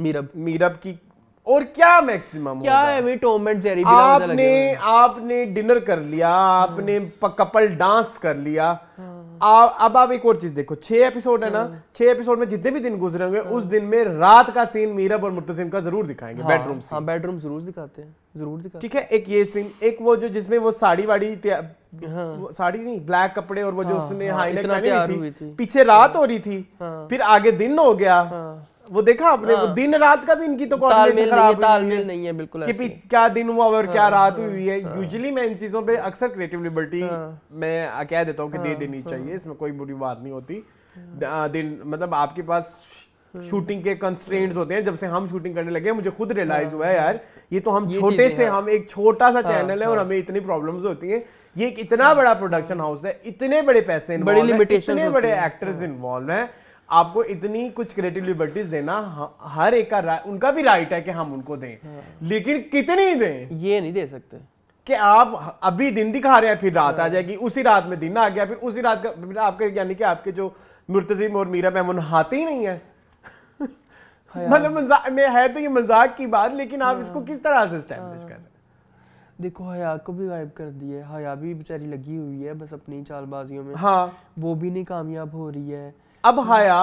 मीरब मीरब की। और क्या मैक्सिमम क्या है, टॉम एंड जेरी भी आपने आपने डिनर कर लिया, आपने कपल डांस कर लिया। आ, अब आप एक और चीज देखो, छह एपिसोड है ना, छह एपिसोड में जितने भी दिन गुजरे होंगे उस दिन में रात का सीन मीरब और मुर्तसिम का जरूर दिखाएंगे, बेडरूम सीन। हाँ, बेडरूम जरूर दिखाते हैं, जरूर दिखाते हैं। ठीक है, एक ये सीन, एक वो जो जिसमें वो साड़ी वाड़ी हाँ। साड़ी नहीं, ब्लैक कपड़े और वो जो उसने हाईलाइट पहनी थी, पीछे रात हो रही थी फिर आगे दिन हो गया, वो देखा आपने हाँ। वो दिन रात का भी इनकी तो तालमेल नहीं है, तालमेल नहीं है बिल्कुल कि क्या दिन हुआ और हाँ, क्या रात हाँ, हुई है। यूजुअली हाँ, मैं इन चीजों पे अक्सर क्रिएटिव लिबर्टी हाँ, मैं कह देता हूँ कि हाँ, दे देनी हाँ, चाहिए, इसमें कोई बुरी बात नहीं होती हाँ, दिन मतलब आपके पास शूटिंग के कंस्ट्रेंट्स होते हैं। जब से हम शूटिंग करने लगे मुझे खुद रियलाइज हुआ है यार, ये तो हम छोटे से हम एक छोटा सा चैनल है और हमें इतनी प्रॉब्लम्स होती हैं। ये एक इतना बड़ा प्रोडक्शन हाउस है, इतने बड़े पैसे इन्वॉल्व हैं, इतने बड़े एक्टर्स इन्वॉल्व हैं, आपको इतनी कुछ क्रिएटिव लिबर्टीज देना हर एक का उनका भी राइट है कि हम उनको दें हाँ। लेकिन कितनी दें ये नहीं दे सकते कि आप अभी दिन दिखा रहे हैं फिर रात हाँ। आ जाएगी, उसी रात में दिन आ गया फिर उसी रात का आपके यानी कि आपके जो मुर्तसिम और मीरा मैं वो नहाते ही नहीं है मतलब मजाक में है तो ये मजाक की बात, लेकिन आप हाँ। इसको किस तरह से एस्टैब्लिश कर रहे हैं। देखो हया को भी गायब कर दिया है, हया भी बेचारी लगी हुई है बस अपनी चालबाजियों में, वो भी नहीं कामयाब हो रही है। अब हया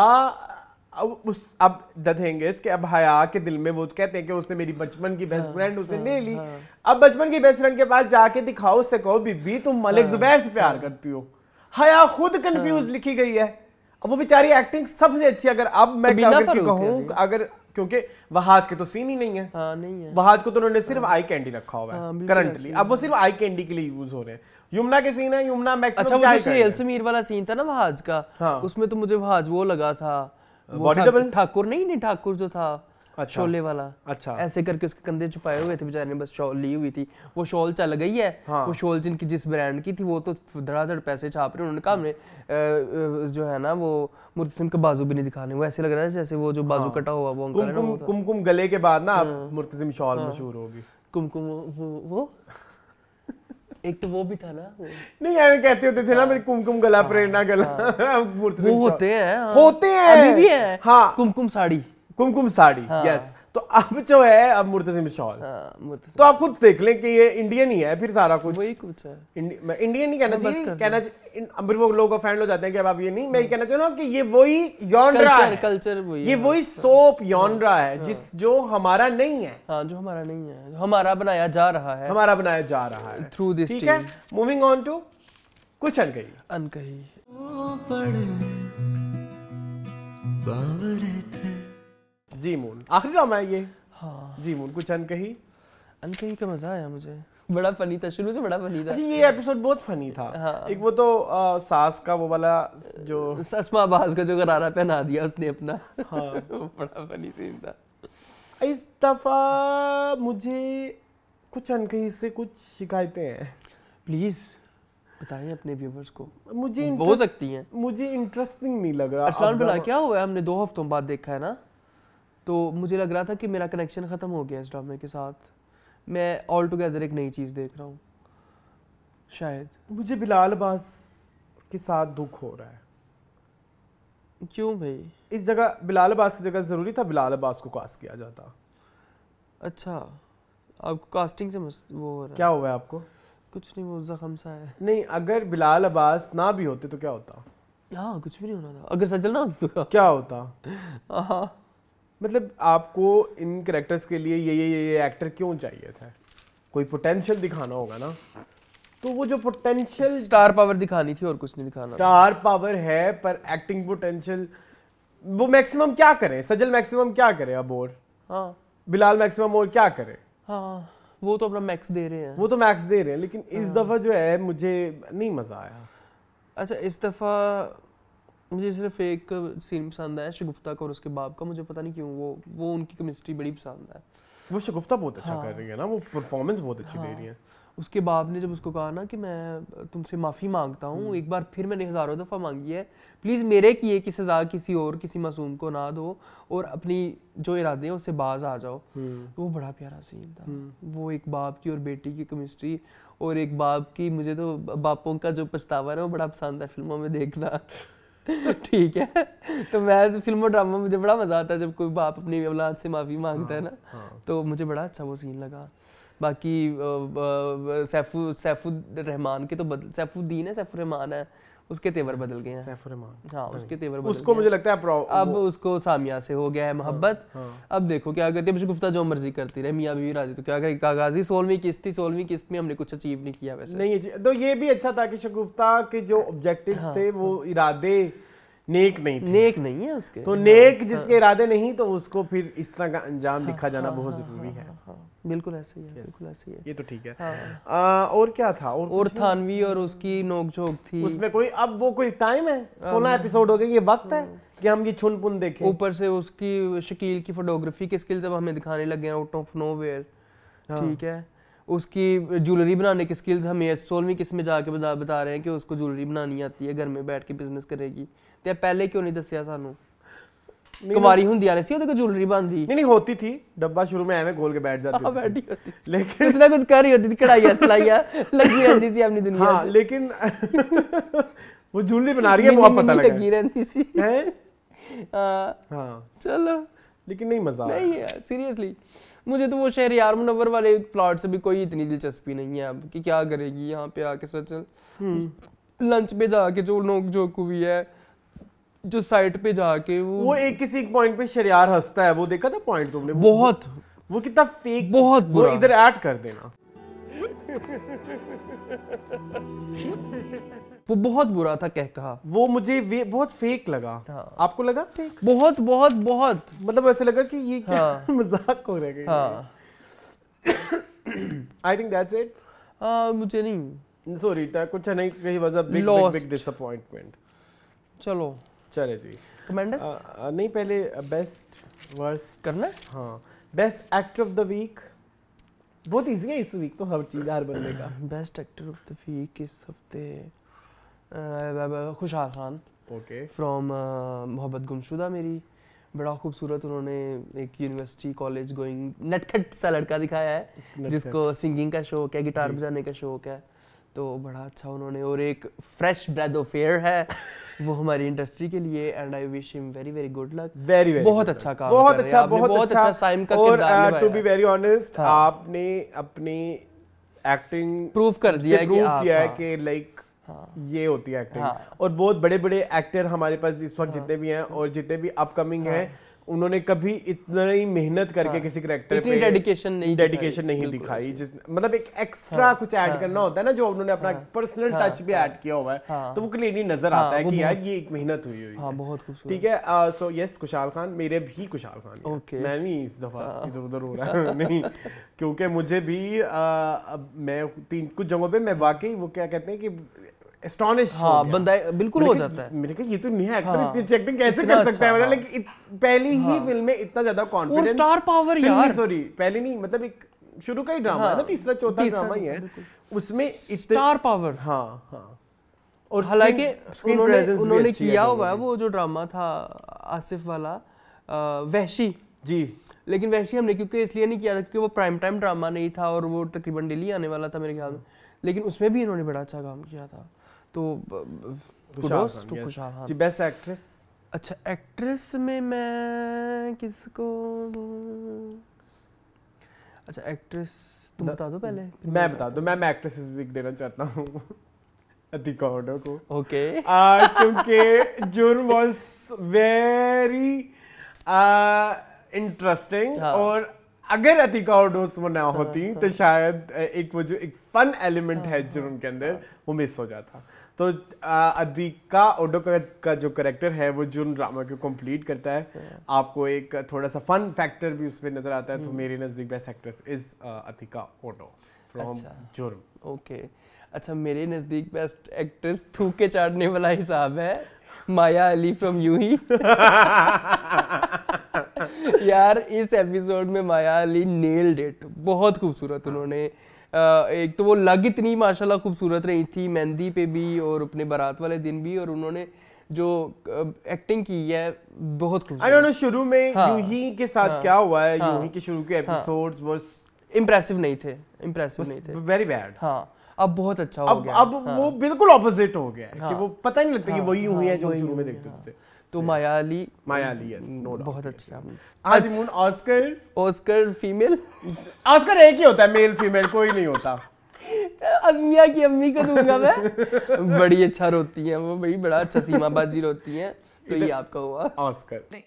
अब उस अब द थिंग इज कि अब हया के दिल में वो कहते हैं कि उसने मेरी बचपन की बेस्ट फ्रेंड उसे ले ली, अब बचपन की बेस्ट फ्रेंड के पास जाके दिखाओ, उससे कहो बीबी तुम मलिक जुबैर से प्यार करती हो। हया खुद कंफ्यूज लिखी गई है, अब वो बेचारी एक्टिंग सबसे अच्छी अगर अब मैं कहूँ अगर क्योंकि वहाज के तो सीन ही नहीं है, हाँ, नहीं है। वहाज को तो उन्होंने सिर्फ हाँ। आई कैंडी रखा हुआ है हाँ, करंटली अब वो सिर्फ आई कैंडी के लिए यूज हो रहे हैं। यमुना के सीन है, यमुना मैक्सिमम अच्छा, वो जो रियल समीर वाला सीन था ना वहाज का हाँ। उसमें तो मुझे वहाज वो लगा था बॉडी डबल ठाकुर नहीं नहीं ठाकुर जो था अच्छा। शोले वाला अच्छा ऐसे करके उसके कंधे छुपाए हुए थे बेचारे ने, बस शॉल ली हुई थी, वो शॉल चल गई है हाँ। वो शॉल जिनकी जिस ब्रांड की थी वो तो धड़ाधड़ पैसे छाप रहे, उन्होंने कहा हमने जो है ना वो मुर्तसिम का बाजू भी नहीं दिखाने, वो ऐसे लग रहा है जैसे वो जो बाजू हाँ। कटा हुआ वो अंकल कुमकुम कुम, कुम गले के बाद ना मुर्तसिम शॉल मशहूर होगी कुमकुम वो एक तो वो भी था ना नहीं ऐसे कहते होते थे ना मेरे कुमकुम गला प्रेरणा गला वो होते हैं होते हैं अभी भी है हाँ कुमकुम साड़ी कुमकुम साड़ी यस हाँ। yes. तो अब जो है अब मुर्तसिम शॉल हाँ, तो आप खुद देख लें कि ये इंडियन ही है फिर सारा कुछ वही कुछ है इंडि... इंडियन ही कहना चाहिए कहना चाहिए फिर वो लोग ऑफेंड हो जाते हैं कि अब आप ये नहीं मैं ये कहना चाहता हूँ कि ये वही यॉन्ड्रा है कल्चर वही ये वही सोप यॉन्ड्रा है जिस जो हमारा नहीं है हाँ जो हमारा नहीं है हमारा बनाया जा रहा है हमारा बनाया जा रहा है थ्रू दिस ठीक है। मूविंग ऑन टू कुछ अनकही अनकही जी मून आखिरी ड्रामा है ये हाँ। जी मून कुछ अनकही अनकही का मजा आया मुझे बड़ा फनी था शुरू से बड़ा फनी था अच्छा ये एपिसोड बहुत फनी था हाँ। एक वो तो आ, सास का वो वाला जो ससमा बाज का जो गरारा पहना दिया उसने अपना हाँ। बड़ा फनी सीन था। इस दफा मुझे कुछ अनकही से कुछ शिकायतें हैं, प्लीज बताएं अपने व्यूअर्स को। मुझे हो सकती है मुझे इंटरेस्टिंग नहीं लग रहा। अरसलान भला क्या हुआ है हमने दो हफ्तों बाद देखा है ना, तो मुझे लग रहा था कि मेरा कनेक्शन ख़त्म हो गया इस ड्रामे के साथ। मैं ऑल टुगेदर एक नई चीज़ देख रहा हूँ शायद। मुझे बिलाल अब्बास के साथ दुख हो रहा है। क्यों भाई? इस जगह बिलाल अब्बास की जगह ज़रूरी था बिलाल अब्बास को कास्ट किया जाता। अच्छा आपको कास्टिंग से मस... वो हो रहा है। क्या हुआ है आपको? कुछ नहीं वो जख्म सा है। नहीं अगर बिलाल अब्बास ना भी होते तो क्या होता? हाँ कुछ भी नहीं होना था। अगर सजल ना होता तो क्या होता? हाँ मतलब आपको इन कैरेक्टर्स के लिए ये ये ये एक्टर क्यों चाहिए था? कोई पोटेंशियल दिखाना होगा ना, तो वो जो पोटेंशियल स्टार पावर दिखानी थी और कुछ नहीं दिखाना। स्टार पावर है पर एक्टिंग पोटेंशियल वो मैक्सिमम क्या करें? सजल मैक्सिमम क्या करे अब और हाँ। बिलाल मैक्सिमम और क्या करे हाँ। वो तो अपना मैक्स दे रहे हैं वो तो मैक्स दे रहे हैं लेकिन इस हाँ। दफ़ा जो है मुझे नहीं मज़ा आया। अच्छा इस दफ़ा मुझे सिर्फ एक सीन पसंद आया शगुफ्ता का और उसके बाप का, मुझे पता नहीं क्यों वो वो उनकी केमिस्ट्री बड़ी पसंद है। वो शगुफ्ता बहुत अच्छा हाँ। कर रही है ना, वो परफॉर्मेंस बहुत अच्छी हाँ। दे रही है। उसके बाप ने जब उसको कहा ना कि मैं तुमसे माफ़ी मांगता हूँ, एक बार फिर मैंने हज़ारों दफ़ा मांगी है, प्लीज़ मेरे किए की सज़ा किसी और किसी मासूम को ना दो और अपनी जो इरादे हैं उससे बाज आ जाओ। तो वो बड़ा प्यारा सीन था, वो एक बाप की और बेटी की केमिस्ट्री और एक बाप की, मुझे तो बापों का जो पछतावा है वो बड़ा पसंद है फिल्मों में देखना। ठीक है, तो मैं तो फिल्म और ड्रामा मुझे बड़ा मज़ा आता है जब कोई बाप अपनी औलाद से माफ़ी मांगता है ना, तो मुझे बड़ा अच्छा वो सीन लगा। बाकी सैफु सैफुर्रहमान के तो बदल सैफुद्दीन है सैफुर्रहमान है, उसके तेवर बदल गए हैं सैफुर्रहमान, हाँ उसके तेवर बदल उसको मुझे लगता है अब उसको सामिया से हो गया है मोहब्बत। अब देखो क्या करती है बिशगुफ्ता, जो मर्जी करती रहे, मियाँ बीवी राजी तो क्या करेगी। कागाजी सोलहवीं किस्त थी, सोलहवीं किस्त में हमने कुछ अचीव नहीं किया वैसे नहीं। तो ये भी अच्छा था कि शगुफ्ता के जो ऑब्जेक्टिव्स थे वो इरादे नेक नहीं थे। नेक नहीं है उसके, तो नेक जिसके इरादे नहीं तो उसको फिर इस तरह का अंजाम लिखा जाना बहुत जरूरी है। बिल्कुल ऐसे ही है, बिल्कुल ऐसे ही है। ये तो ठीक है। हाँ। और क्या था? और, और थानवी और उसकी नोकझोंक थी उसमें कोई। अब वो कोई टाइम है, सोलह एपिसोड हो गए, ये वक्त है कि हम ये छुनपुन देखें। ऊपर से उसकी शकील की फोटोग्राफी की स्किल जब हमें दिखाने लगे हैं आउट ऑफ नोवेयर, ठीक है, उसकी ज्वेलरी बनाने की स्किल्स हमें सोलहवीं किस्में जाके बता बता रहे हैं कि उसको ज्वेलरी बनानी आती है, घर में बैठ के बिजनेस करेगी। तो पहले क्यों नहीं दसिया सानू? कुमारी होंदी आने सी ओदे को ज्वेलरी बनदी नहीं नहीं होती थी, डब्बा शुरू में ऐवें गोल के बैठ जाती थी, बैठी होती लेकिन कुछ ना कुछ कर ही होती थी, कढ़ाइयां सिलाइयां लगी रहती थी अपनी दुनिया में। हां लेकिन वो ज्वेलरी बना रही है वो आप पता लगा लगी रहती थी हैं। हां चलो, लेकिन नहीं मजा नहीं है सीरियसली। मुझे तो वो शहरयार मुनव्वर वाले प्लॉट से भी कोई इतनी दिलचस्पी नहीं है अब कि क्या करेगी यहाँ पे आके। सचल लंच पे जाके जो नोक जोक हुई है, जो साइट पे जाके वो वो एक किसी पॉइंट पे शरियार हंसता है, वो देखा था पॉइंट तुमने? बहुत वो, वो कितना फेक, बहुत बुरा। इधर ऐड कर देना वो बहुत बुरा था कह कहा, वो मुझे वे, बहुत फेक लगा। हाँ। आपको लगा फेक? बहुत बहुत बहुत, मतलब ऐसे लगा कि ये क्या। हाँ। मजाक हो रहा है। I think that's it. मुझे नहीं, सॉरी था कुछ नहीं, कहीं वजह बिग बिग डिसअपॉइंटमेंट। चलो चले जी, कमेंडर्स नहीं, पहले बेस्ट वर्स्ट करना। हाँ, best actor of the week बहुत इजी है इस वीक तो, हर चीज़ हर बंदे का। Best actor of the week इस हफ्ते खुशहाल खान, ओके, फ्रॉम मोहब्बत गुमशुदा मेरी। बड़ा खूबसूरत उन्होंने एक यूनिवर्सिटी कॉलेज गोइंग नटखट सा लड़का दिखाया है जिसको सिंगिंग का शौक है, गिटार बजाने का शौक है, तो बड़ा अच्छा उन्होंने। और एक फ्रेश ब्रेथ ऑफ एयर है वो हमारी इंडस्ट्री के लिए, and I wish him very very good luck. Very very बहुत अच्छा काम, बहुत अच्छा, बहुत अच्छा साइम का किरदार निभाया। टू बी वेरी ऑनेस्ट, आपने अपनी एक्टिंग प्रूव कर दिया है कि आप किया है कि लाइक ये होती है एक्टिंग। और बहुत बड़े बड़े एक्टर हमारे पास इस वक्त जितने भी हैं और जितने भी अपकमिंग हैं, उन्होंने कभी इतनी मेहनत करके हाँ, किसी कैरेक्टर पे डेडिकेशन नहीं डेडिकेशन नहीं दिखाई, जिस मतलब एक एक्स्ट्रा हाँ, कुछ ऐड हाँ, करना हाँ, होता है ना, जो उन्होंने अपना हाँ, पर्सनल हाँ, टच भी ऐड हाँ, किया हुआ है हाँ, तो वो क्लियरली नजर हाँ, आता है कि यार ये एक मेहनत हुई हुई हाँ, है। बहुत खूबसूरत, ठीक है। सो यस, खुशहाल खान, मेरे भी खुशहाल खान। मैं नहीं इस दफा इधर उधर हो रहा नहीं, क्योंकि मुझे भी मैं तीन कुछ जगहों पे मैं वाकई वो क्या कहते हैं कि एस्टोनिश हाँ, बंदा बिल्कुल हो जाता है। मैंने कहा ये तो नया एक्टर हाँ, इतनी एक्टिंग कैसे कर सकता है, मतलब हाँ, इत, पहली हाँ, ही फिल्म में इतना ज्यादा कॉन्फिडेंस और स्टार पावर यार। सॉरी पहली नहीं, मतलब एक शुरू का ही ड्रामा हाँ, है ना, तीसरा चौथा ड्रामा ही है, उसमें स्टार पावर हाँ हाँ। और हालांकि उन्होंने किया हुआ है वो जो ड्रामा था आसिफ वाला वहशी जी, लेकिन वहशी हमने क्योंकि इसलिए नहीं किया था क्योंकि वो प्राइम टाइम ड्रामा नहीं था और वो तकरीबन डेली आने वाला था मेरे ख्याल में, लेकिन उसमें भी इन्होंने बड़ा अच्छा काम किया था। तो खुशहाल खान जी। बेस्ट एक्ट्रेस, अच्छा एक्ट्रेस में मैं किसको दूं? अच्छा एक्ट्रेस तुम बता दो पहले, मैं बता दूं। मैं एक्ट्रेस वीक देना चाहता हूँ अतिका ओडो को, ओके, क्योंकि जुर्म वाज वेरी इंटरेस्टिंग। और अगर अतिका और डोस वो ना होती तो शायद एक वो जो एक फन एलिमेंट है जुर्म के अंदर वो मिस हो जाता। तो अदिका ओडो का जो करेक्टर है वो जुर्म ड्रामा को कंप्लीट करता है, आपको एक थोड़ा सा फन फैक्टर भी उसमें नजर आता है। तो मेरे नज़दीक best actress is Atika Odho from Jurm, okay. अच्छा मेरे नज़दीक बेस्ट एक्ट्रेस थूके चाटने वाला हिसाब है, माया अली फ्रॉम यूही। यार इस एपिसोड में माया अली नेल्ड इट, बहुत खूबसूरत उन्होंने एक तो वो लग इतनी माशाल्लाह खूबसूरत रही थी मेहंदी पे भी और अपने बारात वाले दिन भी, और उन्होंने जो एक्टिंग की है बहुत खूबसूरत। आई डोंट नो शुरू में हाँ, यूही के साथ हाँ, क्या हुआ है हाँ, यूही के शुरू के एपिसोड्स हाँ, इम्प्रेसिव नहीं थे, इम्प्रेसिव नहीं थे, वेरी बैड। हाँ अब बहुत अच्छा हो अब, गया अब हाँ, वो बिल्कुल ऑपोजिट हो गया हाँ, कि वो पता नहीं लगता हाँ, कि वही यूही है जो शुरू में देखते थे। तो Maya Ali Maya Ali yes no doubt बहुत अच्छी। आज moon Oscars Oscar female Oscar एक ही होता है, मेल फीमेल कोई नहीं होता। अजमिया की अम्मी को दूंगा मैं, बड़ी अच्छा रोती हैं वो, बड़ी बड़ा अच्छा सीमाबाजी रोती हैं। तो ये आपका हुआ ऑस्कर। नहीं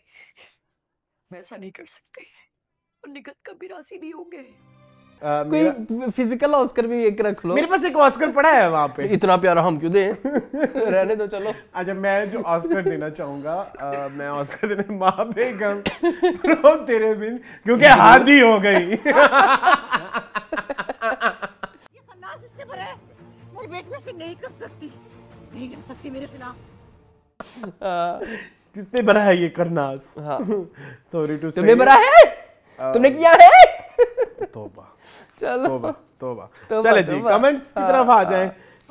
मैं ऐसा नहीं कर सकती, और निकट कभी राशि नहीं होंगे। Uh, कोई फिजिकल ऑस्कर भी एक रख लो। मेरे पास एक ऑस्कर पड़ा है वहाँ पे। इतना प्यारा हम क्यों दें रहने दो चलो। अच्छा मैं जो ऑस्कर देना चाहूंगा आ, मैं ऑस्कर देने माँ बेगम प्रो तेरे बिन, क्योंकि हादी हो गई। ये खन्नास इसने भरा है, मेरे बेट में से नहीं कर सकती, नहीं जा सकती मेरे खिलाफ। किसने भरा है ये खन्नास? सॉरी टू से, तुमने भरा है, तुमने किया है। तोबा चलो तोबा तोबा, तोबा चले जी कमेंट्स की तरफ आ जाएं।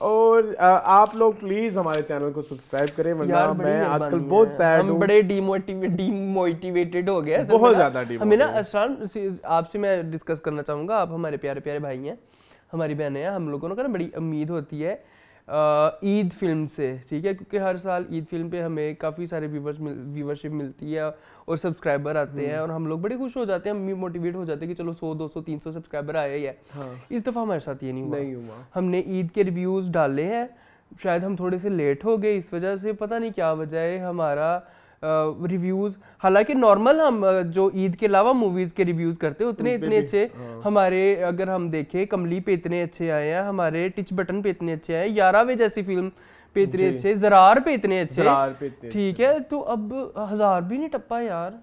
और आ, आप लोग प्लीज हमारे चैनल को सब्सक्राइब करें, वरना मैं आजकल बहुत सैड हूं, हम बड़े डीमोटिवेटेड डीमोटिवेटेड हो गए, बहुत ज्यादा डीमोटिवेटेड। हमें ना असरान आपसे मैं डिस्कस करना चाहूंगा, आप हमारे प्यारे प्यारे भाई हैं, हमारी बहनें हैं, हम लोगों को ना बड़ी उम्मीद होती है ईद फिल्म से, ठीक है, क्योंकि हर साल ईद फिल्म पे हमें काफ़ी सारे व्यूवर्स मिल, व्यूवरशिप मिलती है और सब्सक्राइबर आते हैं, और हम लोग बड़े खुश हो जाते हैं, हम भी मोटिवेट हो जाते हैं कि चलो सौ, दो सौ, तीन सौ सब्सक्राइबर आए ही है। हाँ। इस दफ़ा हमारे साथ ये नहीं हुआ, नहीं हुआ। हमने ईद के रिव्यूज़ डाले हैं, शायद हम थोड़े से लेट हो गए, इस वजह से पता नहीं क्या वजह है हमारा रिव्यूज़। हालांकि नॉर्मल हम जो ईद के अलावा मूवीज़ के रिव्यूज़ करते हैं उतने इतने अच्छे हाँ। हमारे अगर हम देखें कमली पे इतने अच्छे आए हैं, हमारे टिच बटन पे इतने अच्छे आए, यारावे जैसी फिल्म पे इतने अच्छे, जरार पे इतने अच्छे, ठीक है। तो अब हज़ार भी नहीं टप्पा यार।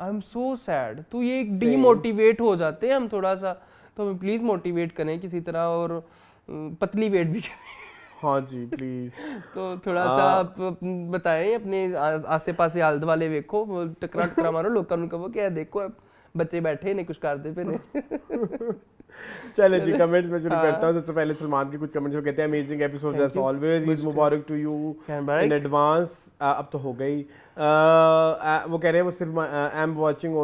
I am so sad. तो ये डीमोटिवेट हो जाते हैं हम थोड़ा सा, तो हमें प्लीज़ मोटिवेट करें किसी तरह, और पतली वेट भी करें। हाँ जी प्लीज। तो थोड़ा आ, सा आप बताएं, अपने आसे पासे आलद वाले देखो, टकरा टकरा मारो लोगों को, कहो क्या देखो आप बच्चे बैठे ने कुछ करते पे ने। चले जी कमेंट्स में शुरू करता हूँ। सबसे पहले सलमान के कुछ कमेंट्स में कहते हैं amazing episodes as always, Eid Mubarak to you in advance. अब तो हो गई। आ, आ, वो कह रहे हैं वो सिर्फ आई एम वाचिंग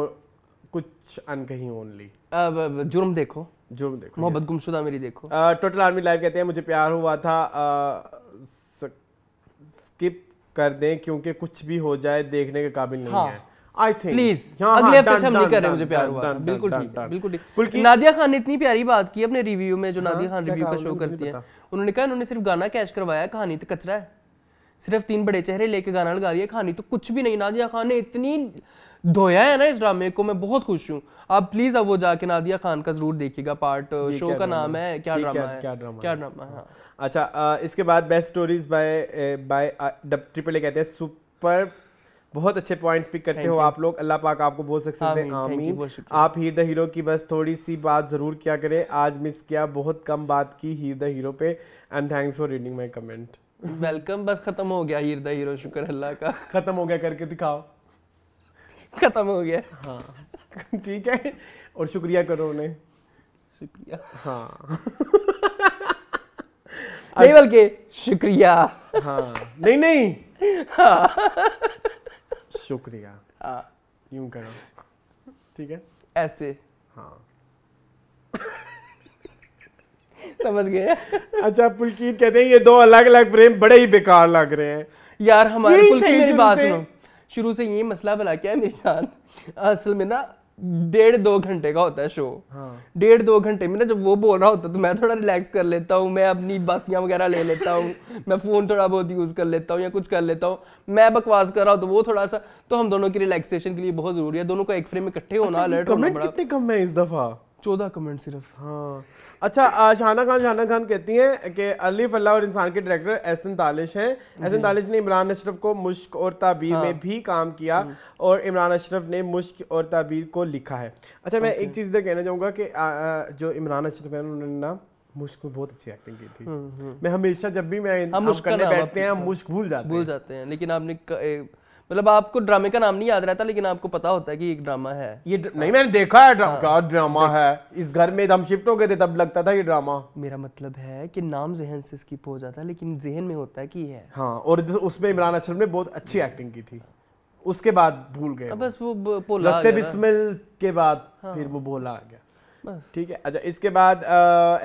कुछ अनकही ओनली। अब जुर्म देखो, जुर्म देखो, मोहब्बत गुमशुदा मेरी देखो। टोटल आर्मी लाइव कहते हैं मुझे प्यार हुआ था आ, स्किप कर दें क्योंकि कुछ भी हो जाए देखने के काबिल नहीं हाँ। है। आई थिंक प्लीज अगले हफ्ते से हम नहीं कर रहे मुझे प्यार हुआ। बिल्कुल ठीक है, बिल्कुल ठीक। नादिया खान ने इतनी प्यारी बात की अपने रिव्यू में, जो नादिया खान रिव्यू का शो करती है, उन्होंने कहा उन्होंने सिर्फ गाना कैश करवाया, कहानी तो कचरा है, सिर्फ तीन बड़े चेहरे लेके गाना लगा दिया, कहानी तो कुछ भी नहीं। नादिया खान ने इतनी धोया है ना इस ड्रामे को, मैं बहुत खुश हूँ। आप प्लीज अब वो जाके नादिया खान का जरूर देखिएगा पार्ट, शो का नाम है क्या ड्रामा है, क्या ड्रामा क्या ड्रामा है। अच्छा आ, इसके बाद best stories by by triple A कहते हैं सुपर, बहुत अच्छे पॉइंट्स पिक करते हो आप लोग, अल्लाह पाक आपको बहुत सक्सेस दे, आमीन। आप हीर द हीरो की बस थोड़ी सी बात जरूर किया करें, आज मिस किया, बहुत कम बात की हीर द हीरो पे। And thanks for reading my comment. Welcome. बस खत्म हो गया हीर द हीरो, शुक्र अल्लाह का, खत्म हो गया करके दिखाओ, खत्म हो गया हाँ ठीक है, और शुक्रिया करो उन्हें, शुक्रिया हाँ नहीं बल्कि शुक्रिया हाँ नहीं नहीं हाँ शुक्रिया हाँ यूं करो, ठीक है ऐसे हाँ समझ गए। अच्छा पुलकीत कहते हैं ये दो अलग अलग फ्रेम बड़े ही बेकार लग रहे हैं यार हमारे। पुलकीत मेरी बात सुनो, शुरू से ये मसला बना क्या है मेरी जान, असल में ना डेढ़ दो घंटे का होता है शो हाँ। डेढ़ दो घंटे में ना जब वो बोल रहा होता है तो मैं थोड़ा रिलैक्स कर लेता हूँ, मैं अपनी बासियाँ वगैरह ले लेता हूँ, मैं फ़ोन थोड़ा बहुत यूज़ कर लेता हूँ या कुछ कर लेता हूँ, मैं बकवास कर रहा हूँ तो वो थोड़ा सा, तो हम दोनों की रिलैक्सेशन के लिए बहुत ज़रूरी है, दोनों को एक फ्रेम में इकट्ठे होना, अलर्ट होना। कितने कम है इस दफ़ा? चौदह कमेंट सिर्फ हाँ। अच्छा शाहना खान शाहना खान कहती हैं कि अलिफ अल्लाह और इंसान के डायरेक्टर एहसन तालिश हैं, एहसन तालिश ने इमरान अशरफ को मुश्क और ताबीर हाँ। में भी काम किया और इमरान अशरफ ने मुश्क और ताबीर को लिखा है। अच्छा मैं एक चीज़ इधर कहना चाहूँगा कि आ, जो इमरान अशरफ है उन्होंने ना मुश्क में बहुत अच्छी एक्टिंग की थी। मैं हमेशा जब भी मैं हम करने बैठते हैं हम मुश्क भूल जाते भूल जाते हैं, लेकिन आपने मतलब आपको ड्रामे का नाम नहीं याद रहता लेकिन आपको पता होता है कि एक ड्रामा है ये ड्र... नहीं मैंने देखा है ड्रामा हाँ। ड्रामा है। इस घर में हम शिफ्ट हो गए थे तब लगता था ये ड्रामा। मेरा मतलब है कि नाम जहन से स्किप हो जाता है लेकिन जहन में होता है कि है हाँ। और उसमें इमरान अशरफ ने बहुत अच्छी एक्टिंग की थी, उसके बाद भूल गए बस वो पोला बिस्मिल के बाद फिर वो भोला आ गया ठीक है। अच्छा इसके बाद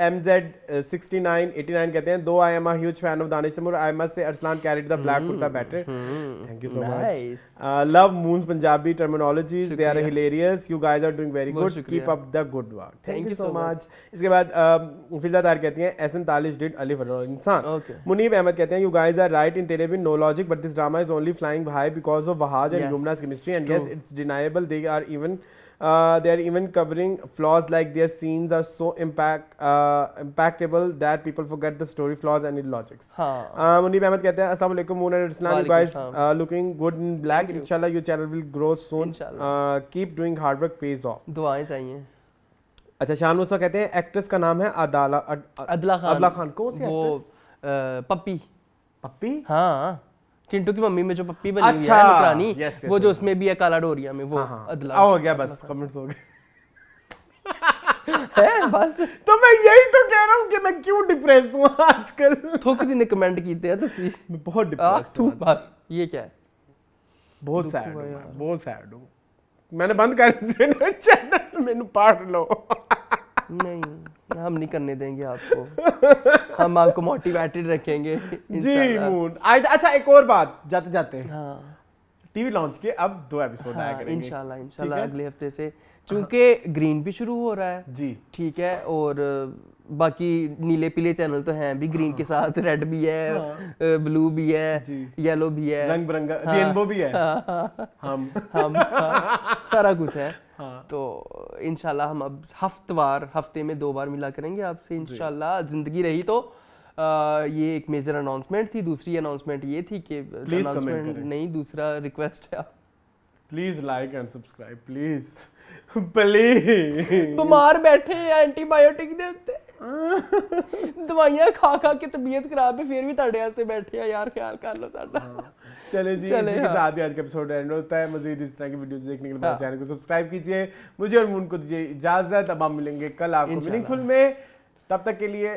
M Z sixty nine eighty nine कहते हैं दो I am huge fan of Danish Taimoor I must say Arsalan carried the black kurta better thank you so much love Moon's Punjabi terminologies they are hilarious you guys are doing very good keep up the good work thank you so much. इसके बाद फिजा तार कहती हैं S N Talish did Ali फर इंसान। मुनीब अहमद कहते हैं you guys are right in Tere Bin no logic but this drama is only flying high because of Wahaj and Yumna's chemistry and yes it's deniable they are even Uh, they are even covering flaws like their scenes are so impact uh, impactable that people forget the story flaws and illogics. हाँ। मुनीब अहमद कहते हैं अस्सलाम वालेकुम moon and Islam you guys looking good in black इंशाल्लाह your channel will grow soon keep doing hard work page of दुआएं चाहिए। अच्छा शान मुसा कहते हैं एक्ट्रेस का नाम है अदाला अद, अदला खान अदला खान कौन सी एक्ट्रेस पप्पी पप्पी हाँ चिंटू की मम्मी में जो पप्पी बनी हुई अच्छा, है नुकरानी yes, yes, वो yes, जो उसमें yes. भी है काला डोरिया में वो हाँ, अदला हो गया बस कमेंट्स हो गए है बस। तो मैं यही तो कह रहा हूँ कि मैं क्यों डिप्रेस हूँ आजकल। थूक जी ने कमेंट किए हैं तो मैं बहुत डिप्रेस हूँ बस ये क्या है बहुत सैड हूँ बहुत सैड हूँ मैंने बंद कर दिया चैनल मैंने पार्ट लो नहीं हम नहीं करने देंगे आपको हम आपको मोटिवेटेड रखेंगे जी मून। अच्छा एक और बात जाते जाते हाँ। टीवी लॉन्च के अब दो एपिसोड आया करेंगे इंशाल्लाह इंशाल्लाह अगले हफ्ते से चूंकि ग्रीन भी शुरू हो रहा है जी ठीक है और बाकी नीले पीले चैनल तो हैं भी ग्रीन हाँ। के साथ रेड भी है हाँ। ब्लू भी है येलो भी है रंग बिरंगा रेनबो भी है हम हम सारा कुछ है हाँ। तो इंशाल्लाह हम अब हफ्तवार हफ्ते में दो बार मिला करेंगे आपसे इंशाल्लाह जिंदगी रही तो। आ, ये एक मेजर अनाउंसमेंट थी, दूसरी अनाउंसमेंट ये थी कि अनाउंसमेंट नहीं दूसरा रिक्वेस्ट है please like and subscribe please please बीमार बैठे एंटीबायोटिक दे उत्ते दवाइयां खा खा के तबीयत खराब है फिर भी ताड़े वास्ते बैठे हैं यार ख्याल कर लो साडा चले जी चले इसी हाँ। के साथ ही आज का एपिसोड एंड होता है। मजीद इस तरह की वीडियोस देखने के लिए हाँ। चैनल को सब्सक्राइब कीजिए। मुझे और मून को दीजिए इजाजत। अब हम मिलेंगे कल आपको मीनिंगफुल में, तब तक के लिए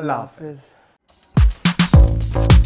अल्लाह हाफिज।